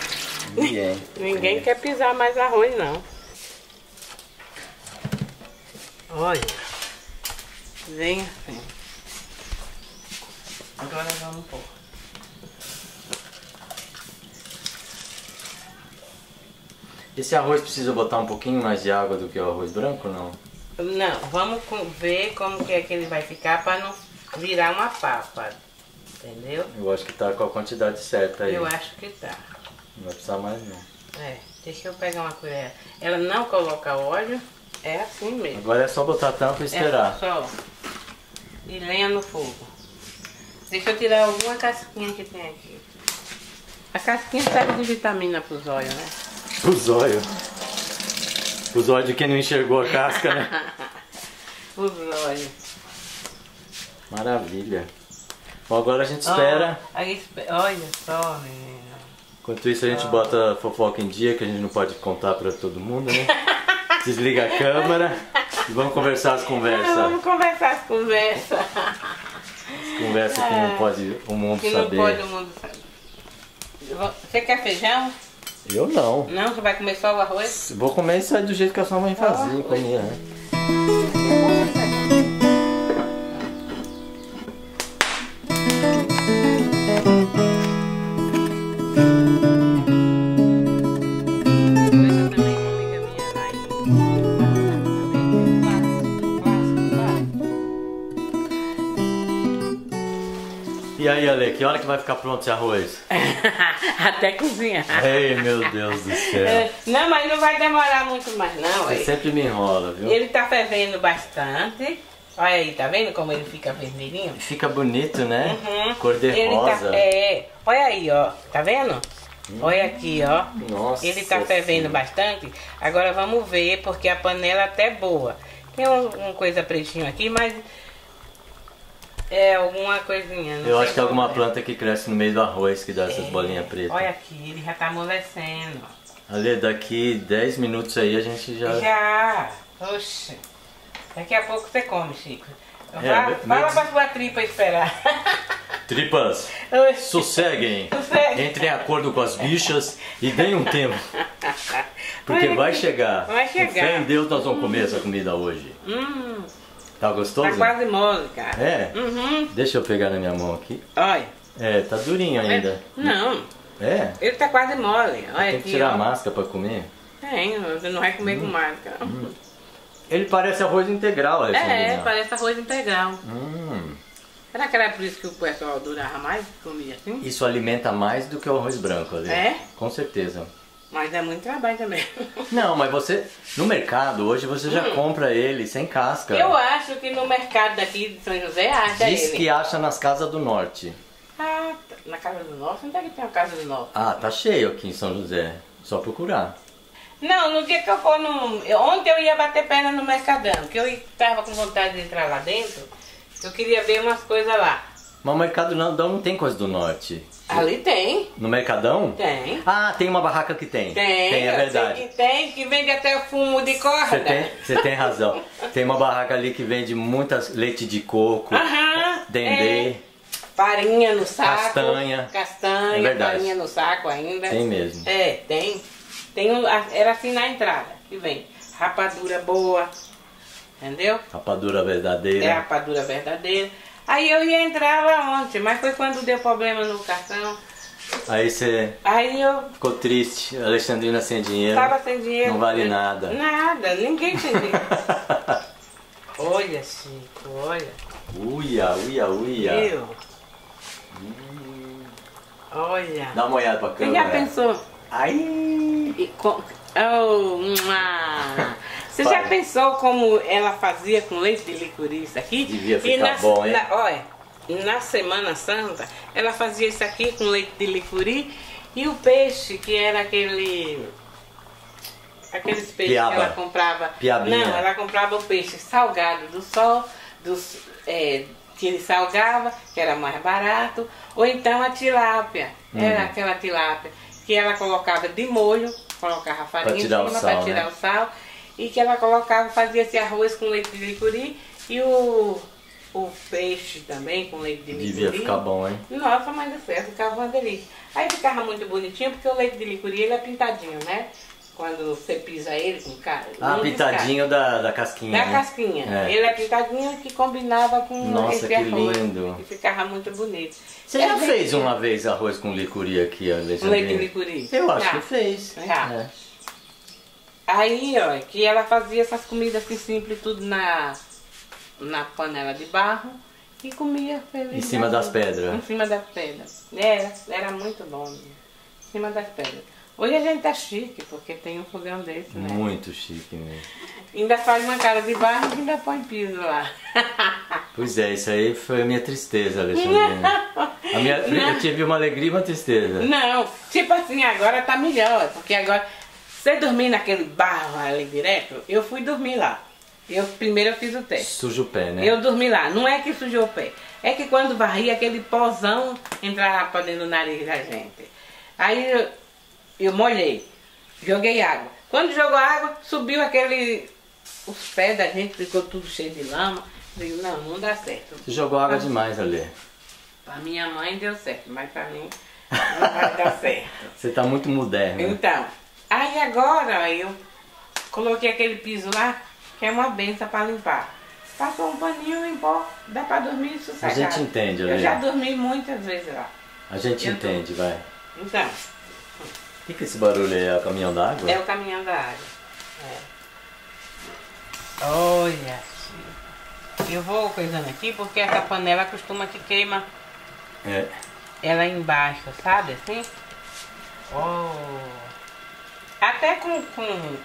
Ninguém. Ninguém é. Quer pisar mais arroz, não. Olha. Vem assim. Agora vamos pôr. Esse arroz precisa botar um pouquinho mais de água do que o arroz branco, não? Não, vamos ver como que é que ele vai ficar para não virar uma papa, entendeu? Eu acho que tá com a quantidade certa aí. Eu acho que tá. Não vai precisar mais não. É, deixa eu pegar uma colher. Ela não coloca óleo, é assim mesmo. Agora é só botar a tampa e esperar. É só, e lenha no fogo. Deixa eu tirar alguma casquinha que tem aqui. A casquinha serve de vitamina pros olhos, né? Pros olhos? Pros olhos de quem não enxergou a casca, né? Os olhos. Maravilha. Bom, agora a gente espera. Oh, a gente... Olha só, menina. Enquanto isso a gente oh. bota fofoca em dia, que a gente não pode contar pra todo mundo, né? Desliga a câmera e vamos conversar as conversas. Vamos conversar as conversas. Conversa que não pode o mundo que saber. Não pode o mundo saber. Você quer feijão? Eu não. Não? Você vai comer só o arroz? Vou comer isso aí do jeito que a sua mãe fazia. Comia, né? E aí, Ale, que hora que vai ficar pronto esse arroz? Até cozinhar. Ei, meu Deus do céu. Não, mas não vai demorar muito mais não. Você aí. Sempre me enrola, viu? Ele tá fervendo bastante. Olha aí, tá vendo como ele fica vermelhinho? Fica bonito, né? Uhum. Cor de ele rosa. Tá, é, olha aí, ó. Tá vendo? Hum. Olha aqui, ó. Nossa. Ele tá fervendo sim. bastante. Agora vamos ver, porque a panela até é boa. Tem uma, uma coisa pretinho aqui, mas... É, alguma coisinha. Não Eu acho que é alguma planta que cresce no meio do arroz que dá é. essas bolinhas pretas. Olha aqui, ele já tá amolecendo. Ale, daqui dez minutos aí a gente já... Já! Oxe! Daqui a pouco você come, Chico. É, fala fala pra sua tripa esperar. Tripas, Oxe. sosseguem. Sossegue. Entrem em acordo com as bichas e deem um tempo. Porque Mas, vai chegar. Vai chegar. Fé em Deus, nós vamos comer hum. essa comida hoje. Hum. Tá gostoso? Tá quase mole, cara. É? Uhum. Deixa eu pegar na minha mão aqui. Olha. É, tá durinho ainda. É. Não. É? Ele tá quase mole. Olha aqui, tem que tirar ó. a máscara pra comer? Tem, você não vai comer hum. com máscara. Hum. Ele parece arroz integral, essa É, é parece arroz integral. Hum. Será que era por isso que o pessoal durava mais e comia assim? Isso alimenta mais do que o arroz branco ali. É? Com certeza. Mas é muito trabalho também. Não, mas você... No mercado, hoje você já hum. compra ele sem casca. Eu acho que no mercado daqui de São José acha Diz ele. Diz que acha nas casas do norte. Ah, na casa do norte? Onde é que tem a casa do norte? Ah, tá cheio aqui em São José. Só procurar. Não, no dia que eu for no... Ontem eu ia bater perna no Mercadão, que eu estava com vontade de entrar lá dentro. Eu queria ver umas coisas lá. Mas o Mercadão não tem coisa do norte. Ali tem. No Mercadão? Tem. Ah, tem uma barraca que tem. Tem, tem é verdade. Que tem, que vende até fumo de corda. Você tem, você tem razão. Tem uma barraca ali que vende muitas leite de coco, uh-huh, dendê. É. Farinha no saco. Castanha. Castanha, é verdade. Farinha no saco ainda. Tem mesmo. É, tem. Tem um, era assim na entrada, que vem. Rapadura boa, entendeu? Rapadura verdadeira. É, rapadura verdadeira. Aí eu ia entrar lá ontem, mas foi quando deu problema no cartão. Aí você Aí eu... ficou triste, Alexandrina sem dinheiro. Tava sem dinheiro. Não vale nada. Nada, ninguém tem dinheiro. Olha, Chico, olha. Uia, uia, uia. Eu. Hum. Olha. Dá uma olhada pra câmera. Você já pensou? Ai. E com... Oh, uma... Você Pai. já pensou como ela fazia com leite de licuri isso aqui? Devia ficar e na, bom, hein? Na, olha, na Semana Santa, ela fazia isso aqui com leite de licuri e o peixe, que era aquele... Aqueles peixes Piaba. que ela comprava... Piabinha. Não, ela comprava o peixe salgado do sol, dos, é, que ele salgava, que era mais barato, ou então a tilápia, uhum. era aquela tilápia que ela colocava de molho, colocava farinha em cima para tirar o sal. E que ela colocava, fazia esse arroz com leite de licuri e o, o peixe também com leite de licuri. Devia ficar bom, hein? Nossa, mas do céu, ficava uma delícia. Aí ficava muito bonitinho, porque o leite de licuri ele é pintadinho, né? Quando você pisa ele com cara. Ah, pintadinho da, da casquinha. Da né? casquinha. É. Ele é pintadinho que combinava com Nossa, esse que arroz. Lindo. E ficava muito bonito. Você já fez uma vez arroz com licuri aqui, Alexandrina? Leite de licuri. Eu acho já. que fez. Já. É. Aí, ó, que ela fazia essas comidas assim simples, tudo na, na panela de barro e comia feliz. Em cima das pedras. Em cima das pedras. Era, era muito bom. Né? Em cima das pedras. Hoje a gente tá chique, porque tem um fogão desse, né? Muito chique mesmo. Ainda faz uma cara de barro e ainda põe piso lá. Pois é, isso aí foi a minha tristeza, Alexandrina. A minha, eu tive uma alegria e uma tristeza. Não, tipo assim, agora tá melhor, porque agora... Você dormir naquele barro ali direto, eu fui dormir lá. Eu, primeiro eu fiz o teste. Suja o pé, né? Eu dormi lá. Não é que sujou o pé. É que quando varria, aquele pozão entrava pra dentro do nariz da gente. Aí eu, eu molhei. Joguei água. Quando jogou água, subiu aquele... Os pés da gente ficou tudo cheio de lama. Eu digo, não, não dá certo. Você jogou água pra demais mim, ali. Pra minha mãe deu certo, mas pra mim não vai dar certo. Você tá muito moderno. Então... Aí agora eu coloquei aquele piso lá, que é uma benção para limpar. Passou um paninho em pó, dá para dormir sossegado. A gente entende, né? Eu já dormi muitas vezes lá. A gente eu entende, tô... vai. Então. O que, que esse barulho aí? É o caminhão da água? É o caminhão da água. É. Olha. Eu vou coisando aqui porque essa panela costuma que queima é. Ela embaixo, sabe assim? Oh. Até com, com,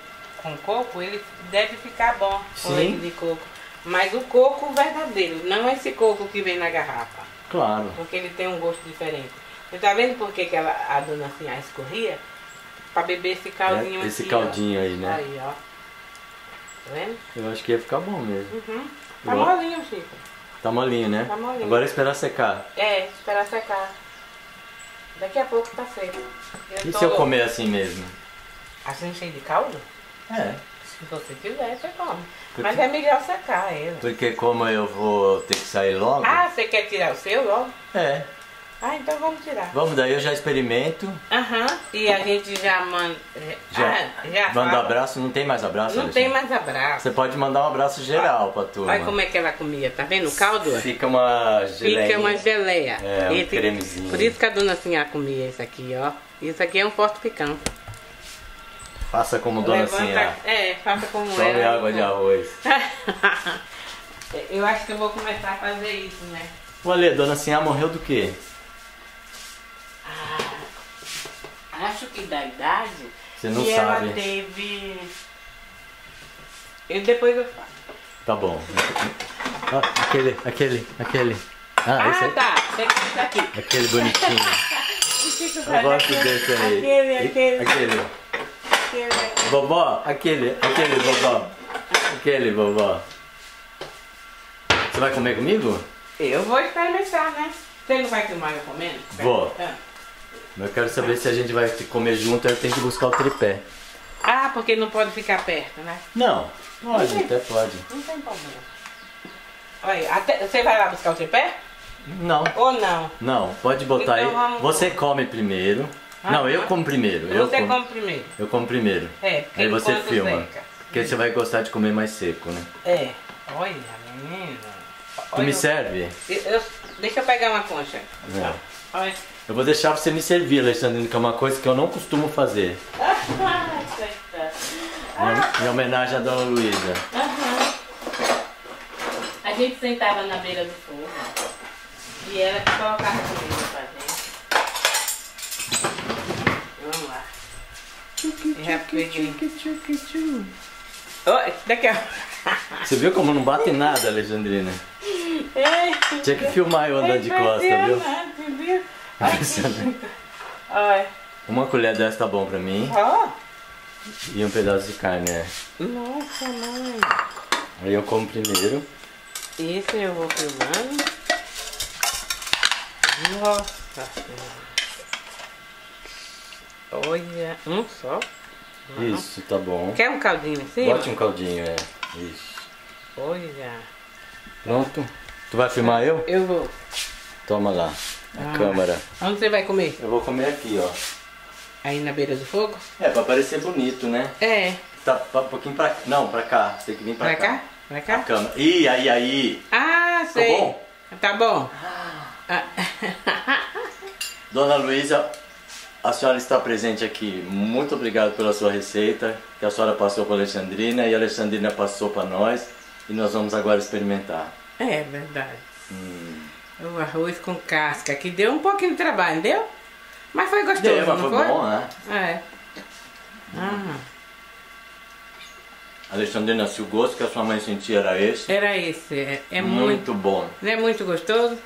com coco ele deve ficar bom, com leite de coco. Mas o coco verdadeiro, não esse coco que vem na garrafa. Claro. Porque ele tem um gosto diferente. Você tá vendo por que ela, a Dona Sinhá escorria? Pra beber esse caldinho é, esse aqui. Esse caldinho ó. Aí, né? Aí, ó. Tá vendo? Eu acho que ia ficar bom mesmo. Uhum. Tá eu... molinho, Chico. Tá molinho, né? Tá molinho. Agora é esperar secar. É, esperar secar. Daqui a pouco tá seco. E tô... se eu comer assim mesmo? Assim cheio de caldo? É. Se você quiser, você come. Porque... Mas é melhor secar ele. Porque como eu vou ter que sair logo... Ah, você quer tirar o seu logo? É. Ah, então vamos tirar. Vamos, daí eu já experimento. Aham. Uhum. E a gente já manda... Já, ah, já manda fala. Abraço, não tem mais abraço? Não, Alexandre? Tem mais abraço. Você pode mandar um abraço geral ah, pra turma. Olha como é que ela comia, tá vendo? O caldo? Fica uma geleia. Fica uma geleia. É, um esse, cremezinho. Por isso que a Dona Sinhá comia isso aqui, ó. Isso aqui é um fortificante. Faça como Dona Sinhá. É, faça como ela. Tome água de arroz. Eu acho que eu vou começar a fazer isso, né? Olha, Dona Sinhá morreu do quê? Ah, acho que da idade. Você não sabe. Ela teve... E depois eu falo. Tá bom. Ah, aquele, aquele, aquele. Ah, ah esse tá. Tem que ficar aqui. Aquele bonitinho. Eu gosto desse aí. Aquele, aquele. Aquele. Vovó, aquele, aquele vovó, aquele vovó. Você vai comer comigo? Eu vou experimentar, né? Você não vai filmar eu comendo? Vou. Ah. Eu quero saber se a gente vai comer junto, eu tenho que buscar o tripé. Ah, porque não pode ficar perto, né? Não, pode, não tem, até pode. Não tem problema. Olha, até, você vai lá buscar o tripé? Não. Ou não? Não, pode botar então, aí. Você comer. Come primeiro. Ah, não, eu como primeiro. Você eu como, come primeiro. Eu como primeiro. É, porque aí você filma. Seca. Porque hum. Você vai gostar de comer mais seco, né? É. Olha, menina. Tu me serve? Eu, eu, deixa eu pegar uma concha. É. Olha. Eu vou deixar você me servir, Alexandrina, que é uma coisa que eu não costumo fazer. Em homenagem à Dona Luísa. Uhum. A gente sentava na beira do fogo e ela que colocava comida pra gente. Vamos lá. Já peguei. Oi, daqui a... Você viu como não bate nada, Alexandrina? É, tinha que filmar eu andando é de costa, viu? Viu? Ai, uma colher dessa tá bom pra mim. Oh. E um pedaço de carne, é. Nossa, mãe. Aí eu como primeiro. Isso eu vou filmando. Nossa senhora. Olha, um só. Não. Isso, tá bom. Quer um caldinho assim? Bote um caldinho, é. Isso. Olha. Pronto. Tu vai filmar eu? Eu vou. Toma lá, a ah. câmera. Onde você vai comer? Eu vou comer aqui, ó. Aí na beira do fogo? É, pra parecer bonito, né? É. Tá um pouquinho pra... Não, pra cá. Você tem que vir pra, pra cá. cá. Pra cá? Pra câmera. Ih, aí, aí. Ah, sei. Tá bom? Tá bom. Ah. Ah. Dona Luísa... A senhora está presente aqui, muito obrigado pela sua receita, que a senhora passou para a Alexandrina e a Alexandrina passou para nós, e nós vamos agora experimentar. É verdade. Hum. O arroz com casca, que deu um pouquinho de trabalho, deu? Mas foi gostoso, deu, mas não foi? Foi bom, né? É. Hum. Alexandrina, se o gosto que a sua mãe sentia era esse? Era esse, é, é muito, muito bom. Não é muito gostoso?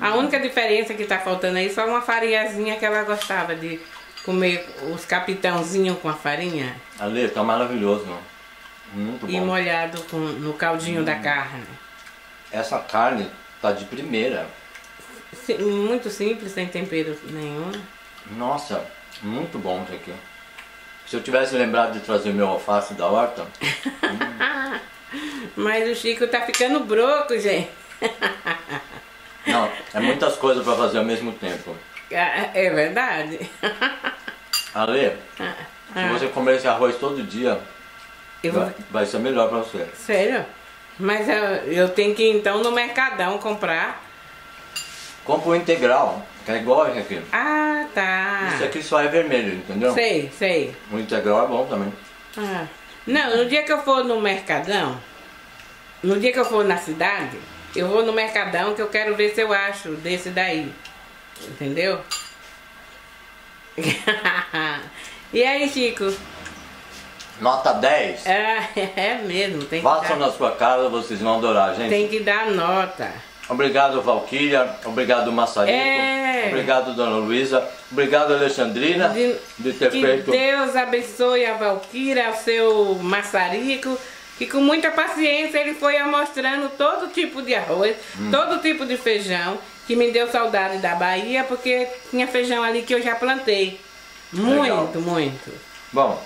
A única diferença que está faltando aí é só uma farinhazinha que ela gostava de comer, os capitãozinhos com a farinha. Ali, tá maravilhoso, não? Muito bom. E molhado com, no caldinho hum. da carne. Essa carne tá de primeira. Sim, muito simples, sem tempero nenhum. Nossa, muito bom isso aqui. Se eu tivesse lembrado de trazer meu alface da horta. hum. Mas o Chico tá ficando broco, gente. Não, é muitas coisas para fazer ao mesmo tempo. É verdade. Ale, ah, ah. se você comer esse arroz todo dia, eu... vai, vai ser melhor para você. Sério? Mas eu, eu tenho que ir então no Mercadão comprar. Compra o integral, que é igual esse aqui. Ah, tá. Isso aqui só é vermelho, entendeu? Sei, sei. O integral é bom também. Ah. Não, no dia que eu for no Mercadão, no dia que eu for na cidade, eu vou no Mercadão que eu quero ver se eu acho desse daí. Entendeu? E aí, Chico? Nota dez? É, é mesmo. Tem que Façam dar... na sua casa, vocês vão adorar, gente. Tem que dar nota. Obrigado, Valquíria. Obrigado, Massarico. É... Obrigado, Dona Luísa. Obrigado, Alexandrina, de, de ter que feito... Deus abençoe a Valquíria, o seu Massarico. E com muita paciência ele foi amostrando todo tipo de arroz, hum. todo tipo de feijão, que me deu saudade da Bahia, porque tinha feijão ali que eu já plantei. Muito, Legal. muito. Bom,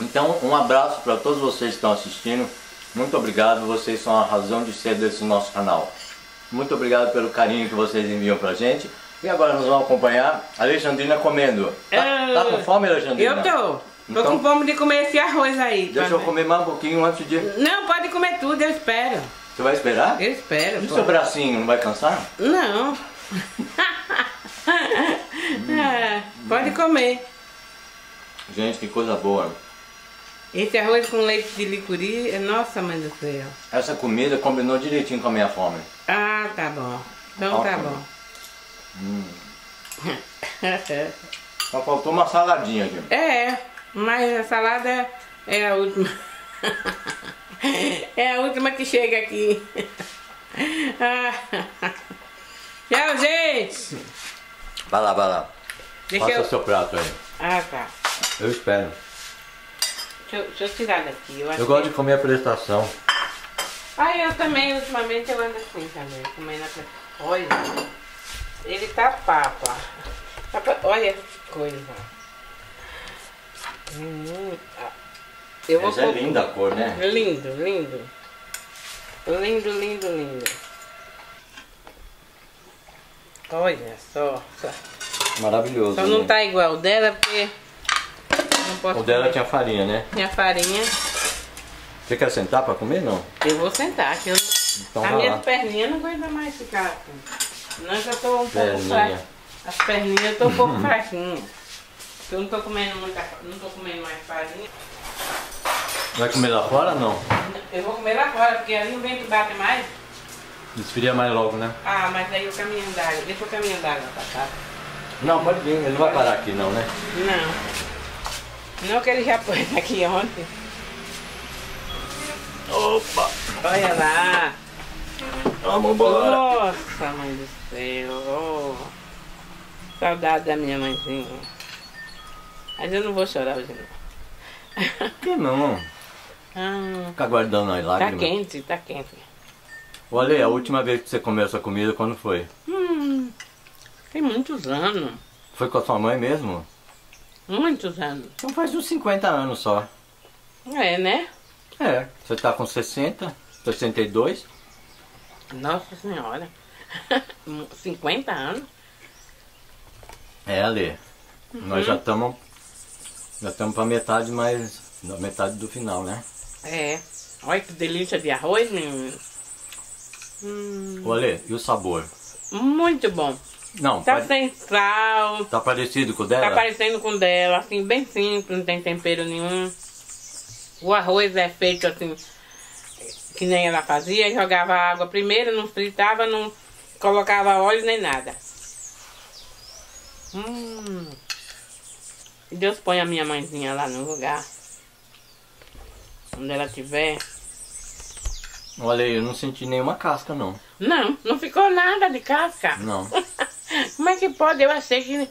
então um abraço para todos vocês que estão assistindo. Muito obrigado, vocês são a razão de ser desse nosso canal. Muito obrigado pelo carinho que vocês enviam pra gente. E agora nós vamos acompanhar a Alexandrina comendo. Tá, eu... tá com fome, Alexandrina? Eu tô. Tô então, com fome de comer esse arroz aí. Deixa eu comer mais um pouquinho antes de... Não, pode comer tudo, eu espero. Você vai esperar? Eu espero. E o seu bracinho não vai cansar? Não. é, pode comer. Gente, que coisa boa. Esse arroz com leite de licuri, nossa mãe do céu. Essa comida combinou direitinho com a minha fome. Ah, tá bom. Então Ótimo. tá bom. Hum. Só faltou uma saladinha aqui. É. Mas a salada é a última. É a última que chega aqui. Tchau, gente! Vai lá, vai lá. Deixa Passa eu... o seu prato aí. Ah, tá. Eu espero. Deixa eu, deixa eu tirar daqui. Eu, acho eu gosto que... de comer a prestação. Ah, eu também. Ultimamente eu ando assim também. Comendo a prestação. Olha, ele tá papa. Olha que coisa. Hum, eu vou Essa é linda a cor, né? Lindo, lindo. Lindo, lindo, lindo. Olha só. Maravilhoso. Só não né? tá igual o dela, porque... Não posso o dela comer. Tinha farinha, né? Tinha farinha. Você quer sentar pra comer, não? Eu vou sentar, que eu... Então a minha perninha não aguenta mais ficar assim. Não, eu já tô um pouco fraquinha. As perninhas eu tô um pouco fraquinha. Eu não tô comendo muita, não tô comendo mais farinha. Vai comer lá fora ou não? Eu vou comer lá fora, porque ali o vento bate mais. Esfria mais logo, né? Ah, mas aí o caminho d'água, deixa o caminho d'água passar. Não, pode vir, ele não vai parar aqui não, né? Não. Não que ele já pôs aqui ontem. Opa! Olha lá! Vamos embora! Nossa, mãe do céu! Oh. Saudade da minha mãezinha. Mas eu não vou chorar hoje não. Por que não? Ah, fica guardando as lágrimas. Tá quente, tá quente. Olha, a última vez que você comeu essa comida, quando foi? Hum, tem muitos anos. Foi com a sua mãe mesmo? Muitos anos. Então faz uns cinquenta anos só. É, né? É, você tá com sessenta, sessenta e dois. Nossa Senhora. cinquenta anos? É, Ale. Uhum. Nós já estamos... Já estamos para metade, mas na metade do final, né? É. Olha que delícia de arroz, menino. Hum. Olha, e o sabor? Muito bom. Não. Tá pare... sem sal. Tá parecido com o dela? Tá parecendo com o dela, assim, bem simples, não tem tempero nenhum. O arroz é feito assim, que nem ela fazia, jogava água primeiro, não fritava, não colocava óleo nem nada. Hum. Deus põe a minha mãezinha lá no lugar. Onde ela estiver. Olha aí, eu não senti nenhuma casca, não. Não, não ficou nada de casca. Não. Como é que pode? Eu achei que...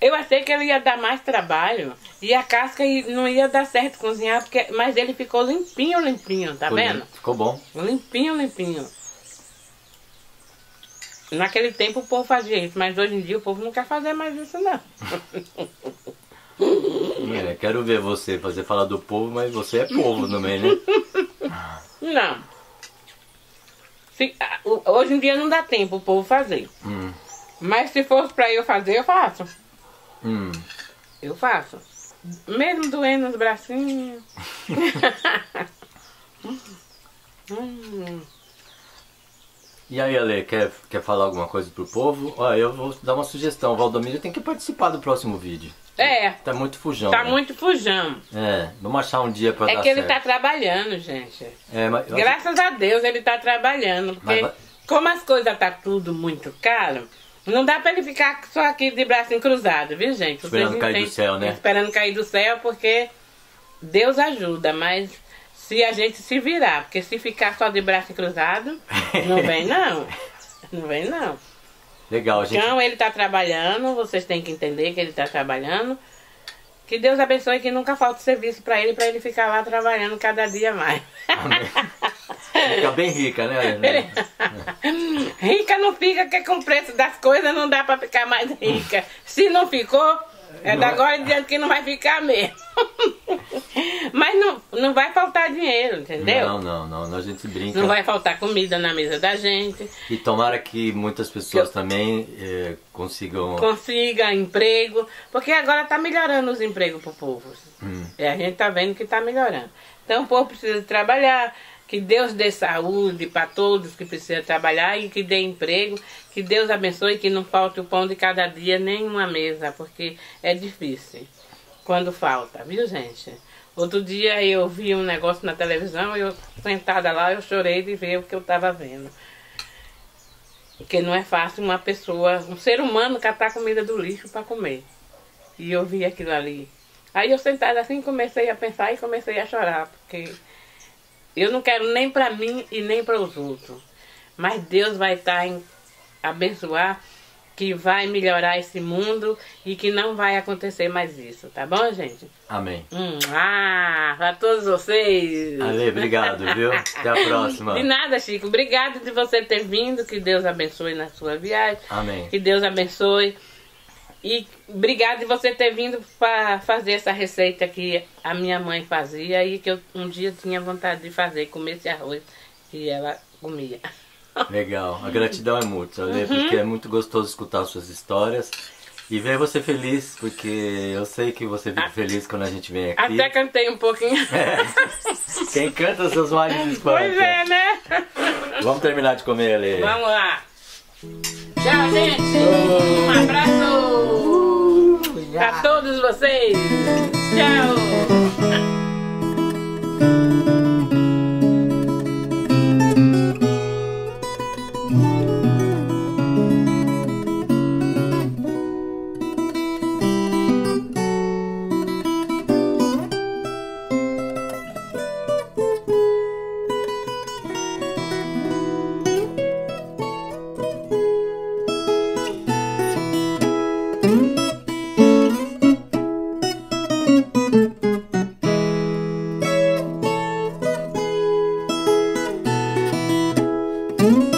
Eu achei que ele ia dar mais trabalho. E a casca não ia dar certo cozinhar, porque... mas ele ficou limpinho, limpinho, tá vendo? Ficou bom. Limpinho, limpinho. Naquele tempo o povo fazia isso, mas hoje em dia o povo não quer fazer mais isso, não. É, quero ver você fazer falar do povo, mas você é povo também, né? Não. Se, hoje em dia não dá tempo o povo fazer. Hum. Mas se fosse pra eu fazer, eu faço. Hum. Eu faço. Mesmo doendo os bracinhos. Hum. E aí, Ale, quer, quer falar alguma coisa pro povo? Ó, eu vou dar uma sugestão. O Valdomiro tem que participar do próximo vídeo. É. Tá muito fujão. Tá né? muito fujão. É, vamos achar um dia pra é dar É que ele certo. Tá trabalhando, gente. É, mas... Graças a Deus ele tá trabalhando. Porque mas... como as coisas tá tudo muito caro, não dá pra ele ficar só aqui de bracinho cruzado, viu, gente? Esperando Vocês cair tem... do céu, né? Esperando cair do céu, porque Deus ajuda, mas... Se a gente se virar, porque se ficar só de braço cruzado, não vem não. Não vem não. Legal, gente. Então ele tá trabalhando, vocês têm que entender que ele tá trabalhando. Que Deus abençoe, que nunca falte serviço pra ele, pra ele ficar lá trabalhando cada dia mais. Amém. Fica bem rica, né? Rica não fica, porque com o preço das coisas não dá pra ficar mais rica. Se não ficou... É da agora em diante que não vai ficar mesmo. Mas não, não vai faltar dinheiro, entendeu? Não, não, não, não, a gente brinca. Não vai faltar comida na mesa da gente. E tomara que muitas pessoas que... também é, consigam... Consiga emprego, porque agora tá melhorando os empregos pro povo. Hum. E a gente tá vendo que tá melhorando. Então o povo precisa trabalhar, que Deus dê saúde para todos que precisam trabalhar e que dê emprego. Que Deus abençoe, que não falte o pão de cada dia, nem uma mesa, porque é difícil quando falta, viu, gente? Outro dia eu vi um negócio na televisão, eu sentada lá, eu chorei de ver o que eu estava vendo. Porque não é fácil uma pessoa, um ser humano, catar comida do lixo para comer. E eu vi aquilo ali. Aí eu sentada assim, comecei a pensar e comecei a chorar, porque eu não quero nem para mim e nem para os outros. Mas Deus vai estar em... abençoar, que vai melhorar esse mundo e que não vai acontecer mais isso, tá bom, gente? Amém. Hum, ah, pra todos vocês. Ale, obrigado, viu? Até a próxima. De nada, Chico. Obrigado de você ter vindo, que Deus abençoe na sua viagem. Amém. Que Deus abençoe. E obrigado de você ter vindo para fazer essa receita que a minha mãe fazia e que eu um dia tinha vontade de fazer, comer esse arroz que ela comia. Legal, a gratidão é mútua, uhum. Porque é muito gostoso escutar suas histórias e ver você feliz, porque eu sei que você fica feliz quando a gente vem aqui. Até cantei um pouquinho. É. Quem canta seus males espanta. Pois é, né? Vamos terminar de comer, Ale. Vamos lá. Tchau, gente. Uh. Um abraço uh, a todos vocês. Tchau. Thank mm -hmm. you.